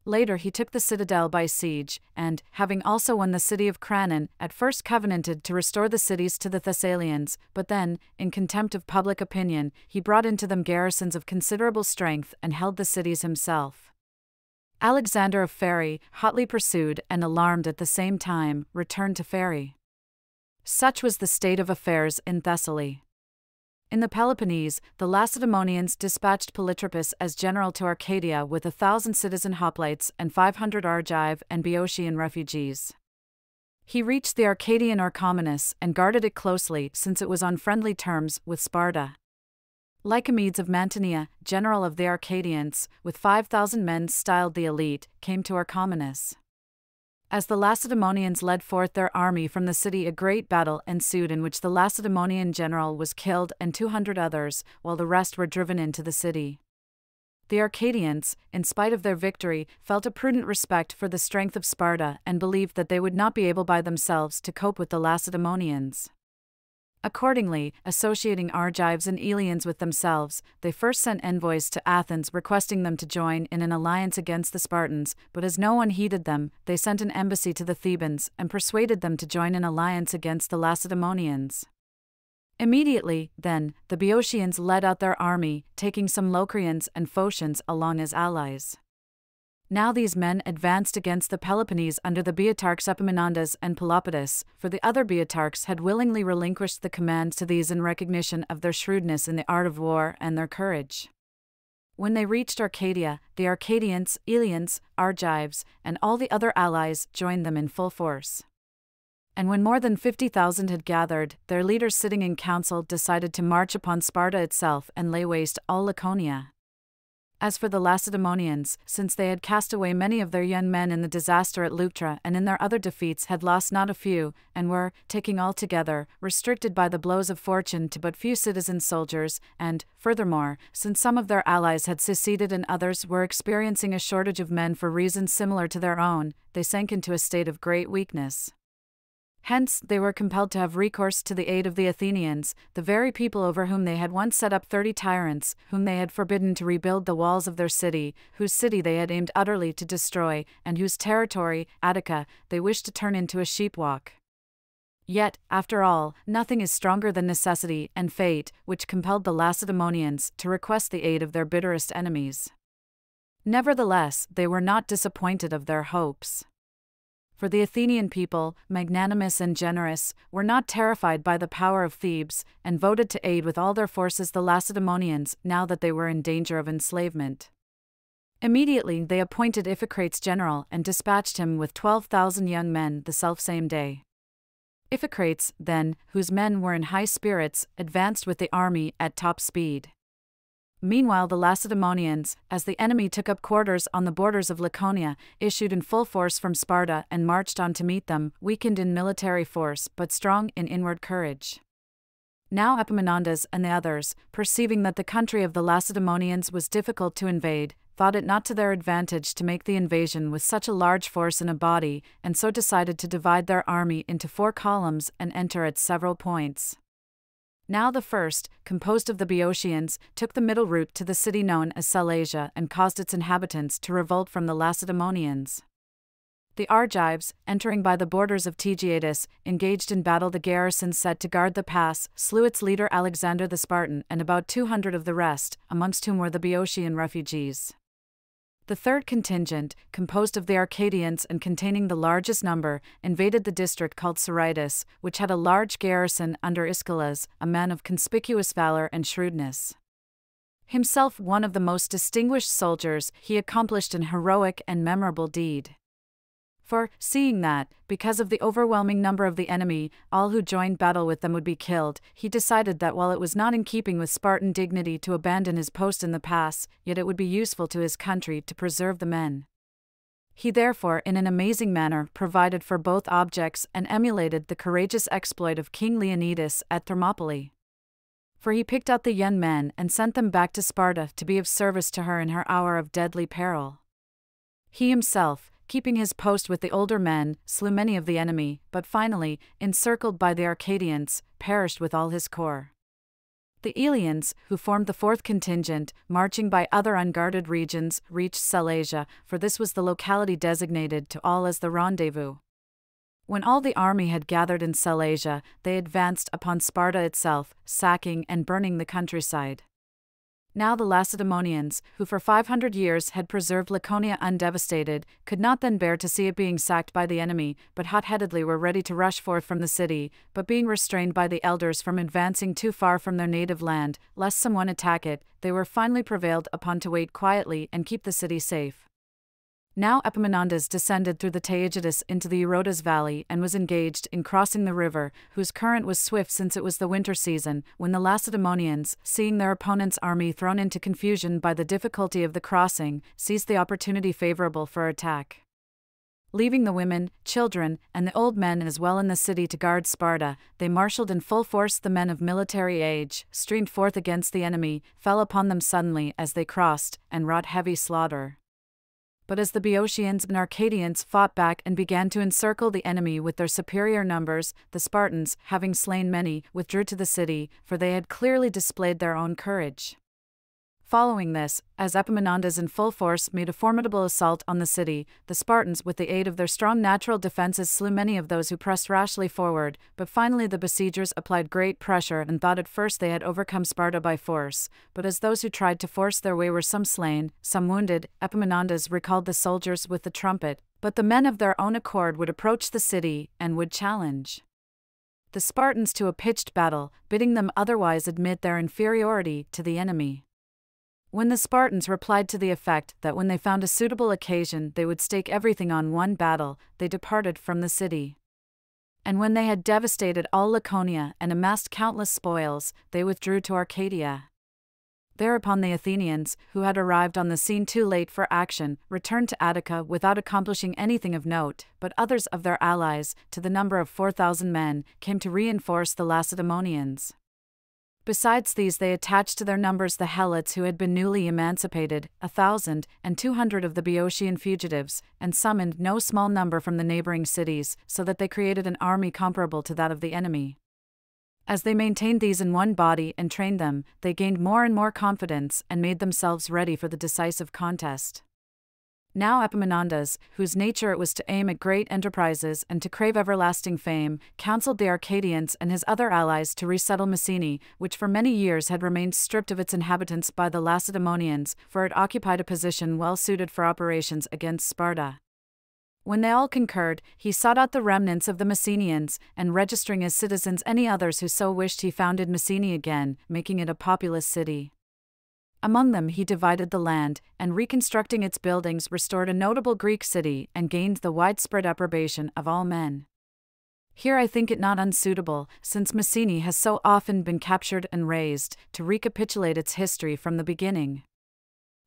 Later he took the citadel by siege, and, having also won the city of Cranon, at first covenanted to restore the cities to the Thessalians, but then, in contempt of public opinion, he brought into them garrisons of considerable strength and held the cities himself. Alexander of Pherae, hotly pursued and alarmed at the same time, returned to Pherae. Such was the state of affairs in Thessaly. In the Peloponnese, the Lacedaemonians dispatched Polytrippus as general to Arcadia with a thousand citizen hoplites and five hundred Argive and Boeotian refugees. He reached the Arcadian Orchomenus and guarded it closely since it was on friendly terms with Sparta. Lycomedes of Mantinea, general of the Arcadians, with five thousand men styled the elite, came to Orchomenus. As the Lacedaemonians led forth their army from the city, a great battle ensued in which the Lacedaemonian general was killed and two hundred others, while the rest were driven into the city. The Arcadians, in spite of their victory, felt a prudent respect for the strength of Sparta and believed that they would not be able by themselves to cope with the Lacedaemonians. Accordingly, associating Argives and Eleans with themselves, they first sent envoys to Athens requesting them to join in an alliance against the Spartans, but as no one heeded them, they sent an embassy to the Thebans and persuaded them to join an alliance against the Lacedaemonians. Immediately, then, the Boeotians led out their army, taking some Locrians and Phocians along as allies. Now these men advanced against the Peloponnese under the Boeotarchs Epaminondas and Pelopidas, for the other Boeotarchs had willingly relinquished the command to these in recognition of their shrewdness in the art of war and their courage. When they reached Arcadia, the Arcadians, Eleans, Argives, and all the other allies joined them in full force. And when more than fifty thousand had gathered, their leaders sitting in council decided to march upon Sparta itself and lay waste all Laconia. As for the Lacedaemonians, since they had cast away many of their young men in the disaster at Leuctra and in their other defeats had lost not a few, and were, taking all together, restricted by the blows of fortune to but few citizen soldiers, and, furthermore, since some of their allies had seceded and others were experiencing a shortage of men for reasons similar to their own, they sank into a state of great weakness. Hence, they were compelled to have recourse to the aid of the Athenians, the very people over whom they had once set up thirty tyrants, whom they had forbidden to rebuild the walls of their city, whose city they had aimed utterly to destroy, and whose territory, Attica, they wished to turn into a sheepwalk. Yet, after all, nothing is stronger than necessity and fate, which compelled the Lacedaemonians to request the aid of their bitterest enemies. Nevertheless, they were not disappointed of their hopes. For the Athenian people, magnanimous and generous, were not terrified by the power of Thebes, and voted to aid with all their forces the Lacedaemonians now that they were in danger of enslavement. Immediately they appointed Iphicrates general and dispatched him with twelve thousand young men the selfsame day. Iphicrates, then, whose men were in high spirits, advanced with the army at top speed. Meanwhile the Lacedaemonians, as the enemy took up quarters on the borders of Laconia, issued in full force from Sparta and marched on to meet them, weakened in military force but strong in inward courage. Now Epaminondas and the others, perceiving that the country of the Lacedaemonians was difficult to invade, thought it not to their advantage to make the invasion with such a large force in a body, and so decided to divide their army into four columns and enter at several points. Now the first, composed of the Boeotians, took the middle route to the city known as Cilicia and caused its inhabitants to revolt from the Lacedaemonians. The Argives, entering by the borders of Tegeatus, engaged in battle the garrison set to guard the pass, slew its leader Alexander the Spartan and about two hundred of the rest, amongst whom were the Boeotian refugees. The third contingent, composed of the Arcadians and containing the largest number, invaded the district called Syracuse, which had a large garrison under Aeschylus, a man of conspicuous valor and shrewdness. Himself one of the most distinguished soldiers, he accomplished an heroic and memorable deed. For, seeing that, because of the overwhelming number of the enemy, all who joined battle with them would be killed, he decided that while it was not in keeping with Spartan dignity to abandon his post in the pass, yet it would be useful to his country to preserve the men. He therefore in an amazing manner provided for both objects and emulated the courageous exploit of King Leonidas at Thermopylae. For he picked out the young men and sent them back to Sparta to be of service to her in her hour of deadly peril. He himself, keeping his post with the older men, slew many of the enemy, but finally, encircled by the Arcadians, perished with all his corps. The Eleans, who formed the fourth contingent, marching by other unguarded regions, reached Cilicia, for this was the locality designated to all as the rendezvous. When all the army had gathered in Cilicia, they advanced upon Sparta itself, sacking and burning the countryside. Now the Lacedaemonians, who for five hundred years had preserved Laconia undevastated, could not then bear to see it being sacked by the enemy, but hot-headedly were ready to rush forth from the city, but being restrained by the elders from advancing too far from their native land, lest someone attack it, they were finally prevailed upon to wait quietly and keep the city safe. Now Epaminondas descended through the Taygetus into the Eurotas valley and was engaged in crossing the river, whose current was swift since it was the winter season, when the Lacedaemonians, seeing their opponent's army thrown into confusion by the difficulty of the crossing, seized the opportunity favorable for attack. Leaving the women, children, and the old men as well in the city to guard Sparta, they marshaled in full force. The men of military age, streamed forth against the enemy, fell upon them suddenly as they crossed, and wrought heavy slaughter. But as the Boeotians and Arcadians fought back and began to encircle the enemy with their superior numbers, the Spartans, having slain many, withdrew to the city, for they had clearly displayed their own courage. Following this, as Epaminondas in full force made a formidable assault on the city, the Spartans with the aid of their strong natural defenses slew many of those who pressed rashly forward, but finally the besiegers applied great pressure and thought at first they had overcome Sparta by force, but as those who tried to force their way were some slain, some wounded, Epaminondas recalled the soldiers with the trumpet, but the men of their own accord would approach the city, and would challenge the Spartans to a pitched battle, bidding them otherwise admit their inferiority to the enemy. When the Spartans replied to the effect that when they found a suitable occasion they would stake everything on one battle, they departed from the city. And when they had devastated all Laconia and amassed countless spoils, they withdrew to Arcadia. Thereupon the Athenians, who had arrived on the scene too late for action, returned to Attica without accomplishing anything of note, but others of their allies, to the number of four thousand men, came to reinforce the Lacedaemonians. Besides these, they attached to their numbers the Helots who had been newly emancipated, a thousand and two hundred of the Boeotian fugitives, and summoned no small number from the neighboring cities, so that they created an army comparable to that of the enemy. As they maintained these in one body and trained them, they gained more and more confidence and made themselves ready for the decisive contest. Now Epaminondas, whose nature it was to aim at great enterprises and to crave everlasting fame, counseled the Arcadians and his other allies to resettle Messene, which for many years had remained stripped of its inhabitants by the Lacedaemonians, for it occupied a position well suited for operations against Sparta. When they all concurred, he sought out the remnants of the Messenians, and registering as citizens any others who so wished, he founded Messene again, making it a populous city. Among them he divided the land, and reconstructing its buildings restored a notable Greek city and gained the widespread approbation of all men. Here I think it not unsuitable, since Messene has so often been captured and razed, to recapitulate its history from the beginning.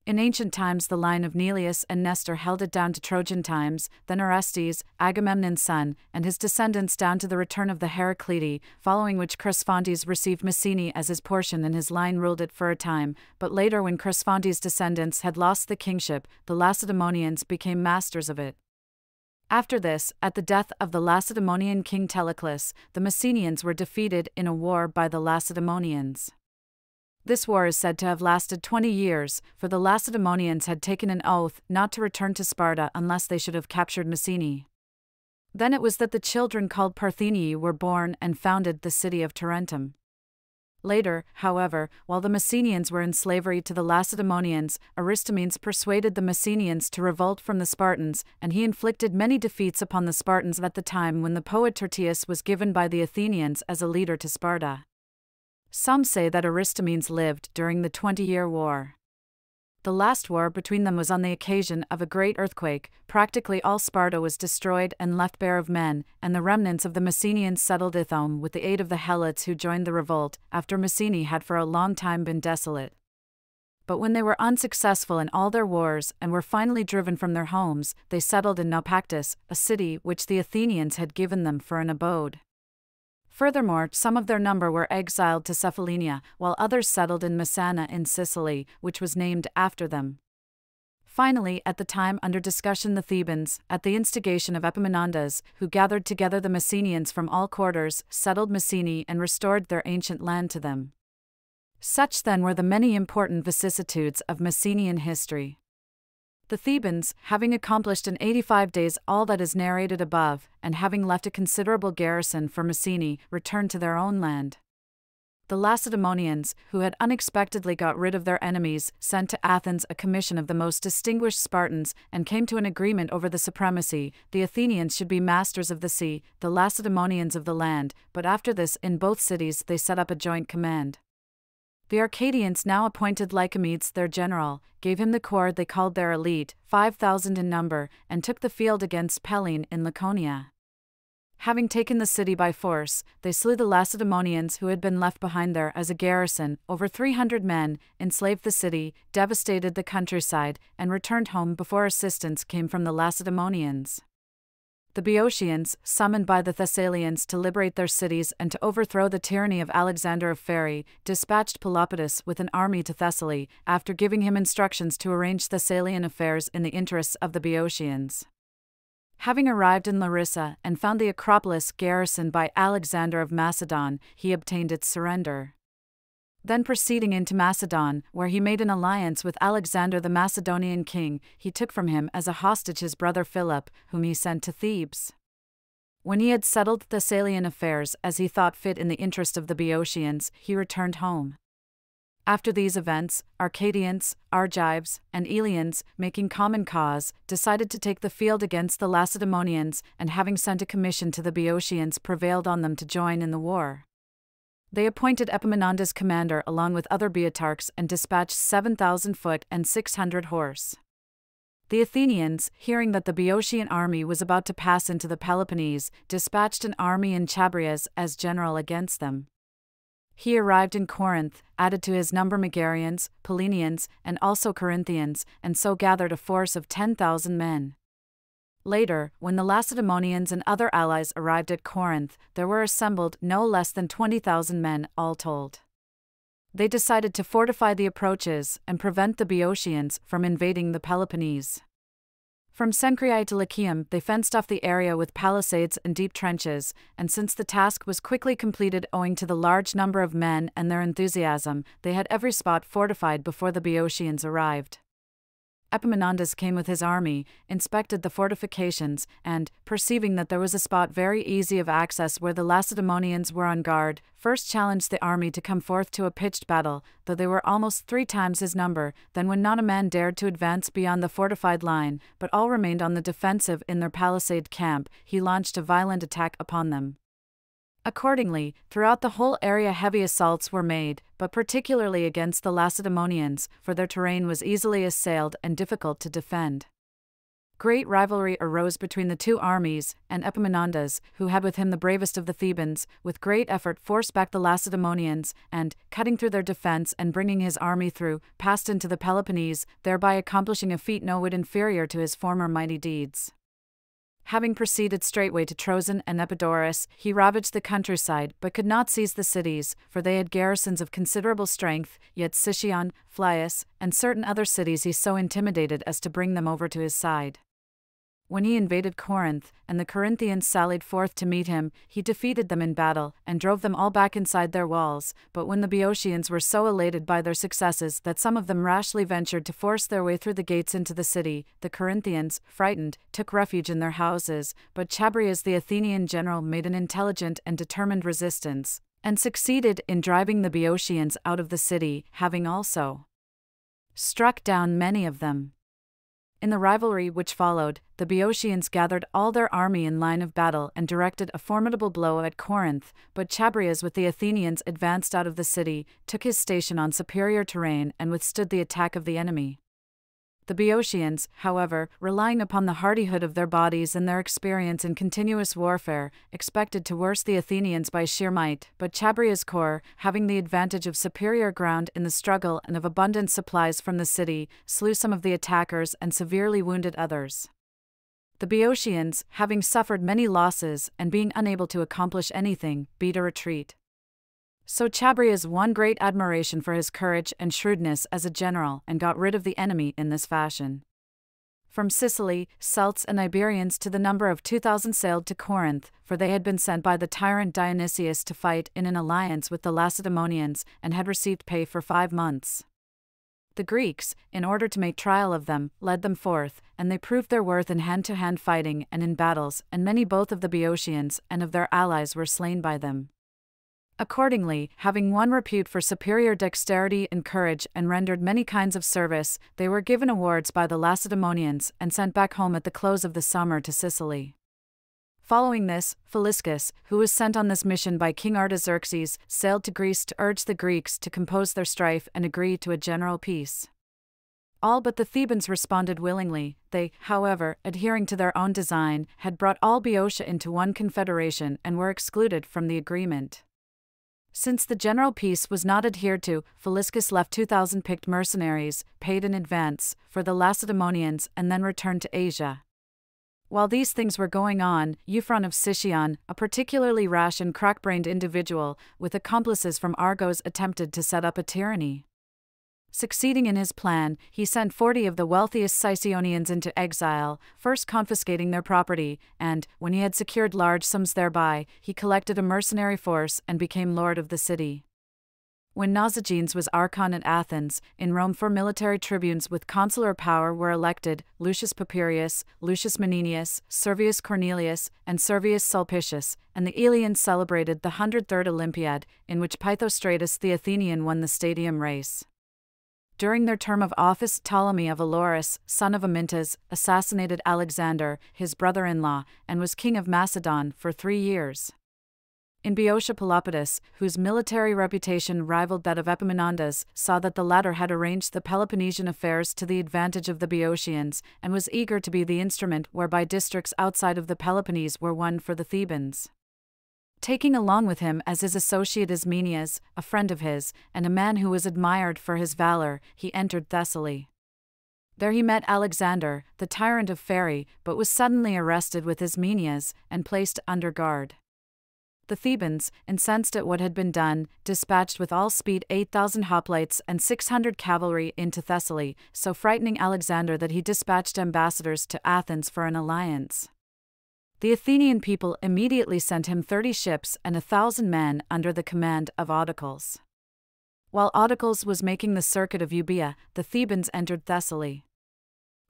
In ancient times the line of Neleus and Nestor held it down to Trojan times, then Orestes, Agamemnon's son, and his descendants down to the return of the Heraclidae, following which Cresphontes received Messene as his portion and his line ruled it for a time, but later when Cresphontes' descendants had lost the kingship, the Lacedaemonians became masters of it. After this, at the death of the Lacedaemonian king Telecles, the Messenians were defeated in a war by the Lacedaemonians. This war is said to have lasted twenty years, for the Lacedaemonians had taken an oath not to return to Sparta unless they should have captured Messene. Then it was that the children called Parthenii were born and founded the city of Tarentum. Later, however, while the Messenians were in slavery to the Lacedaemonians, Aristomenes persuaded the Messenians to revolt from the Spartans, and he inflicted many defeats upon the Spartans at the time when the poet Tyrtaeus was given by the Athenians as a leader to Sparta. Some say that Aristomenes lived during the Twenty-Year War. The last war between them was on the occasion of a great earthquake. Practically all Sparta was destroyed and left bare of men, and the remnants of the Messenians settled Ithome with the aid of the Helots who joined the revolt, after Messene had for a long time been desolate. But when they were unsuccessful in all their wars and were finally driven from their homes, they settled in Naupactus, a city which the Athenians had given them for an abode. Furthermore, some of their number were exiled to Cephallenia, while others settled in Messana in Sicily, which was named after them. Finally, at the time under discussion, the Thebans, at the instigation of Epaminondas, who gathered together the Messenians from all quarters, settled Messene and restored their ancient land to them. Such then were the many important vicissitudes of Messenian history. The Thebans, having accomplished in eighty-five days all that is narrated above, and having left a considerable garrison for Messene, returned to their own land. The Lacedaemonians, who had unexpectedly got rid of their enemies, sent to Athens a commission of the most distinguished Spartans, and came to an agreement over the supremacy. The Athenians should be masters of the sea, the Lacedaemonians of the land, but after this in both cities they set up a joint command. The Arcadians now appointed Lycomedes their general, gave him the corps they called their elite, five thousand in number, and took the field against Pellene in Laconia. Having taken the city by force, they slew the Lacedaemonians who had been left behind there as a garrison, over three hundred men, enslaved the city, devastated the countryside, and returned home before assistance came from the Lacedaemonians. The Boeotians, summoned by the Thessalians to liberate their cities and to overthrow the tyranny of Alexander of Pherae, dispatched Pelopidas with an army to Thessaly, after giving him instructions to arrange Thessalian affairs in the interests of the Boeotians. Having arrived in Larissa and found the Acropolis garrisoned by Alexander of Macedon, he obtained its surrender. Then proceeding into Macedon, where he made an alliance with Alexander the Macedonian king, he took from him as a hostage his brother Philip, whom he sent to Thebes. When he had settled Thessalian affairs as he thought fit in the interest of the Boeotians, he returned home. After these events, Arcadians, Argives, and Eleans, making common cause, decided to take the field against the Lacedaemonians, and having sent a commission to the Boeotians prevailed on them to join in the war. They appointed Epaminondas commander along with other Boeotarchs and dispatched seven thousand foot and six hundred horse. The Athenians, hearing that the Boeotian army was about to pass into the Peloponnese, dispatched an army in Chabrias as general against them. He arrived in Corinth, added to his number Megarians, Pellenians, and also Corinthians, and so gathered a force of ten thousand men. Later, when the Lacedaemonians and other allies arrived at Corinth, there were assembled no less than twenty thousand men, all told. They decided to fortify the approaches and prevent the Boeotians from invading the Peloponnese. From Cenchreae to Licium they fenced off the area with palisades and deep trenches, and since the task was quickly completed owing to the large number of men and their enthusiasm, they had every spot fortified before the Boeotians arrived. Epaminondas came with his army, inspected the fortifications, and, perceiving that there was a spot very easy of access where the Lacedaemonians were on guard, first challenged the army to come forth to a pitched battle, though they were almost three times his number. Then, when not a man dared to advance beyond the fortified line, but all remained on the defensive in their palisade camp, he launched a violent attack upon them. Accordingly, throughout the whole area heavy assaults were made, but particularly against the Lacedaemonians, for their terrain was easily assailed and difficult to defend. Great rivalry arose between the two armies, and Epaminondas, who had with him the bravest of the Thebans, with great effort forced back the Lacedaemonians, and, cutting through their defense and bringing his army through, passed into the Peloponnese, thereby accomplishing a feat no whit inferior to his former mighty deeds. Having proceeded straightway to Troezen and Epidaurus, he ravaged the countryside, but could not seize the cities, for they had garrisons of considerable strength, yet Sicyon, Phlius, and certain other cities he so intimidated as to bring them over to his side. When he invaded Corinth, and the Corinthians sallied forth to meet him, he defeated them in battle, and drove them all back inside their walls, but when the Boeotians were so elated by their successes that some of them rashly ventured to force their way through the gates into the city, the Corinthians, frightened, took refuge in their houses, but Chabrias the Athenian general made an intelligent and determined resistance, and succeeded in driving the Boeotians out of the city, having also struck down many of them. In the rivalry which followed, the Boeotians gathered all their army in line of battle and directed a formidable blow at Corinth, but Chabrias with the Athenians advanced out of the city, took his station on superior terrain and withstood the attack of the enemy. The Boeotians, however, relying upon the hardihood of their bodies and their experience in continuous warfare, expected to worse the Athenians by sheer might, but Chabrias' corps, having the advantage of superior ground in the struggle and of abundant supplies from the city, slew some of the attackers and severely wounded others. The Boeotians, having suffered many losses and being unable to accomplish anything, beat a retreat. So Chabrias won great admiration for his courage and shrewdness as a general, and got rid of the enemy in this fashion. from Sicily, Celts and Iberians to the number of two thousand sailed to Corinth, for they had been sent by the tyrant Dionysius to fight in an alliance with the Lacedaemonians, and had received pay for five months. The Greeks, in order to make trial of them, led them forth, and they proved their worth in hand-to-hand fighting and in battles, and many both of the Boeotians and of their allies were slain by them. Accordingly, having won repute for superior dexterity and courage and rendered many kinds of service, they were given awards by the Lacedaemonians and sent back home at the close of the summer to Sicily. Following this, Philistus, who was sent on this mission by King Artaxerxes, sailed to Greece to urge the Greeks to compose their strife and agree to a general peace. All but the Thebans responded willingly. They, however, adhering to their own design, had brought all Boeotia into one confederation and were excluded from the agreement. Since the general peace was not adhered to, Philistus left two thousand picked mercenaries, paid in advance, for the Lacedaemonians and then returned to Asia. While these things were going on, Euphron of Sicyon, a particularly rash and crack-brained individual, with accomplices from Argos attempted to set up a tyranny. Succeeding in his plan, he sent forty of the wealthiest Sicyonians into exile, first confiscating their property, and, when he had secured large sums thereby, he collected a mercenary force and became lord of the city. When Nazigenes was archon at Athens, in Rome four military tribunes with consular power were elected, Lucius Papirius, Lucius Menenius, Servius Cornelius, and Servius Sulpicius, and the Eleans celebrated the one hundred third Olympiad, in which Pythostratus the Athenian won the stadium race. During their term of office, Ptolemy of Elorus, son of Amyntas, assassinated Alexander, his brother-in-law, and was king of Macedon for three years. In Boeotia, Pelopidas, whose military reputation rivaled that of Epaminondas, saw that the latter had arranged the Peloponnesian affairs to the advantage of the Boeotians, and was eager to be the instrument whereby districts outside of the Peloponnese were won for the Thebans. Taking along with him as his associate Ismenias, a friend of his, and a man who was admired for his valor, he entered Thessaly. There he met Alexander, the tyrant of Pherae, but was suddenly arrested with Ismenias, and placed under guard. The Thebans, incensed at what had been done, dispatched with all speed eight thousand hoplites and six hundred cavalry into Thessaly, so frightening Alexander that he dispatched ambassadors to Athens for an alliance. The Athenian people immediately sent him thirty ships and a thousand men under the command of Autocles. While Autocles was making the circuit of Euboea, the Thebans entered Thessaly.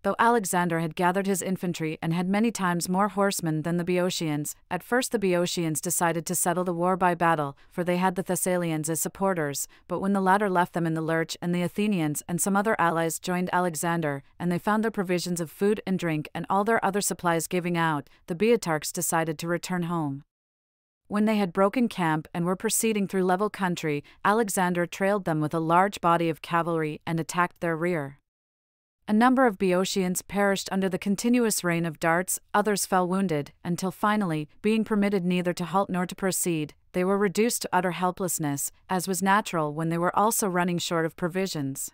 Though Alexander had gathered his infantry and had many times more horsemen than the Boeotians, at first the Boeotians decided to settle the war by battle, for they had the Thessalians as supporters, but when the latter left them in the lurch and the Athenians and some other allies joined Alexander, and they found their provisions of food and drink and all their other supplies giving out, the Boeotarchs decided to return home. When they had broken camp and were proceeding through level country, Alexander trailed them with a large body of cavalry and attacked their rear. A number of Boeotians perished under the continuous rain of darts, others fell wounded, until finally, being permitted neither to halt nor to proceed, they were reduced to utter helplessness, as was natural when they were also running short of provisions.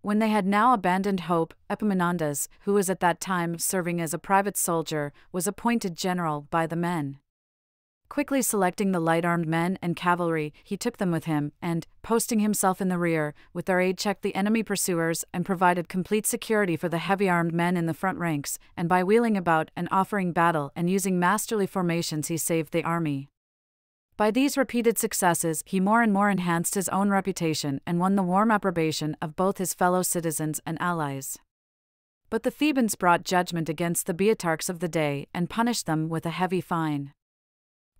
When they had now abandoned hope, Epaminondas, who was at that time serving as a private soldier, was appointed general by the men. Quickly selecting the light-armed men and cavalry, he took them with him, and, posting himself in the rear, with their aid checked the enemy pursuers and provided complete security for the heavy-armed men in the front ranks, and by wheeling about and offering battle and using masterly formations he saved the army. By these repeated successes he more and more enhanced his own reputation and won the warm approbation of both his fellow citizens and allies. But the Thebans brought judgment against the Boeotarchs of the day and punished them with a heavy fine.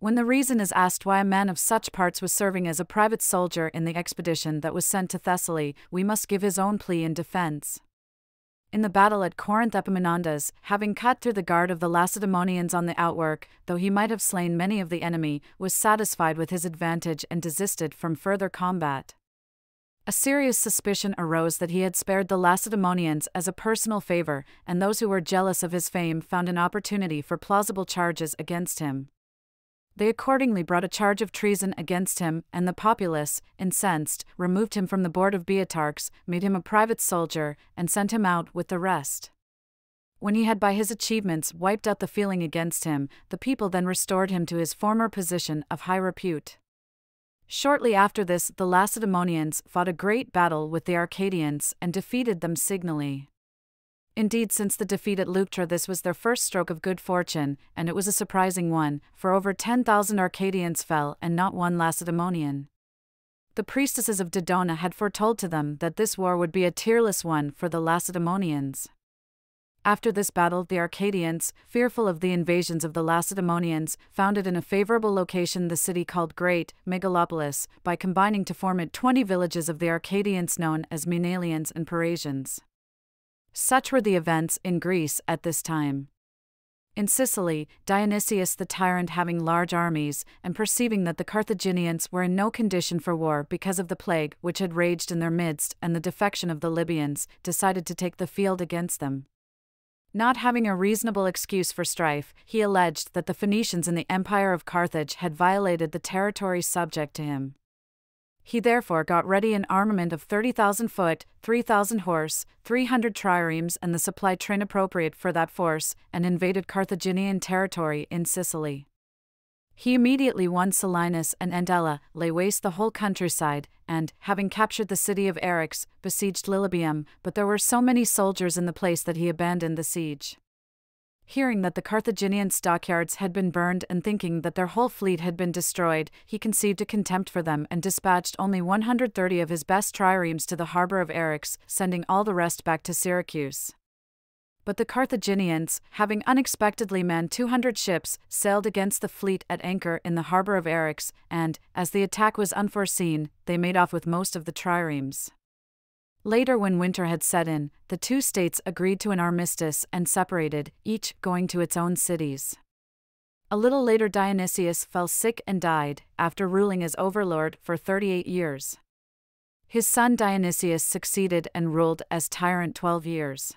When the reason is asked why a man of such parts was serving as a private soldier in the expedition that was sent to Thessaly, we must give his own plea in defense. In the battle at Corinth, Epaminondas, having cut through the guard of the Lacedaemonians on the outwork, though he might have slain many of the enemy, was satisfied with his advantage and desisted from further combat. A serious suspicion arose that he had spared the Lacedaemonians as a personal favor, and those who were jealous of his fame found an opportunity for plausible charges against him. They accordingly brought a charge of treason against him, and the populace, incensed, removed him from the board of Boeotarchs, made him a private soldier, and sent him out with the rest. When he had by his achievements wiped out the feeling against him, the people then restored him to his former position of high repute. Shortly after this, the Lacedaemonians fought a great battle with the Arcadians and defeated them signally. Indeed, since the defeat at Leuctra, this was their first stroke of good fortune, and it was a surprising one, for over ten thousand Arcadians fell and not one Lacedaemonian. The priestesses of Dodona had foretold to them that this war would be a tearless one for the Lacedaemonians. After this battle, the Arcadians, fearful of the invasions of the Lacedaemonians, founded in a favorable location the city called Great Megalopolis, by combining to form it twenty villages of the Arcadians known as Menalians and Parasians. Such were the events in Greece at this time. In Sicily, Dionysius the tyrant, having large armies, and perceiving that the Carthaginians were in no condition for war because of the plague which had raged in their midst and the defection of the Libyans, decided to take the field against them. Not having a reasonable excuse for strife, he alleged that the Phoenicians in the Empire of Carthage had violated the territory subject to him. He therefore got ready an armament of thirty thousand foot, three thousand horse, three hundred triremes and the supply train appropriate for that force, and invaded Carthaginian territory in Sicily. He immediately won Salinas and Andella, lay waste the whole countryside, and, having captured the city of Eryx, besieged Lilibium, but there were so many soldiers in the place that he abandoned the siege. Hearing that the Carthaginian stockyards had been burned and thinking that their whole fleet had been destroyed, he conceived a contempt for them and dispatched only one hundred thirty of his best triremes to the harbor of Eryx, sending all the rest back to Syracuse. But the Carthaginians, having unexpectedly manned two hundred ships, sailed against the fleet at anchor in the harbor of Eryx, and, as the attack was unforeseen, they made off with most of the triremes. Later, when winter had set in, the two states agreed to an armistice and separated, each going to its own cities. A little later, Dionysius fell sick and died, after ruling as overlord for thirty-eight years. His son Dionysius succeeded and ruled as tyrant twelve years.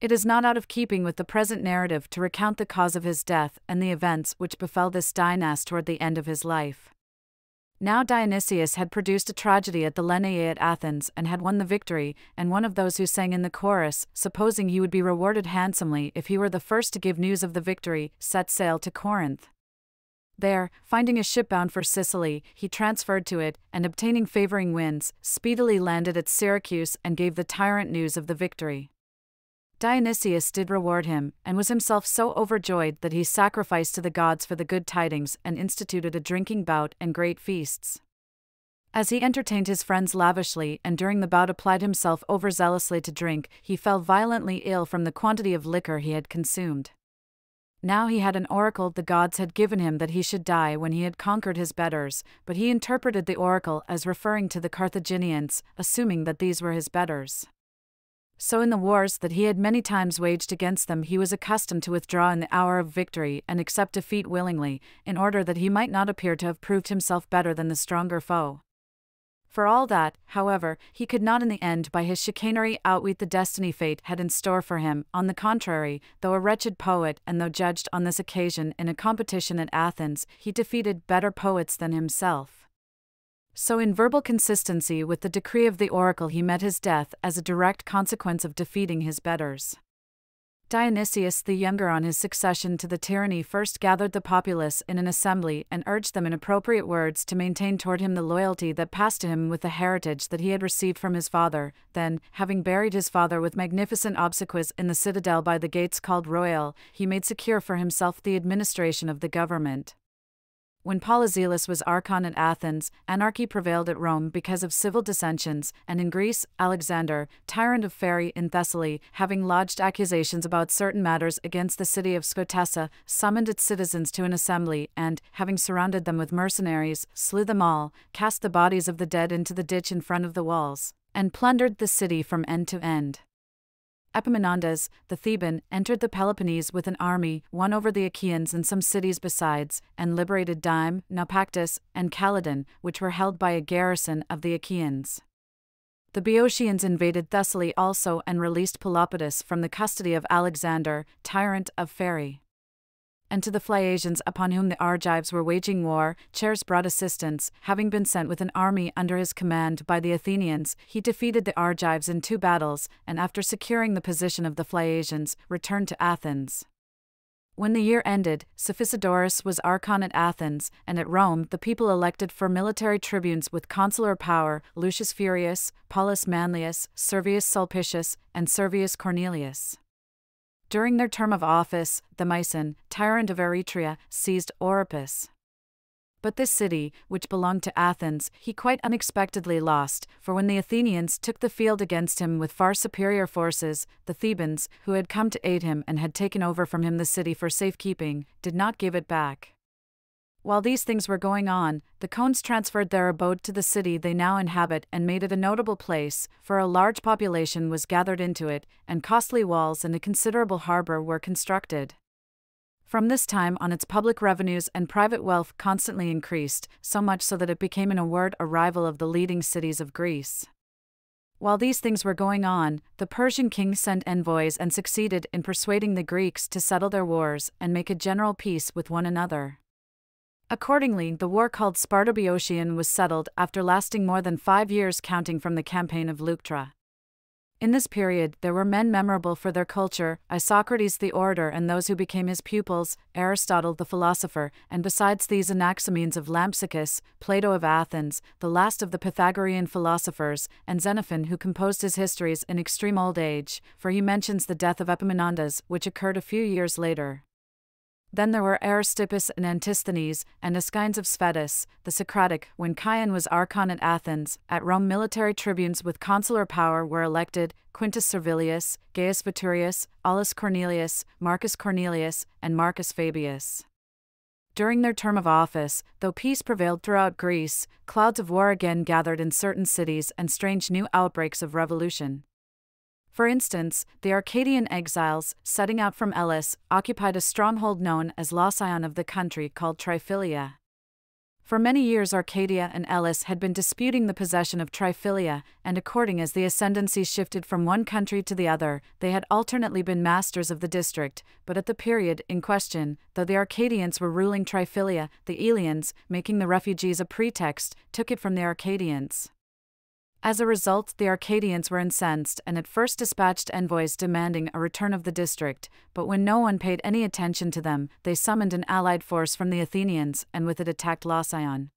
It is not out of keeping with the present narrative to recount the cause of his death and the events which befell this dynast toward the end of his life. Now Dionysius had produced a tragedy at the Lenaea at Athens and had won the victory, and one of those who sang in the chorus, supposing he would be rewarded handsomely if he were the first to give news of the victory, set sail to Corinth. There, finding a ship bound for Sicily, he transferred to it, and obtaining favoring winds, speedily landed at Syracuse and gave the tyrant news of the victory. Dionysius did reward him, and was himself so overjoyed that he sacrificed to the gods for the good tidings and instituted a drinking bout and great feasts. As he entertained his friends lavishly and during the bout applied himself overzealously to drink, he fell violently ill from the quantity of liquor he had consumed. Now he had an oracle the gods had given him that he should die when he had conquered his betters, but he interpreted the oracle as referring to the Carthaginians, assuming that these were his betters. So in the wars that he had many times waged against them, he was accustomed to withdraw in the hour of victory and accept defeat willingly, in order that he might not appear to have proved himself better than the stronger foe. For all that, however, he could not in the end by his chicanery outwit the destiny fate had in store for him. On the contrary, though a wretched poet and though judged on this occasion in a competition at Athens, he defeated better poets than himself. So in verbal consistency with the decree of the oracle, he met his death as a direct consequence of defeating his betters. Dionysius the Younger, on his succession to the tyranny, first gathered the populace in an assembly and urged them in appropriate words to maintain toward him the loyalty that passed to him with the heritage that he had received from his father. Then, having buried his father with magnificent obsequies in the citadel by the gates called Royal, he made secure for himself the administration of the government. When Polyzelus was archon at Athens, anarchy prevailed at Rome because of civil dissensions, and in Greece, Alexander, tyrant of Pherae in Thessaly, having lodged accusations about certain matters against the city of Scotessa, summoned its citizens to an assembly and, having surrounded them with mercenaries, slew them all, cast the bodies of the dead into the ditch in front of the walls, and plundered the city from end to end. Epaminondas, the Theban, entered the Peloponnese with an army, won over the Achaeans and some cities besides, and liberated Dyme, Naupactus, and Calydon, which were held by a garrison of the Achaeans. The Boeotians invaded Thessaly also and released Pelopidas from the custody of Alexander, tyrant of Pherae. And to the Phliasians, upon whom the Argives were waging war, Chares brought assistance, having been sent with an army under his command by the Athenians. He defeated the Argives in two battles, and after securing the position of the Phliasians, returned to Athens. When the year ended, Cephisodorus was archon at Athens, and at Rome the people elected four military tribunes with consular power, Lucius Furius, Paulus Manlius, Servius Sulpicius, and Servius Cornelius. During their term of office, Thamyson, tyrant of Eretria, seized Oropus. But this city, which belonged to Athens, he quite unexpectedly lost, for when the Athenians took the field against him with far superior forces, the Thebans, who had come to aid him and had taken over from him the city for safekeeping, did not give it back. While these things were going on, the Cones transferred their abode to the city they now inhabit and made it a notable place, for a large population was gathered into it, and costly walls and a considerable harbour were constructed. From this time on its public revenues and private wealth constantly increased, so much so that it became in a word a rival of the leading cities of Greece. While these things were going on, the Persian king sent envoys and succeeded in persuading the Greeks to settle their wars and make a general peace with one another. Accordingly, the war called Sparta-Boeotian was settled after lasting more than five years counting from the campaign of Leuctra. In this period, there were men memorable for their culture, Isocrates the orator and those who became his pupils, Aristotle the philosopher, and besides these Anaximenes of Lampsacus, Plato of Athens, the last of the Pythagorean philosophers, and Xenophon who composed his histories in extreme old age, for he mentions the death of Epaminondas, which occurred a few years later. Then there were Aristippus and Antisthenes, and Aeschines of Sphetus, the Socratic. When Chion was archon at Athens, at Rome military tribunes with consular power were elected, Quintus Servilius, Gaius Veturius, Aulus Cornelius, Marcus Cornelius, and Marcus Fabius. During their term of office, though peace prevailed throughout Greece, clouds of war again gathered in certain cities and strange new outbreaks of revolution. For instance, the Arcadian exiles, setting out from Elis, occupied a stronghold known as Lausion of the country called Triphylia. For many years Arcadia and Elis had been disputing the possession of Triphylia, and according as the ascendancy shifted from one country to the other, they had alternately been masters of the district, but at the period in question, though the Arcadians were ruling Triphylia, the Eleans, making the refugees a pretext, took it from the Arcadians. As a result, the Arcadians were incensed and at first dispatched envoys demanding a return of the district, but when no one paid any attention to them, they summoned an allied force from the Athenians and with it attacked Lausion.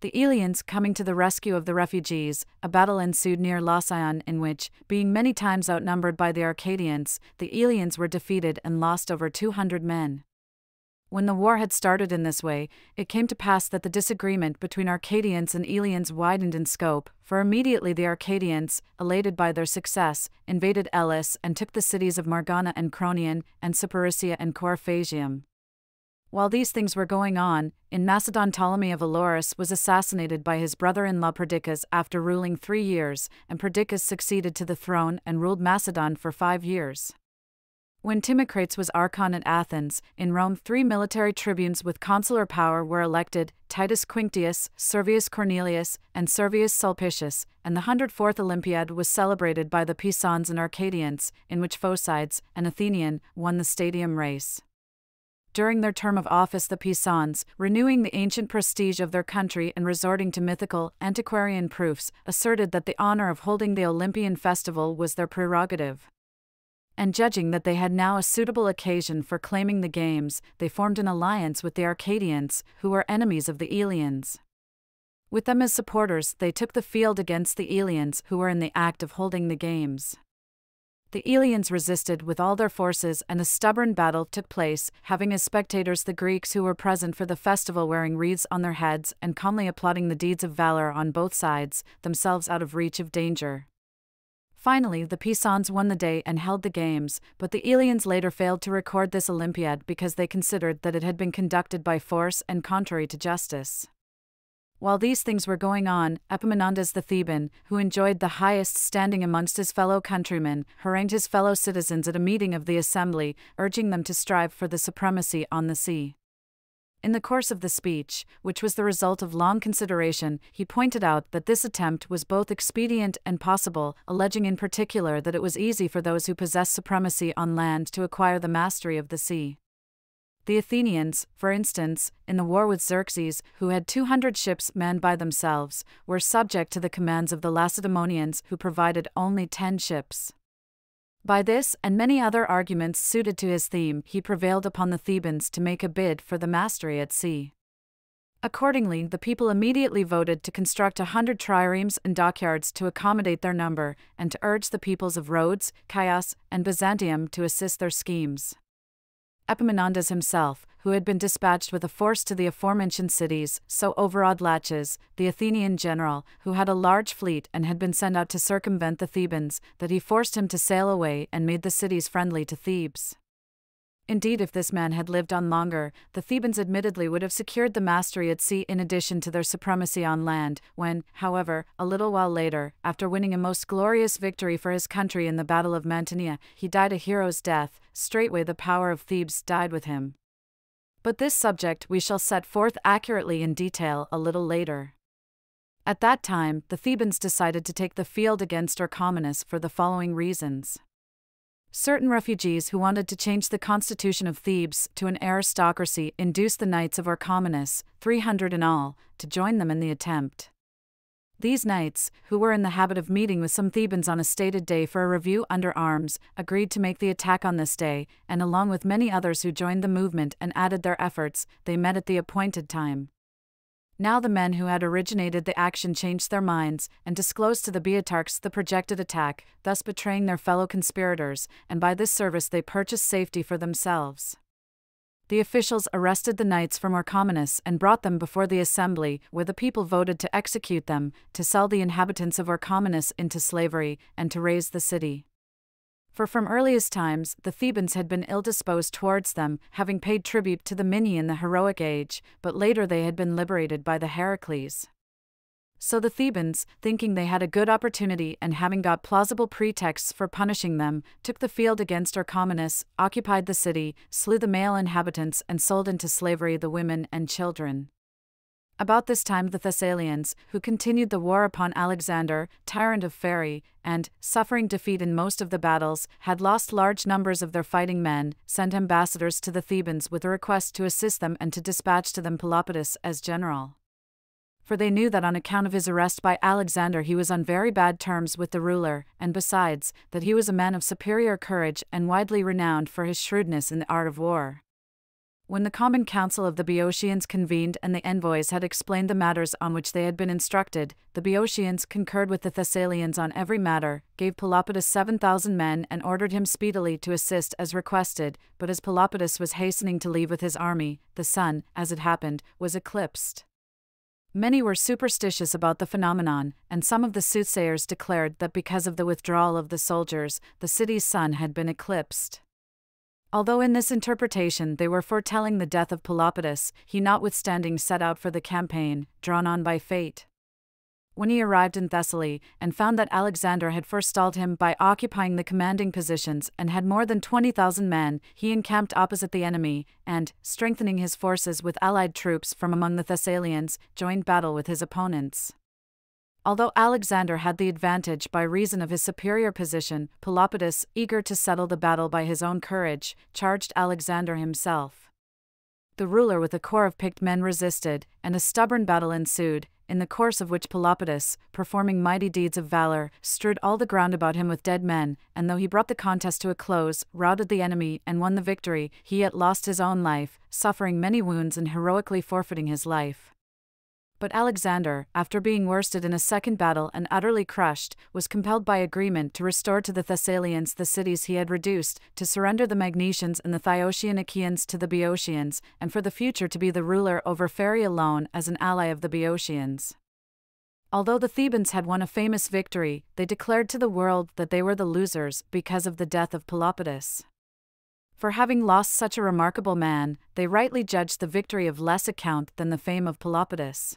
The Eleans coming to the rescue of the refugees, a battle ensued near Lausion in which, being many times outnumbered by the Arcadians, the Eleans were defeated and lost over two hundred men. When the war had started in this way, it came to pass that the disagreement between Arcadians and Eleans widened in scope, for immediately the Arcadians, elated by their success, invaded Elis and took the cities of Margana and Cronion, and Saparisia and Coryphasium. While these things were going on, in Macedon Ptolemy of Elorus was assassinated by his brother-in-law Perdiccas after ruling three years, and Perdiccas succeeded to the throne and ruled Macedon for five years. When Timocrates was archon at Athens, in Rome three military tribunes with consular power were elected, Titus Quinctius, Servius Cornelius, and Servius Sulpicius, and the one hundred fourth Olympiad was celebrated by the Pisans and Arcadians, in which Phocides, an Athenian, won the stadium race. During their term of office the Pisans, renewing the ancient prestige of their country and resorting to mythical, antiquarian proofs, asserted that the honor of holding the Olympian festival was their prerogative. And judging that they had now a suitable occasion for claiming the games, they formed an alliance with the Arcadians, who were enemies of the Eleans. With them as supporters, they took the field against the Eleans, who were in the act of holding the games. The Eleans resisted with all their forces and a stubborn battle took place, having as spectators the Greeks who were present for the festival wearing wreaths on their heads and calmly applauding the deeds of valor on both sides, themselves out of reach of danger. Finally, the Pisans won the day and held the games, but the Eleans later failed to record this Olympiad because they considered that it had been conducted by force and contrary to justice. While these things were going on, Epaminondas the Theban, who enjoyed the highest standing amongst his fellow countrymen, harangued his fellow citizens at a meeting of the assembly, urging them to strive for the supremacy on the sea. In the course of the speech, which was the result of long consideration, he pointed out that this attempt was both expedient and possible, alleging in particular that it was easy for those who possess supremacy on land to acquire the mastery of the sea. The Athenians, for instance, in the war with Xerxes, who had two hundred ships manned by themselves, were subject to the commands of the Lacedaemonians, who provided only ten ships. By this and many other arguments suited to his theme, he prevailed upon the Thebans to make a bid for the mastery at sea. Accordingly, the people immediately voted to construct a hundred triremes and dockyards to accommodate their number, and to urge the peoples of Rhodes, Chios, and Byzantium to assist their schemes. Epaminondas himself, who had been dispatched with a force to the aforementioned cities, so overawed Laches, the Athenian general, who had a large fleet and had been sent out to circumvent the Thebans, that he forced him to sail away and made the cities friendly to Thebes. Indeed, if this man had lived on longer, the Thebans admittedly would have secured the mastery at sea in addition to their supremacy on land, when, however, a little while later, after winning a most glorious victory for his country in the Battle of Mantinea, he died a hero's death. Straightway the power of Thebes died with him. But this subject we shall set forth accurately in detail a little later. At that time, the Thebans decided to take the field against Orchomenus for the following reasons. Certain refugees who wanted to change the constitution of Thebes to an aristocracy induced the knights of Orchomenus, three hundred in all, to join them in the attempt. These knights, who were in the habit of meeting with some Thebans on a stated day for a review under arms, agreed to make the attack on this day, and along with many others who joined the movement and added their efforts, they met at the appointed time. Now the men who had originated the action changed their minds, and disclosed to the Boeotarchs the projected attack, thus betraying their fellow conspirators, and by this service they purchased safety for themselves. The officials arrested the knights from Orchomenus and brought them before the assembly, where the people voted to execute them, to sell the inhabitants of Orchomenus into slavery, and to raise the city. For from earliest times the Thebans had been ill-disposed towards them, having paid tribute to the Minni in the heroic age, but later they had been liberated by the Heracles. So the Thebans, thinking they had a good opportunity and having got plausible pretexts for punishing them, took the field against Orchomenus, occupied the city, slew the male inhabitants and sold into slavery the women and children. About this time the Thessalians, who continued the war upon Alexander, tyrant of Pherae, and, suffering defeat in most of the battles, had lost large numbers of their fighting men, sent ambassadors to the Thebans with a request to assist them and to dispatch to them Pelopidas as general. For they knew that on account of his arrest by Alexander he was on very bad terms with the ruler, and besides, that he was a man of superior courage and widely renowned for his shrewdness in the art of war. When the common council of the Boeotians convened and the envoys had explained the matters on which they had been instructed, the Boeotians concurred with the Thessalians on every matter, gave Pelopidas seven thousand men and ordered him speedily to assist as requested, but as Pelopidas was hastening to leave with his army, the sun, as it happened, was eclipsed. Many were superstitious about the phenomenon, and some of the soothsayers declared that because of the withdrawal of the soldiers, the city's sun had been eclipsed. Although in this interpretation they were foretelling the death of Pelopidas, he notwithstanding set out for the campaign, drawn on by fate. When he arrived in Thessaly, and found that Alexander had forestalled him by occupying the commanding positions and had more than twenty thousand men, he encamped opposite the enemy, and, strengthening his forces with allied troops from among the Thessalians, joined battle with his opponents. Although Alexander had the advantage by reason of his superior position, Pelopidas, eager to settle the battle by his own courage, charged Alexander himself. The ruler with a corps of picked men resisted, and a stubborn battle ensued, in the course of which Pelopidas, performing mighty deeds of valor, strewed all the ground about him with dead men, and though he brought the contest to a close, routed the enemy and won the victory, he yet lost his own life, suffering many wounds and heroically forfeiting his life. But Alexander, after being worsted in a second battle and utterly crushed, was compelled by agreement to restore to the Thessalians the cities he had reduced, to surrender the Magnesians and the Thiotian Achaeans to the Boeotians, and for the future to be the ruler over Pherae alone as an ally of the Boeotians. Although the Thebans had won a famous victory, they declared to the world that they were the losers because of the death of Pelopidas. For having lost such a remarkable man, they rightly judged the victory of less account than the fame of Pelopidas.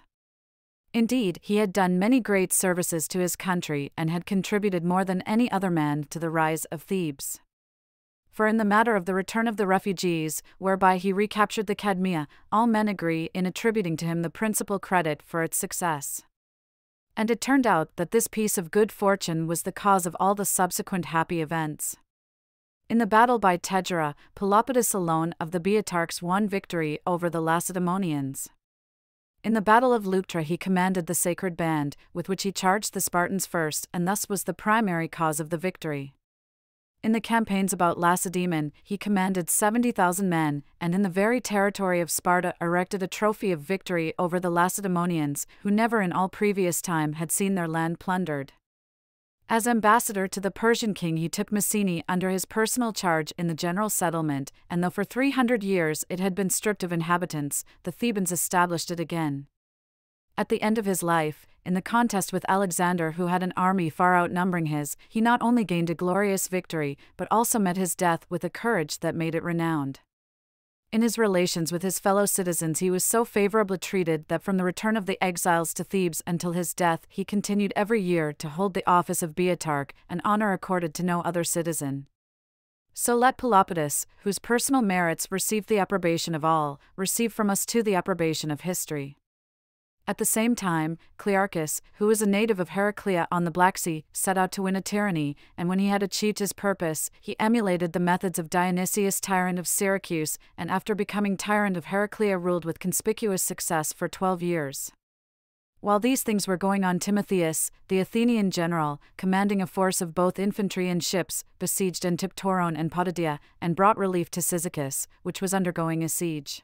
Indeed, he had done many great services to his country and had contributed more than any other man to the rise of Thebes. For in the matter of the return of the refugees, whereby he recaptured the Cadmea, all men agree in attributing to him the principal credit for its success. And it turned out that this piece of good fortune was the cause of all the subsequent happy events. In the battle by Tegera, Pelopidas alone of the Boeotarchs won victory over the Lacedaemonians. In the Battle of Leuctra he commanded the sacred band, with which he charged the Spartans first, and thus was the primary cause of the victory. In the campaigns about Lacedaemon, he commanded seventy thousand men, and in the very territory of Sparta erected a trophy of victory over the Lacedaemonians, who never in all previous time had seen their land plundered. As ambassador to the Persian king, he took Messene under his personal charge in the general settlement, and though for three hundred years it had been stripped of inhabitants, the Thebans established it again. At the end of his life, in the contest with Alexander, who had an army far outnumbering his, he not only gained a glorious victory, but also met his death with a courage that made it renowned. In his relations with his fellow citizens he was so favorably treated that from the return of the exiles to Thebes until his death he continued every year to hold the office of Boeotarch, an honor accorded to no other citizen. So let Pelopidas, whose personal merits received the approbation of all, receive from us too the approbation of history. At the same time, Clearchus, who was a native of Heraclea on the Black Sea, set out to win a tyranny, and when he had achieved his purpose, he emulated the methods of Dionysius, tyrant of Syracuse, and after becoming tyrant of Heraclea ruled with conspicuous success for twelve years. While these things were going on, Timotheus, the Athenian general, commanding a force of both infantry and ships, besieged Antiptoron and Potidaea, and brought relief to Cyzicus, which was undergoing a siege.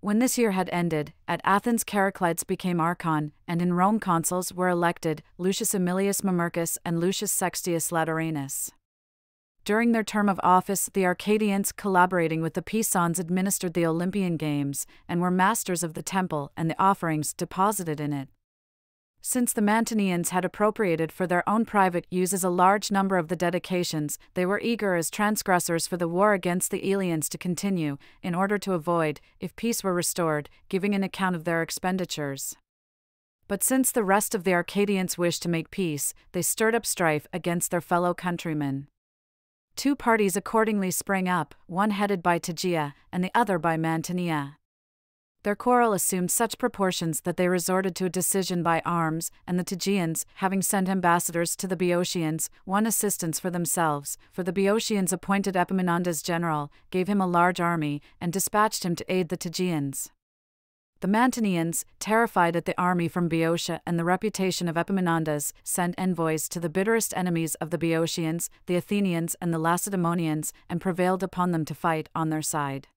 When this year had ended, at Athens Heraclides became archon, and in Rome consuls were elected, Lucius Aemilius Mamercus and Lucius Sextius Laturanus. During their term of office the Arcadians, collaborating with the Pisans, administered the Olympian Games, and were masters of the temple and the offerings deposited in it. Since the Mantineans had appropriated for their own private uses a large number of the dedications, they were eager as transgressors for the war against the Eleans to continue, in order to avoid, if peace were restored, giving an account of their expenditures. But since the rest of the Arcadians wished to make peace, they stirred up strife against their fellow countrymen. Two parties accordingly sprang up, one headed by Tegea, and the other by Mantinea. Their quarrel assumed such proportions that they resorted to a decision by arms, and the Tegeans, having sent ambassadors to the Boeotians, won assistance for themselves, for the Boeotians appointed Epaminondas general, gave him a large army, and dispatched him to aid the Tegeans. The Mantineans, terrified at the army from Boeotia and the reputation of Epaminondas, sent envoys to the bitterest enemies of the Boeotians, the Athenians and the Lacedaemonians, and prevailed upon them to fight on their side.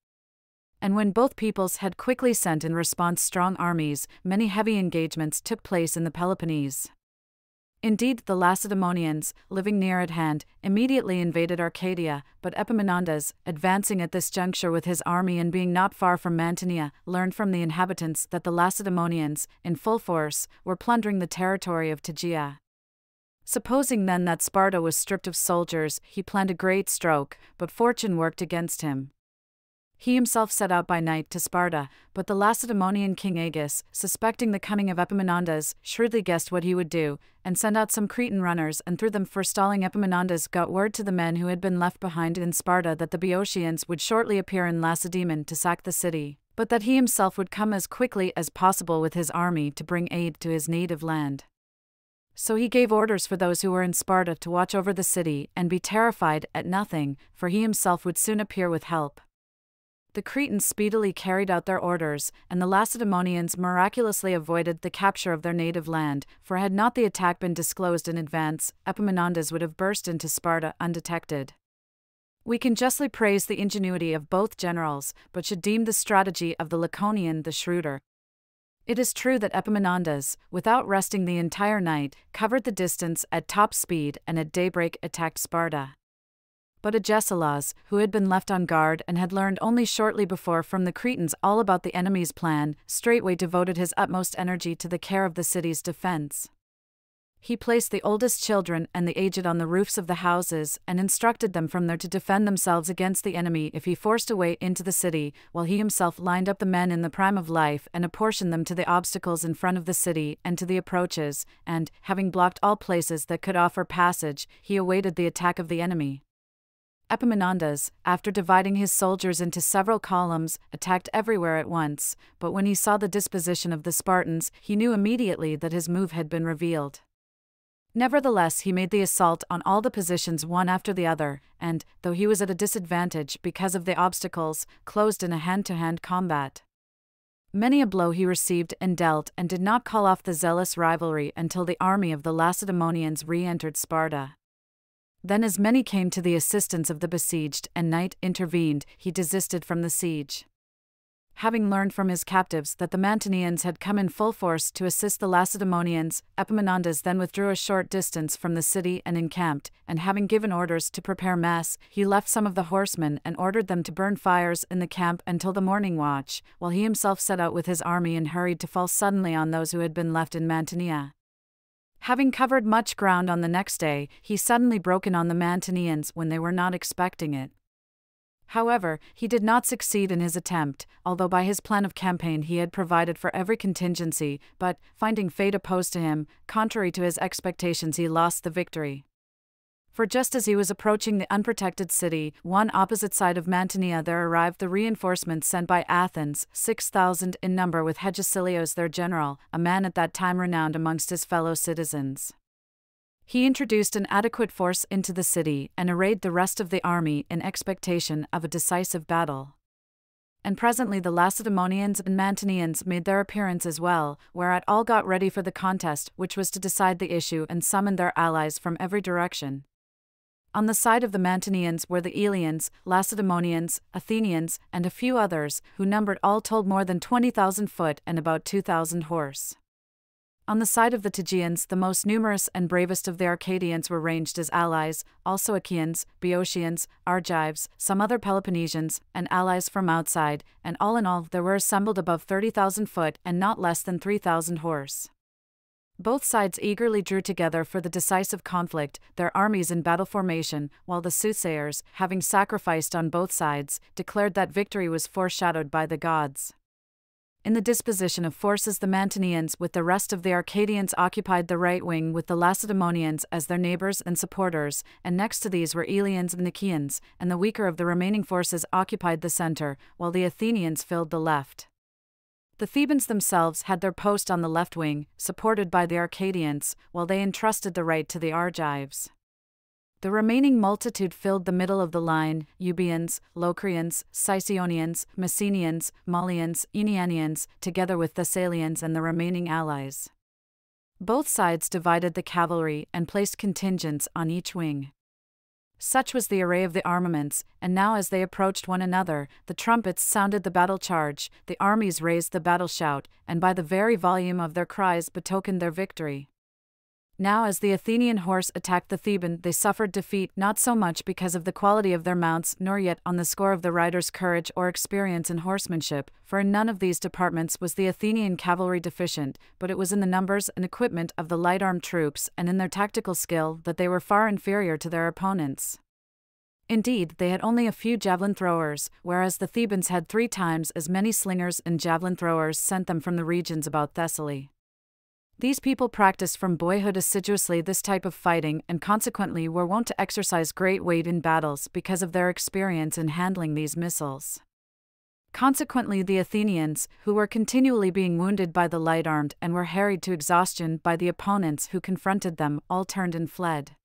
And when both peoples had quickly sent in response strong armies, many heavy engagements took place in the Peloponnese. Indeed, the Lacedaemonians, living near at hand, immediately invaded Arcadia, but Epaminondas, advancing at this juncture with his army and being not far from Mantinea, learned from the inhabitants that the Lacedaemonians, in full force, were plundering the territory of Tegea. Supposing then that Sparta was stripped of soldiers, he planned a great stroke, but fortune worked against him. He himself set out by night to Sparta, but the Lacedaemonian king Agis, suspecting the cunning of Epaminondas, shrewdly guessed what he would do, and sent out some Cretan runners and through them forestalling Epaminondas got word to the men who had been left behind in Sparta that the Boeotians would shortly appear in Lacedaemon to sack the city, but that he himself would come as quickly as possible with his army to bring aid to his native land. So he gave orders for those who were in Sparta to watch over the city and be terrified at nothing, for he himself would soon appear with help. The Cretans speedily carried out their orders, and the Lacedaemonians miraculously avoided the capture of their native land, for had not the attack been disclosed in advance, Epaminondas would have burst into Sparta undetected. We can justly praise the ingenuity of both generals, but should deem the strategy of the Laconian the shrewder. It is true that Epaminondas, without resting the entire night, covered the distance at top speed and at daybreak attacked Sparta. But Agesilaus, who had been left on guard and had learned only shortly before from the Cretans all about the enemy's plan, straightway devoted his utmost energy to the care of the city's defense. He placed the oldest children and the aged on the roofs of the houses and instructed them from there to defend themselves against the enemy if he forced a way into the city, while he himself lined up the men in the prime of life and apportioned them to the obstacles in front of the city and to the approaches, and, having blocked all places that could offer passage, he awaited the attack of the enemy. Epaminondas, after dividing his soldiers into several columns, attacked everywhere at once, but when he saw the disposition of the Spartans, he knew immediately that his move had been revealed. Nevertheless, he made the assault on all the positions one after the other, and, though he was at a disadvantage because of the obstacles, closed in a hand-to-hand combat. Many a blow he received and dealt and did not call off the zealous rivalry until the army of the Lacedaemonians re-entered Sparta. Then as many came to the assistance of the besieged and night intervened, he desisted from the siege. Having learned from his captives that the Mantineans had come in full force to assist the Lacedaemonians, Epaminondas then withdrew a short distance from the city and encamped, and having given orders to prepare mass, he left some of the horsemen and ordered them to burn fires in the camp until the morning watch, while he himself set out with his army and hurried to fall suddenly on those who had been left in Mantinea. Having covered much ground on the next day, he suddenly broke in on the Mantineans when they were not expecting it. However, he did not succeed in his attempt, although by his plan of campaign he had provided for every contingency, but, finding fate opposed to him, contrary to his expectations, he lost the victory. For just as he was approaching the unprotected city, one opposite side of Mantinea there arrived the reinforcements sent by Athens, six thousand in number, with Hegesilaus their general, a man at that time renowned amongst his fellow citizens. He introduced an adequate force into the city and arrayed the rest of the army in expectation of a decisive battle. And presently the Lacedaemonians and Mantineans made their appearance as well, whereat all got ready for the contest which was to decide the issue and summoned their allies from every direction. On the side of the Mantineans were the Eleans, Lacedaemonians, Athenians, and a few others, who numbered all told more than twenty thousand foot and about two thousand horse. On the side of the Tegeans, the most numerous and bravest of the Arcadians were ranged as allies, also Achaeans, Boeotians, Argives, some other Peloponnesians, and allies from outside, and all in all there were assembled above thirty thousand foot and not less than three thousand horse. Both sides eagerly drew together for the decisive conflict, their armies in battle formation, while the soothsayers, having sacrificed on both sides, declared that victory was foreshadowed by the gods. In the disposition of forces, the Mantineans with the rest of the Arcadians occupied the right wing with the Lacedaemonians as their neighbors and supporters, and next to these were Eleans and Achaeans, and the weaker of the remaining forces occupied the center, while the Athenians filled the left. The Thebans themselves had their post on the left wing, supported by the Arcadians, while they entrusted the right to the Argives. The remaining multitude filled the middle of the line, Euboeans, Locrians, Sicyonians, Messenians, Maulians, Enianians, together with Thessalians and the remaining allies. Both sides divided the cavalry and placed contingents on each wing. Such was the array of the armaments, and now as they approached one another, the trumpets sounded the battle charge, the armies raised the battle shout, and by the very volume of their cries betokened their victory. Now as the Athenian horse attacked the Theban, they suffered defeat not so much because of the quality of their mounts nor yet on the score of the rider's courage or experience in horsemanship, for in none of these departments was the Athenian cavalry deficient, but it was in the numbers and equipment of the light-armed troops and in their tactical skill that they were far inferior to their opponents. Indeed, they had only a few javelin throwers, whereas the Thebans had three times as many slingers and javelin throwers sent them from the regions about Thessaly. These people practiced from boyhood assiduously this type of fighting and consequently were wont to exercise great weight in battles because of their experience in handling these missiles. Consequently, the Athenians, who were continually being wounded by the light-armed and were harried to exhaustion by the opponents who confronted them, all turned and fled.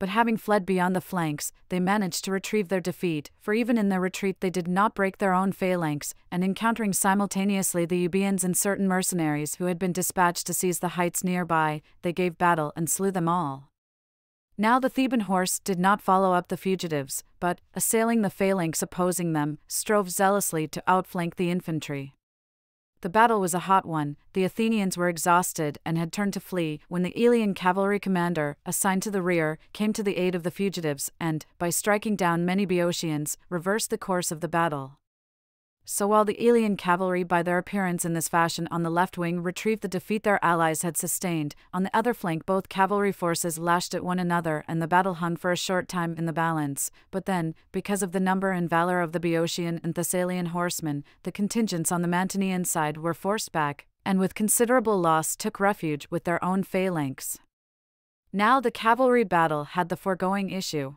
But having fled beyond the flanks, they managed to retrieve their defeat, for even in their retreat they did not break their own phalanx, and encountering simultaneously the Euboeans and certain mercenaries who had been dispatched to seize the heights nearby, they gave battle and slew them all. Now the Theban horse did not follow up the fugitives, but, assailing the phalanx opposing them, strove zealously to outflank the infantry. The battle was a hot one, the Athenians were exhausted and had turned to flee, when the Elean cavalry commander, assigned to the rear, came to the aid of the fugitives and, by striking down many Boeotians, reversed the course of the battle. So while the Elean cavalry by their appearance in this fashion on the left wing retrieved the defeat their allies had sustained, on the other flank both cavalry forces lashed at one another and the battle hung for a short time in the balance, but then, because of the number and valor of the Boeotian and Thessalian horsemen, the contingents on the Mantinean side were forced back, and with considerable loss took refuge with their own phalanx. Now the cavalry battle had the foregoing issue.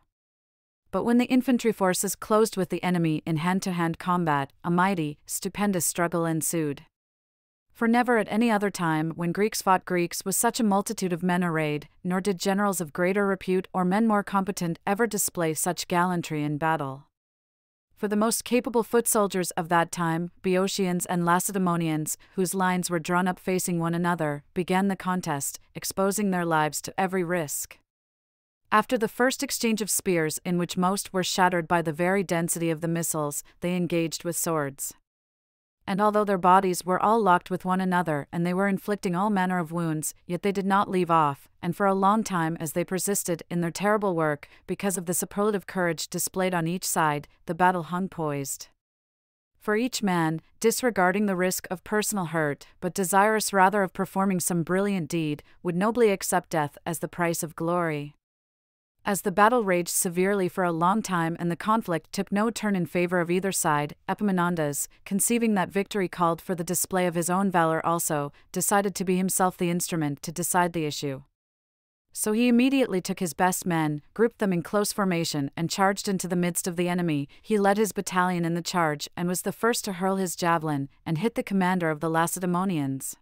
But when the infantry forces closed with the enemy in hand-to-hand combat, a mighty, stupendous struggle ensued. For never at any other time when Greeks fought Greeks was such a multitude of men arrayed, nor did generals of greater repute or men more competent ever display such gallantry in battle. For the most capable foot soldiers of that time, Boeotians and Lacedaemonians, whose lines were drawn up facing one another, began the contest, exposing their lives to every risk. After the first exchange of spears, in which most were shattered by the very density of the missiles, they engaged with swords. And although their bodies were all locked with one another and they were inflicting all manner of wounds, yet they did not leave off, and for a long time as they persisted in their terrible work, because of the superlative courage displayed on each side, the battle hung poised. For each man, disregarding the risk of personal hurt, but desirous rather of performing some brilliant deed, would nobly accept death as the price of glory. As the battle raged severely for a long time and the conflict took no turn in favor of either side, Epaminondas, conceiving that victory called for the display of his own valor also, decided to be himself the instrument to decide the issue. So he immediately took his best men, grouped them in close formation, and charged into the midst of the enemy. He led his battalion in the charge and was the first to hurl his javelin and hit the commander of the Lacedaemonians.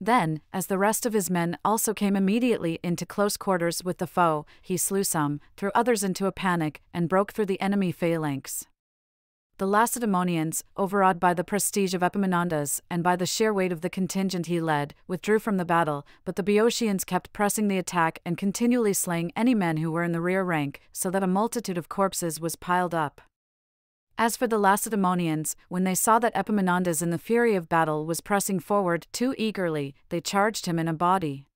Then, as the rest of his men also came immediately into close quarters with the foe, he slew some, threw others into a panic, and broke through the enemy phalanx. The Lacedaemonians, overawed by the prestige of Epaminondas and by the sheer weight of the contingent he led, withdrew from the battle, but the Boeotians kept pressing the attack and continually slaying any men who were in the rear rank, so that a multitude of corpses was piled up. As for the Lacedaemonians, when they saw that Epaminondas in the fury of battle was pressing forward too eagerly, they charged him in a body.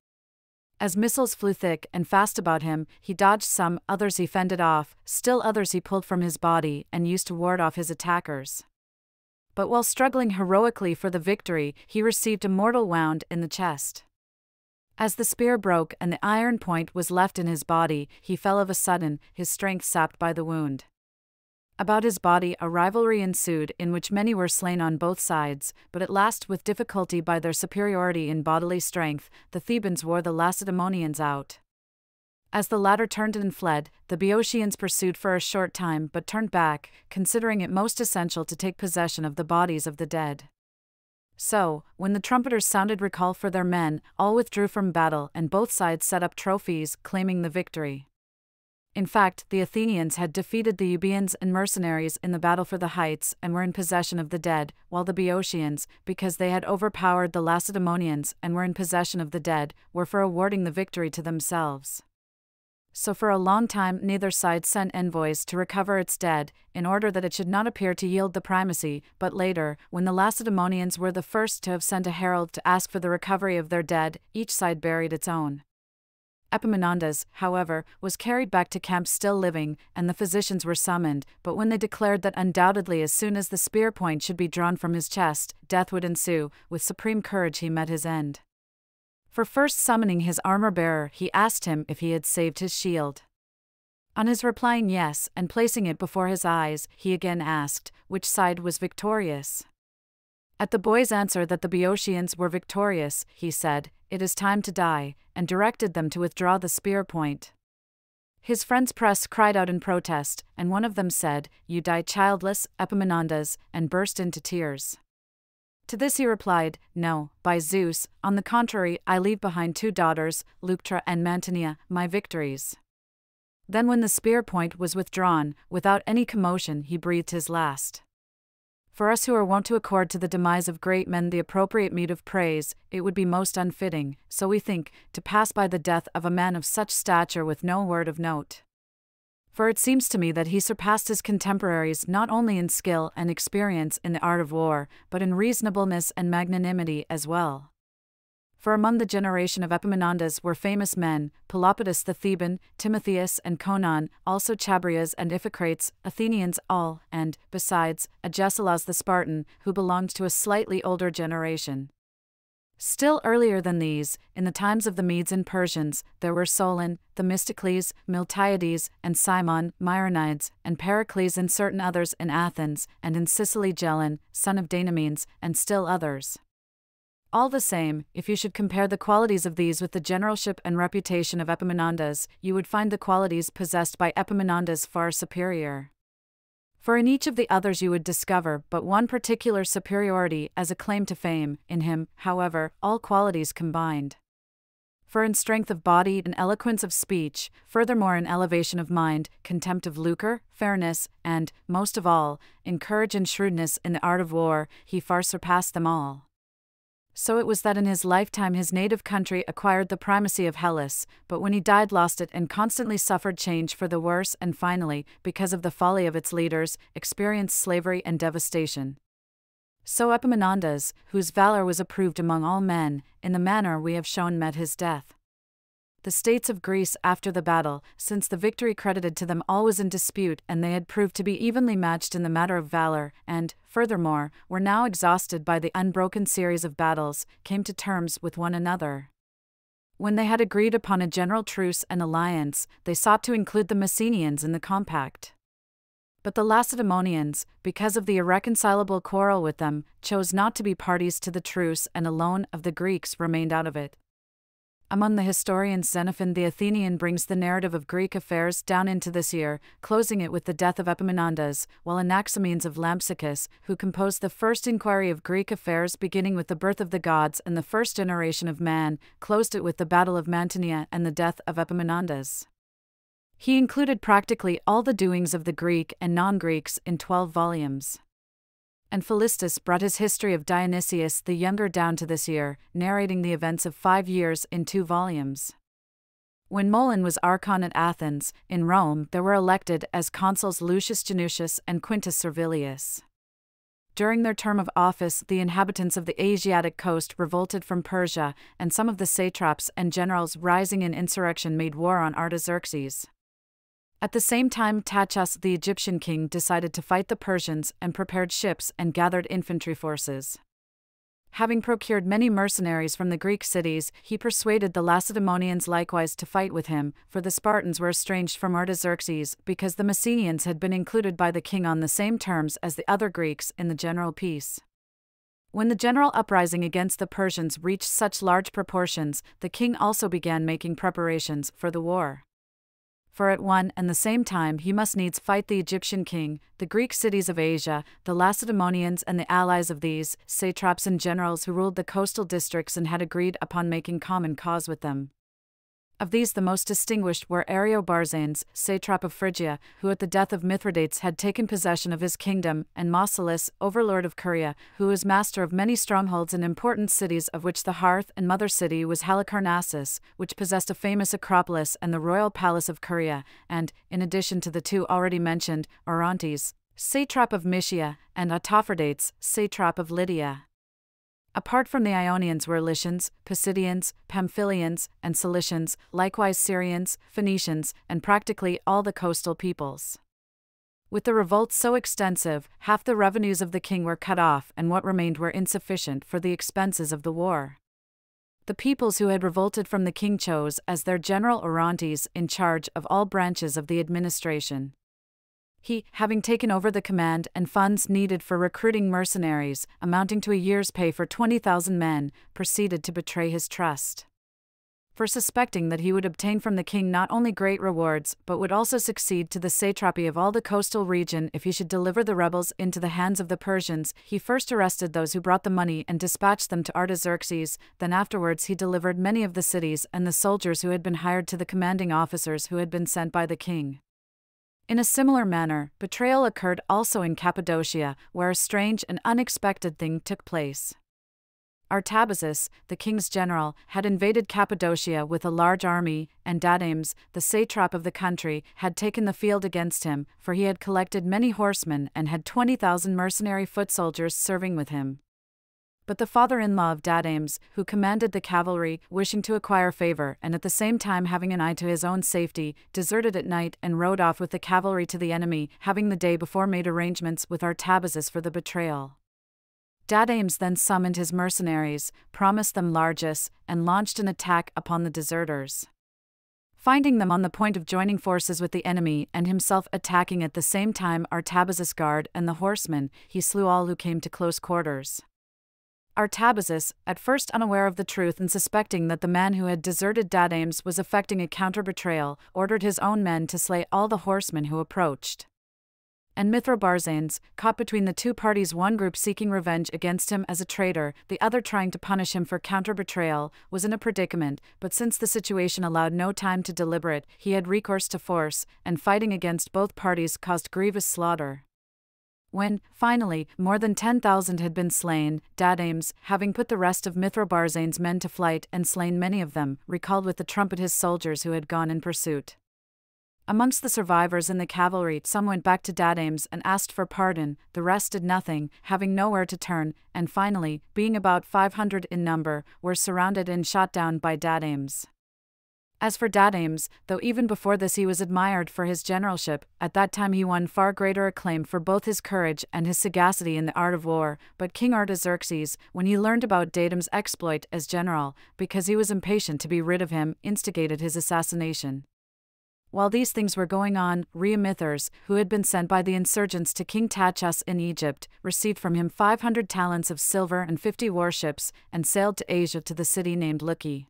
As missiles flew thick and fast about him, he dodged some, others he fended off, still others he pulled from his body and used to ward off his attackers. But while struggling heroically for the victory, he received a mortal wound in the chest. As the spear broke and the iron point was left in his body, he fell of a sudden, his strength sapped by the wound. About his body a rivalry ensued in which many were slain on both sides, but at last with difficulty by their superiority in bodily strength, the Thebans wore the Lacedaemonians out. As the latter turned and fled, the Boeotians pursued for a short time but turned back, considering it most essential to take possession of the bodies of the dead. So, when the trumpeters sounded recall for their men, all withdrew from battle and both sides set up trophies claiming the victory. In fact, the Athenians had defeated the Euboeans and mercenaries in the battle for the heights and were in possession of the dead, while the Boeotians, because they had overpowered the Lacedaemonians and were in possession of the dead, were for awarding the victory to themselves. So for a long time neither side sent envoys to recover its dead, in order that it should not appear to yield the primacy, but later, when the Lacedaemonians were the first to have sent a herald to ask for the recovery of their dead, each side buried its own. Epaminondas, however, was carried back to camp still living, and the physicians were summoned, but when they declared that undoubtedly as soon as the spear point should be drawn from his chest, death would ensue, with supreme courage he met his end. For first summoning his armor-bearer, he asked him if he had saved his shield. On his replying yes, and placing it before his eyes, he again asked, which side was victorious? At the boy's answer that the Boeotians were victorious, he said, "It is time to die," and directed them to withdraw the spear point. His friends' press cried out in protest, and one of them said, "You die childless, Epaminondas," and burst into tears. To this he replied, "No, by Zeus, on the contrary, I leave behind two daughters, Leuctra and Mantinea, my victories." Then when the spear point was withdrawn, without any commotion he breathed his last. For us who are wont to accord to the demise of great men the appropriate meed of praise, it would be most unfitting, so we think, to pass by the death of a man of such stature with no word of note. For it seems to me that he surpassed his contemporaries not only in skill and experience in the art of war, but in reasonableness and magnanimity as well. For among the generation of Epaminondas were famous men, Pelopidas the Theban, Timotheus and Conon, also Chabrias and Iphicrates, Athenians all, and, besides, Agesilaus the Spartan, who belonged to a slightly older generation. Still earlier than these, in the times of the Medes and Persians, there were Solon, Themistocles, Miltiades, and Cimon, Myronides, and Pericles and certain others in Athens, and in Sicily Gelon, son of Danamenes, and still others. All the same, if you should compare the qualities of these with the generalship and reputation of Epaminondas, you would find the qualities possessed by Epaminondas far superior. For in each of the others you would discover but one particular superiority as a claim to fame, in him, however, all qualities combined. For in strength of body and eloquence of speech, furthermore in elevation of mind, contempt of lucre, fairness, and, most of all, in courage and shrewdness in the art of war, he far surpassed them all. So it was that in his lifetime his native country acquired the primacy of Hellas, but when he died lost it and constantly suffered change for the worse and finally, because of the folly of its leaders, experienced slavery and devastation. So Epaminondas, whose valor was approved among all men, in the manner we have shown met his death. The states of Greece after the battle, since the victory credited to them all was in dispute and they had proved to be evenly matched in the matter of valor, and, furthermore, were now exhausted by the unbroken series of battles, came to terms with one another. When they had agreed upon a general truce and alliance, they sought to include the Messenians in the compact. But the Lacedaemonians, because of the irreconcilable quarrel with them, chose not to be parties to the truce and alone of the Greeks remained out of it. Among the historians Xenophon the Athenian brings the narrative of Greek affairs down into this year, closing it with the death of Epaminondas, while Anaximenes of Lampsacus, who composed the first inquiry of Greek affairs beginning with the birth of the gods and the first generation of man, closed it with the battle of Mantinea and the death of Epaminondas. He included practically all the doings of the Greek and non-Greeks in twelve volumes. And Philistus brought his history of Dionysius the Younger down to this year, narrating the events of five years in two volumes. When Molon was archon at Athens, in Rome there were elected as consuls Lucius Genucius and Quintus Servilius. During their term of office the inhabitants of the Asiatic coast revolted from Persia, and some of the satraps and generals rising in insurrection made war on Artaxerxes. At the same time Tachas the Egyptian king decided to fight the Persians and prepared ships and gathered infantry forces. Having procured many mercenaries from the Greek cities, he persuaded the Lacedaemonians likewise to fight with him, for the Spartans were estranged from Artaxerxes because the Messenians had been included by the king on the same terms as the other Greeks in the general peace. When the general uprising against the Persians reached such large proportions, the king also began making preparations for the war. For at one and the same time he must needs fight the Egyptian king, the Greek cities of Asia, the Lacedaemonians and the allies of these, satraps and generals who ruled the coastal districts and had agreed upon making common cause with them. Of these the most distinguished were Ariobarzanes, satrap of Phrygia, who at the death of Mithridates had taken possession of his kingdom, and Mausolus, overlord of Caria, who was master of many strongholds and important cities, of which the hearth and mother city was Halicarnassus, which possessed a famous acropolis and the royal palace of Caria, and, in addition to the two already mentioned, Orontes, satrap of Mysia, and Autophordates, satrap of Lydia. Apart from the Ionians were Lycians, Pisidians, Pamphylians, and Cilicians, likewise Syrians, Phoenicians, and practically all the coastal peoples. With the revolt so extensive, half the revenues of the king were cut off and what remained were insufficient for the expenses of the war. The peoples who had revolted from the king chose as their general Orontes in charge of all branches of the administration. He, having taken over the command and funds needed for recruiting mercenaries, amounting to a year's pay for twenty thousand men, proceeded to betray his trust. For suspecting that he would obtain from the king not only great rewards but would also succeed to the satrapy of all the coastal region if he should deliver the rebels into the hands of the Persians, he first arrested those who brought the money and dispatched them to Artaxerxes, then afterwards he delivered many of the cities and the soldiers who had been hired to the commanding officers who had been sent by the king. In a similar manner, betrayal occurred also in Cappadocia, where a strange and unexpected thing took place. Artabazus, the king's general, had invaded Cappadocia with a large army, and Dadames, the satrap of the country, had taken the field against him, for he had collected many horsemen and had twenty thousand mercenary foot soldiers serving with him. But the father-in-law of Dadames, who commanded the cavalry, wishing to acquire favor and at the same time having an eye to his own safety, deserted at night and rode off with the cavalry to the enemy, having the day before made arrangements with Artabazus for the betrayal. Dadames then summoned his mercenaries, promised them largesse, and launched an attack upon the deserters. Finding them on the point of joining forces with the enemy and himself attacking at the same time Artabazus's guard and the horsemen, he slew all who came to close quarters. Artabazus, at first unaware of the truth and suspecting that the man who had deserted Dadames was effecting a counter-betrayal, ordered his own men to slay all the horsemen who approached. And Mithribarzanes, caught between the two parties, one group seeking revenge against him as a traitor, the other trying to punish him for counter-betrayal, was in a predicament, but since the situation allowed no time to deliberate, he had recourse to force, and fighting against both parties caused grievous slaughter. When, finally, more than ten thousand had been slain, Dadames, having put the rest of Mithrobarzane's men to flight and slain many of them, recalled with the trumpet his soldiers who had gone in pursuit. Amongst the survivors in the cavalry, some went back to Dadames and asked for pardon, the rest did nothing, having nowhere to turn, and finally, being about five hundred in number, were surrounded and shot down by Dadames. As for Dadames, though even before this he was admired for his generalship, at that time he won far greater acclaim for both his courage and his sagacity in the art of war, but King Artaxerxes, when he learned about Dadames' exploit as general, because he was impatient to be rid of him, instigated his assassination. While these things were going on, Rheumithers, who had been sent by the insurgents to King Tachus in Egypt, received from him five hundred talents of silver and fifty warships, and sailed to Asia to the city named Luci.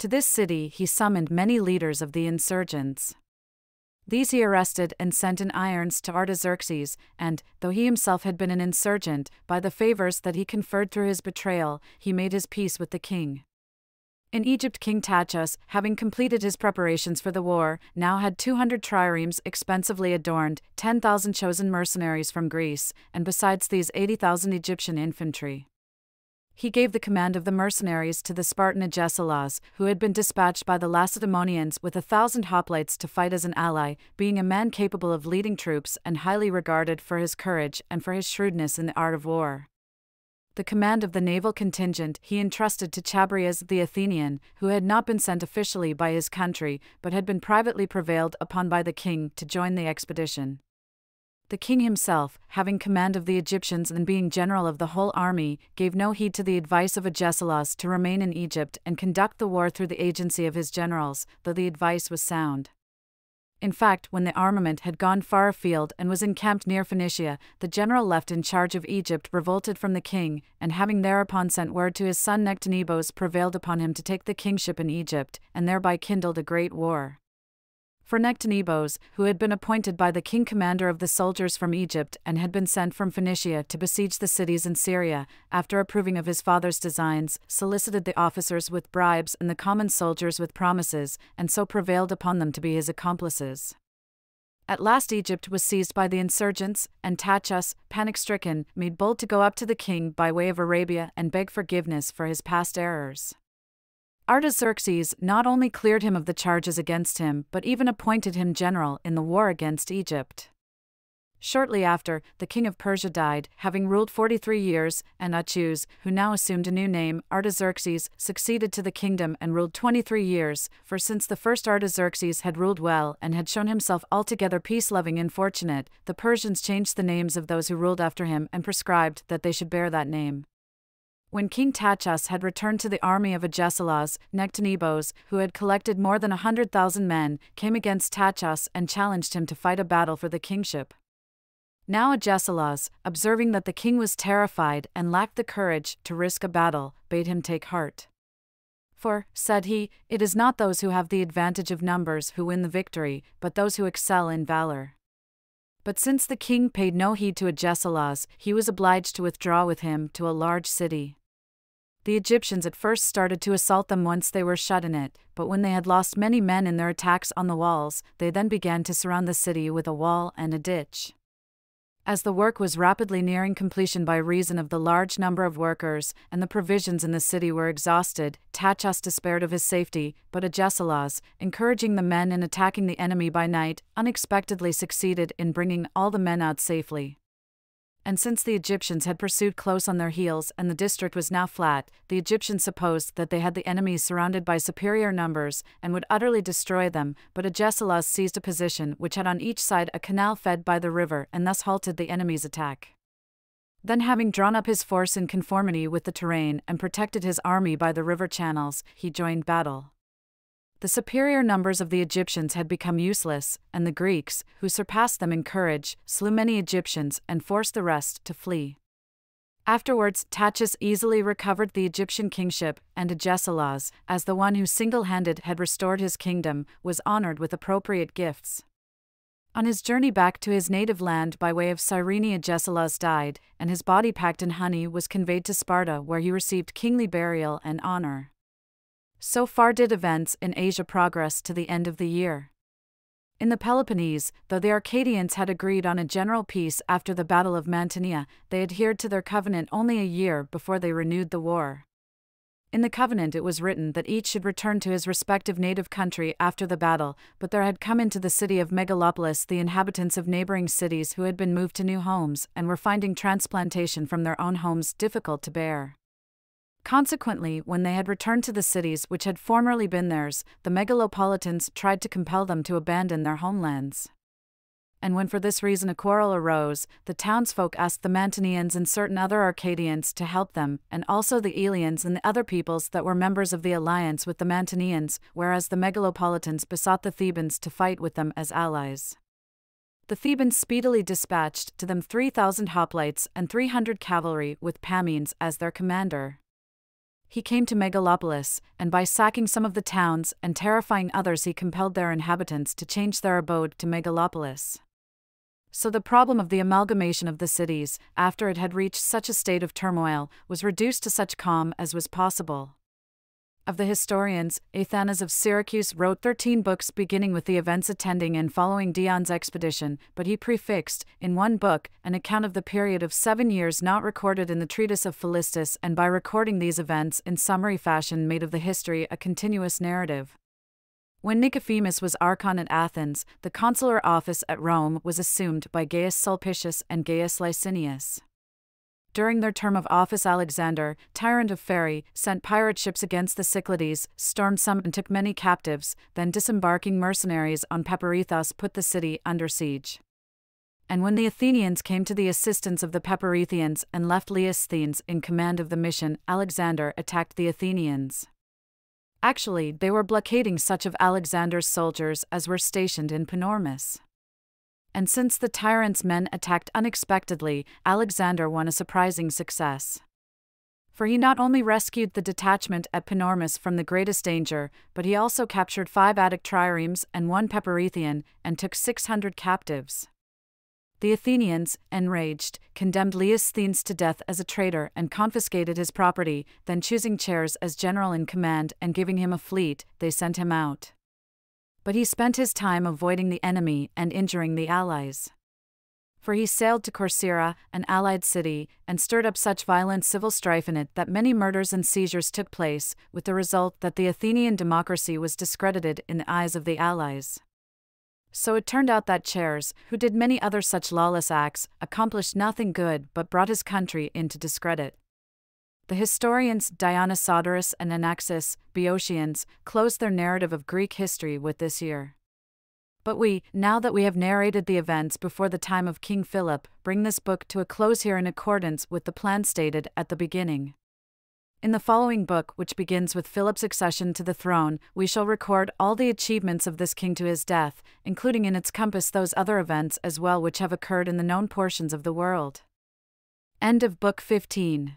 To this city he summoned many leaders of the insurgents. These he arrested and sent in irons to Artaxerxes, and, though he himself had been an insurgent, by the favors that he conferred through his betrayal, he made his peace with the king. In Egypt, King Tachus, having completed his preparations for the war, now had two hundred triremes expensively adorned, ten thousand chosen mercenaries from Greece, and besides these eighty thousand Egyptian infantry. He gave the command of the mercenaries to the Spartan Agesilaus, who had been dispatched by the Lacedaemonians with a thousand hoplites to fight as an ally, being a man capable of leading troops and highly regarded for his courage and for his shrewdness in the art of war. The command of the naval contingent he entrusted to Chabrias the Athenian, who had not been sent officially by his country, but had been privately prevailed upon by the king to join the expedition. The king himself, having command of the Egyptians and being general of the whole army, gave no heed to the advice of Agesilaus to remain in Egypt and conduct the war through the agency of his generals, though the advice was sound. In fact, when the armament had gone far afield and was encamped near Phoenicia, the general left in charge of Egypt revolted from the king, and having thereupon sent word to his son Nectanebos, prevailed upon him to take the kingship in Egypt, and thereby kindled a great war. For Nectanebos, who had been appointed by the king commander of the soldiers from Egypt and had been sent from Phoenicia to besiege the cities in Syria, after approving of his father's designs, solicited the officers with bribes and the common soldiers with promises, and so prevailed upon them to be his accomplices. At last Egypt was seized by the insurgents, and Tachus, panic-stricken, made bold to go up to the king by way of Arabia and beg forgiveness for his past errors. Artaxerxes not only cleared him of the charges against him, but even appointed him general in the war against Egypt. Shortly after, the king of Persia died, having ruled forty-three years, and Achus, who now assumed a new name, Artaxerxes, succeeded to the kingdom and ruled twenty-three years, for since the first Artaxerxes had ruled well and had shown himself altogether peace-loving and fortunate, the Persians changed the names of those who ruled after him and prescribed that they should bear that name. When King Tachus had returned to the army of Agesilaus, Nectanebos, who had collected more than a hundred thousand men, came against Tachus and challenged him to fight a battle for the kingship. Now Agesilaus, observing that the king was terrified and lacked the courage to risk a battle, bade him take heart. For, said he, it is not those who have the advantage of numbers who win the victory, but those who excel in valor. But since the king paid no heed to Agesilaus, he was obliged to withdraw with him to a large city. The Egyptians at first started to assault them once they were shut in it, but when they had lost many men in their attacks on the walls, they then began to surround the city with a wall and a ditch. As the work was rapidly nearing completion by reason of the large number of workers, and the provisions in the city were exhausted, Tachus despaired of his safety, but Agesilaus, encouraging the men in attacking the enemy by night, unexpectedly succeeded in bringing all the men out safely. And since the Egyptians had pursued close on their heels and the district was now flat, the Egyptians supposed that they had the enemy surrounded by superior numbers and would utterly destroy them, but Agesilaus seized a position which had on each side a canal fed by the river and thus halted the enemy's attack. Then, having drawn up his force in conformity with the terrain and protected his army by the river channels, he joined battle. The superior numbers of the Egyptians had become useless, and the Greeks, who surpassed them in courage, slew many Egyptians and forced the rest to flee. Afterwards, Tachus easily recovered the Egyptian kingship, and Agesilaus, as the one who single-handed had restored his kingdom, was honored with appropriate gifts. On his journey back to his native land by way of Cyrene, Agesilaus died, and his body packed in honey was conveyed to Sparta, where he received kingly burial and honor. So far did events in Asia progress to the end of the year. In the Peloponnese, though the Arcadians had agreed on a general peace after the Battle of Mantinea, they adhered to their covenant only a year before they renewed the war. In the covenant it was written that each should return to his respective native country after the battle, but there had come into the city of Megalopolis the inhabitants of neighboring cities who had been moved to new homes and were finding transplantation from their own homes difficult to bear. Consequently, when they had returned to the cities which had formerly been theirs, the megalopolitans tried to compel them to abandon their homelands. And when for this reason a quarrel arose, the townsfolk asked the Mantineans and certain other Arcadians to help them, and also the Eleans and the other peoples that were members of the alliance with the Mantineans, whereas the megalopolitans besought the Thebans to fight with them as allies. The Thebans speedily dispatched to them three thousand hoplites and three hundred cavalry with Pamines as their commander. He came to Megalopolis, and by sacking some of the towns and terrifying others he compelled their inhabitants to change their abode to Megalopolis. So the problem of the amalgamation of the cities, after it had reached such a state of turmoil, was reduced to such calm as was possible. Of the historians, Aethanus of Syracuse wrote thirteen books beginning with the events attending and following Dion's expedition, but he prefixed, in one book, an account of the period of seven years not recorded in the treatise of Philistus, and by recording these events in summary fashion made of the history a continuous narrative. When Nicothemus was archon at Athens, the consular office at Rome was assumed by Gaius Sulpicius and Gaius Licinius. During their term of office, Alexander, tyrant of Pharae, sent pirate ships against the Cyclades, stormed some and took many captives, then disembarking mercenaries on Peparethos put the city under siege. And when the Athenians came to the assistance of the Peparethians and left Leisthenes in command of the mission, Alexander attacked the Athenians. Actually, they were blockading such of Alexander's soldiers as were stationed in Panormus. And since the tyrant's men attacked unexpectedly, Alexander won a surprising success. For he not only rescued the detachment at Panormus from the greatest danger, but he also captured five Attic triremes and one Peparethian, and took six hundred captives. The Athenians, enraged, condemned Leisthenes to death as a traitor and confiscated his property, then choosing Chares as general in command and giving him a fleet, they sent him out. But he spent his time avoiding the enemy and injuring the allies. For he sailed to Corcyra, an allied city, and stirred up such violent civil strife in it that many murders and seizures took place, with the result that the Athenian democracy was discredited in the eyes of the allies. So it turned out that Chares, who did many other such lawless acts, accomplished nothing good but brought his country into discredit. The historians Dionysodorus and Anaxis, Boeotians, closed their narrative of Greek history with this year. But we, now that we have narrated the events before the time of King Philip, bring this book to a close here in accordance with the plan stated at the beginning. In the following book, which begins with Philip's accession to the throne, we shall record all the achievements of this king to his death, including in its compass those other events as well which have occurred in the known portions of the world. End of Book fifteen.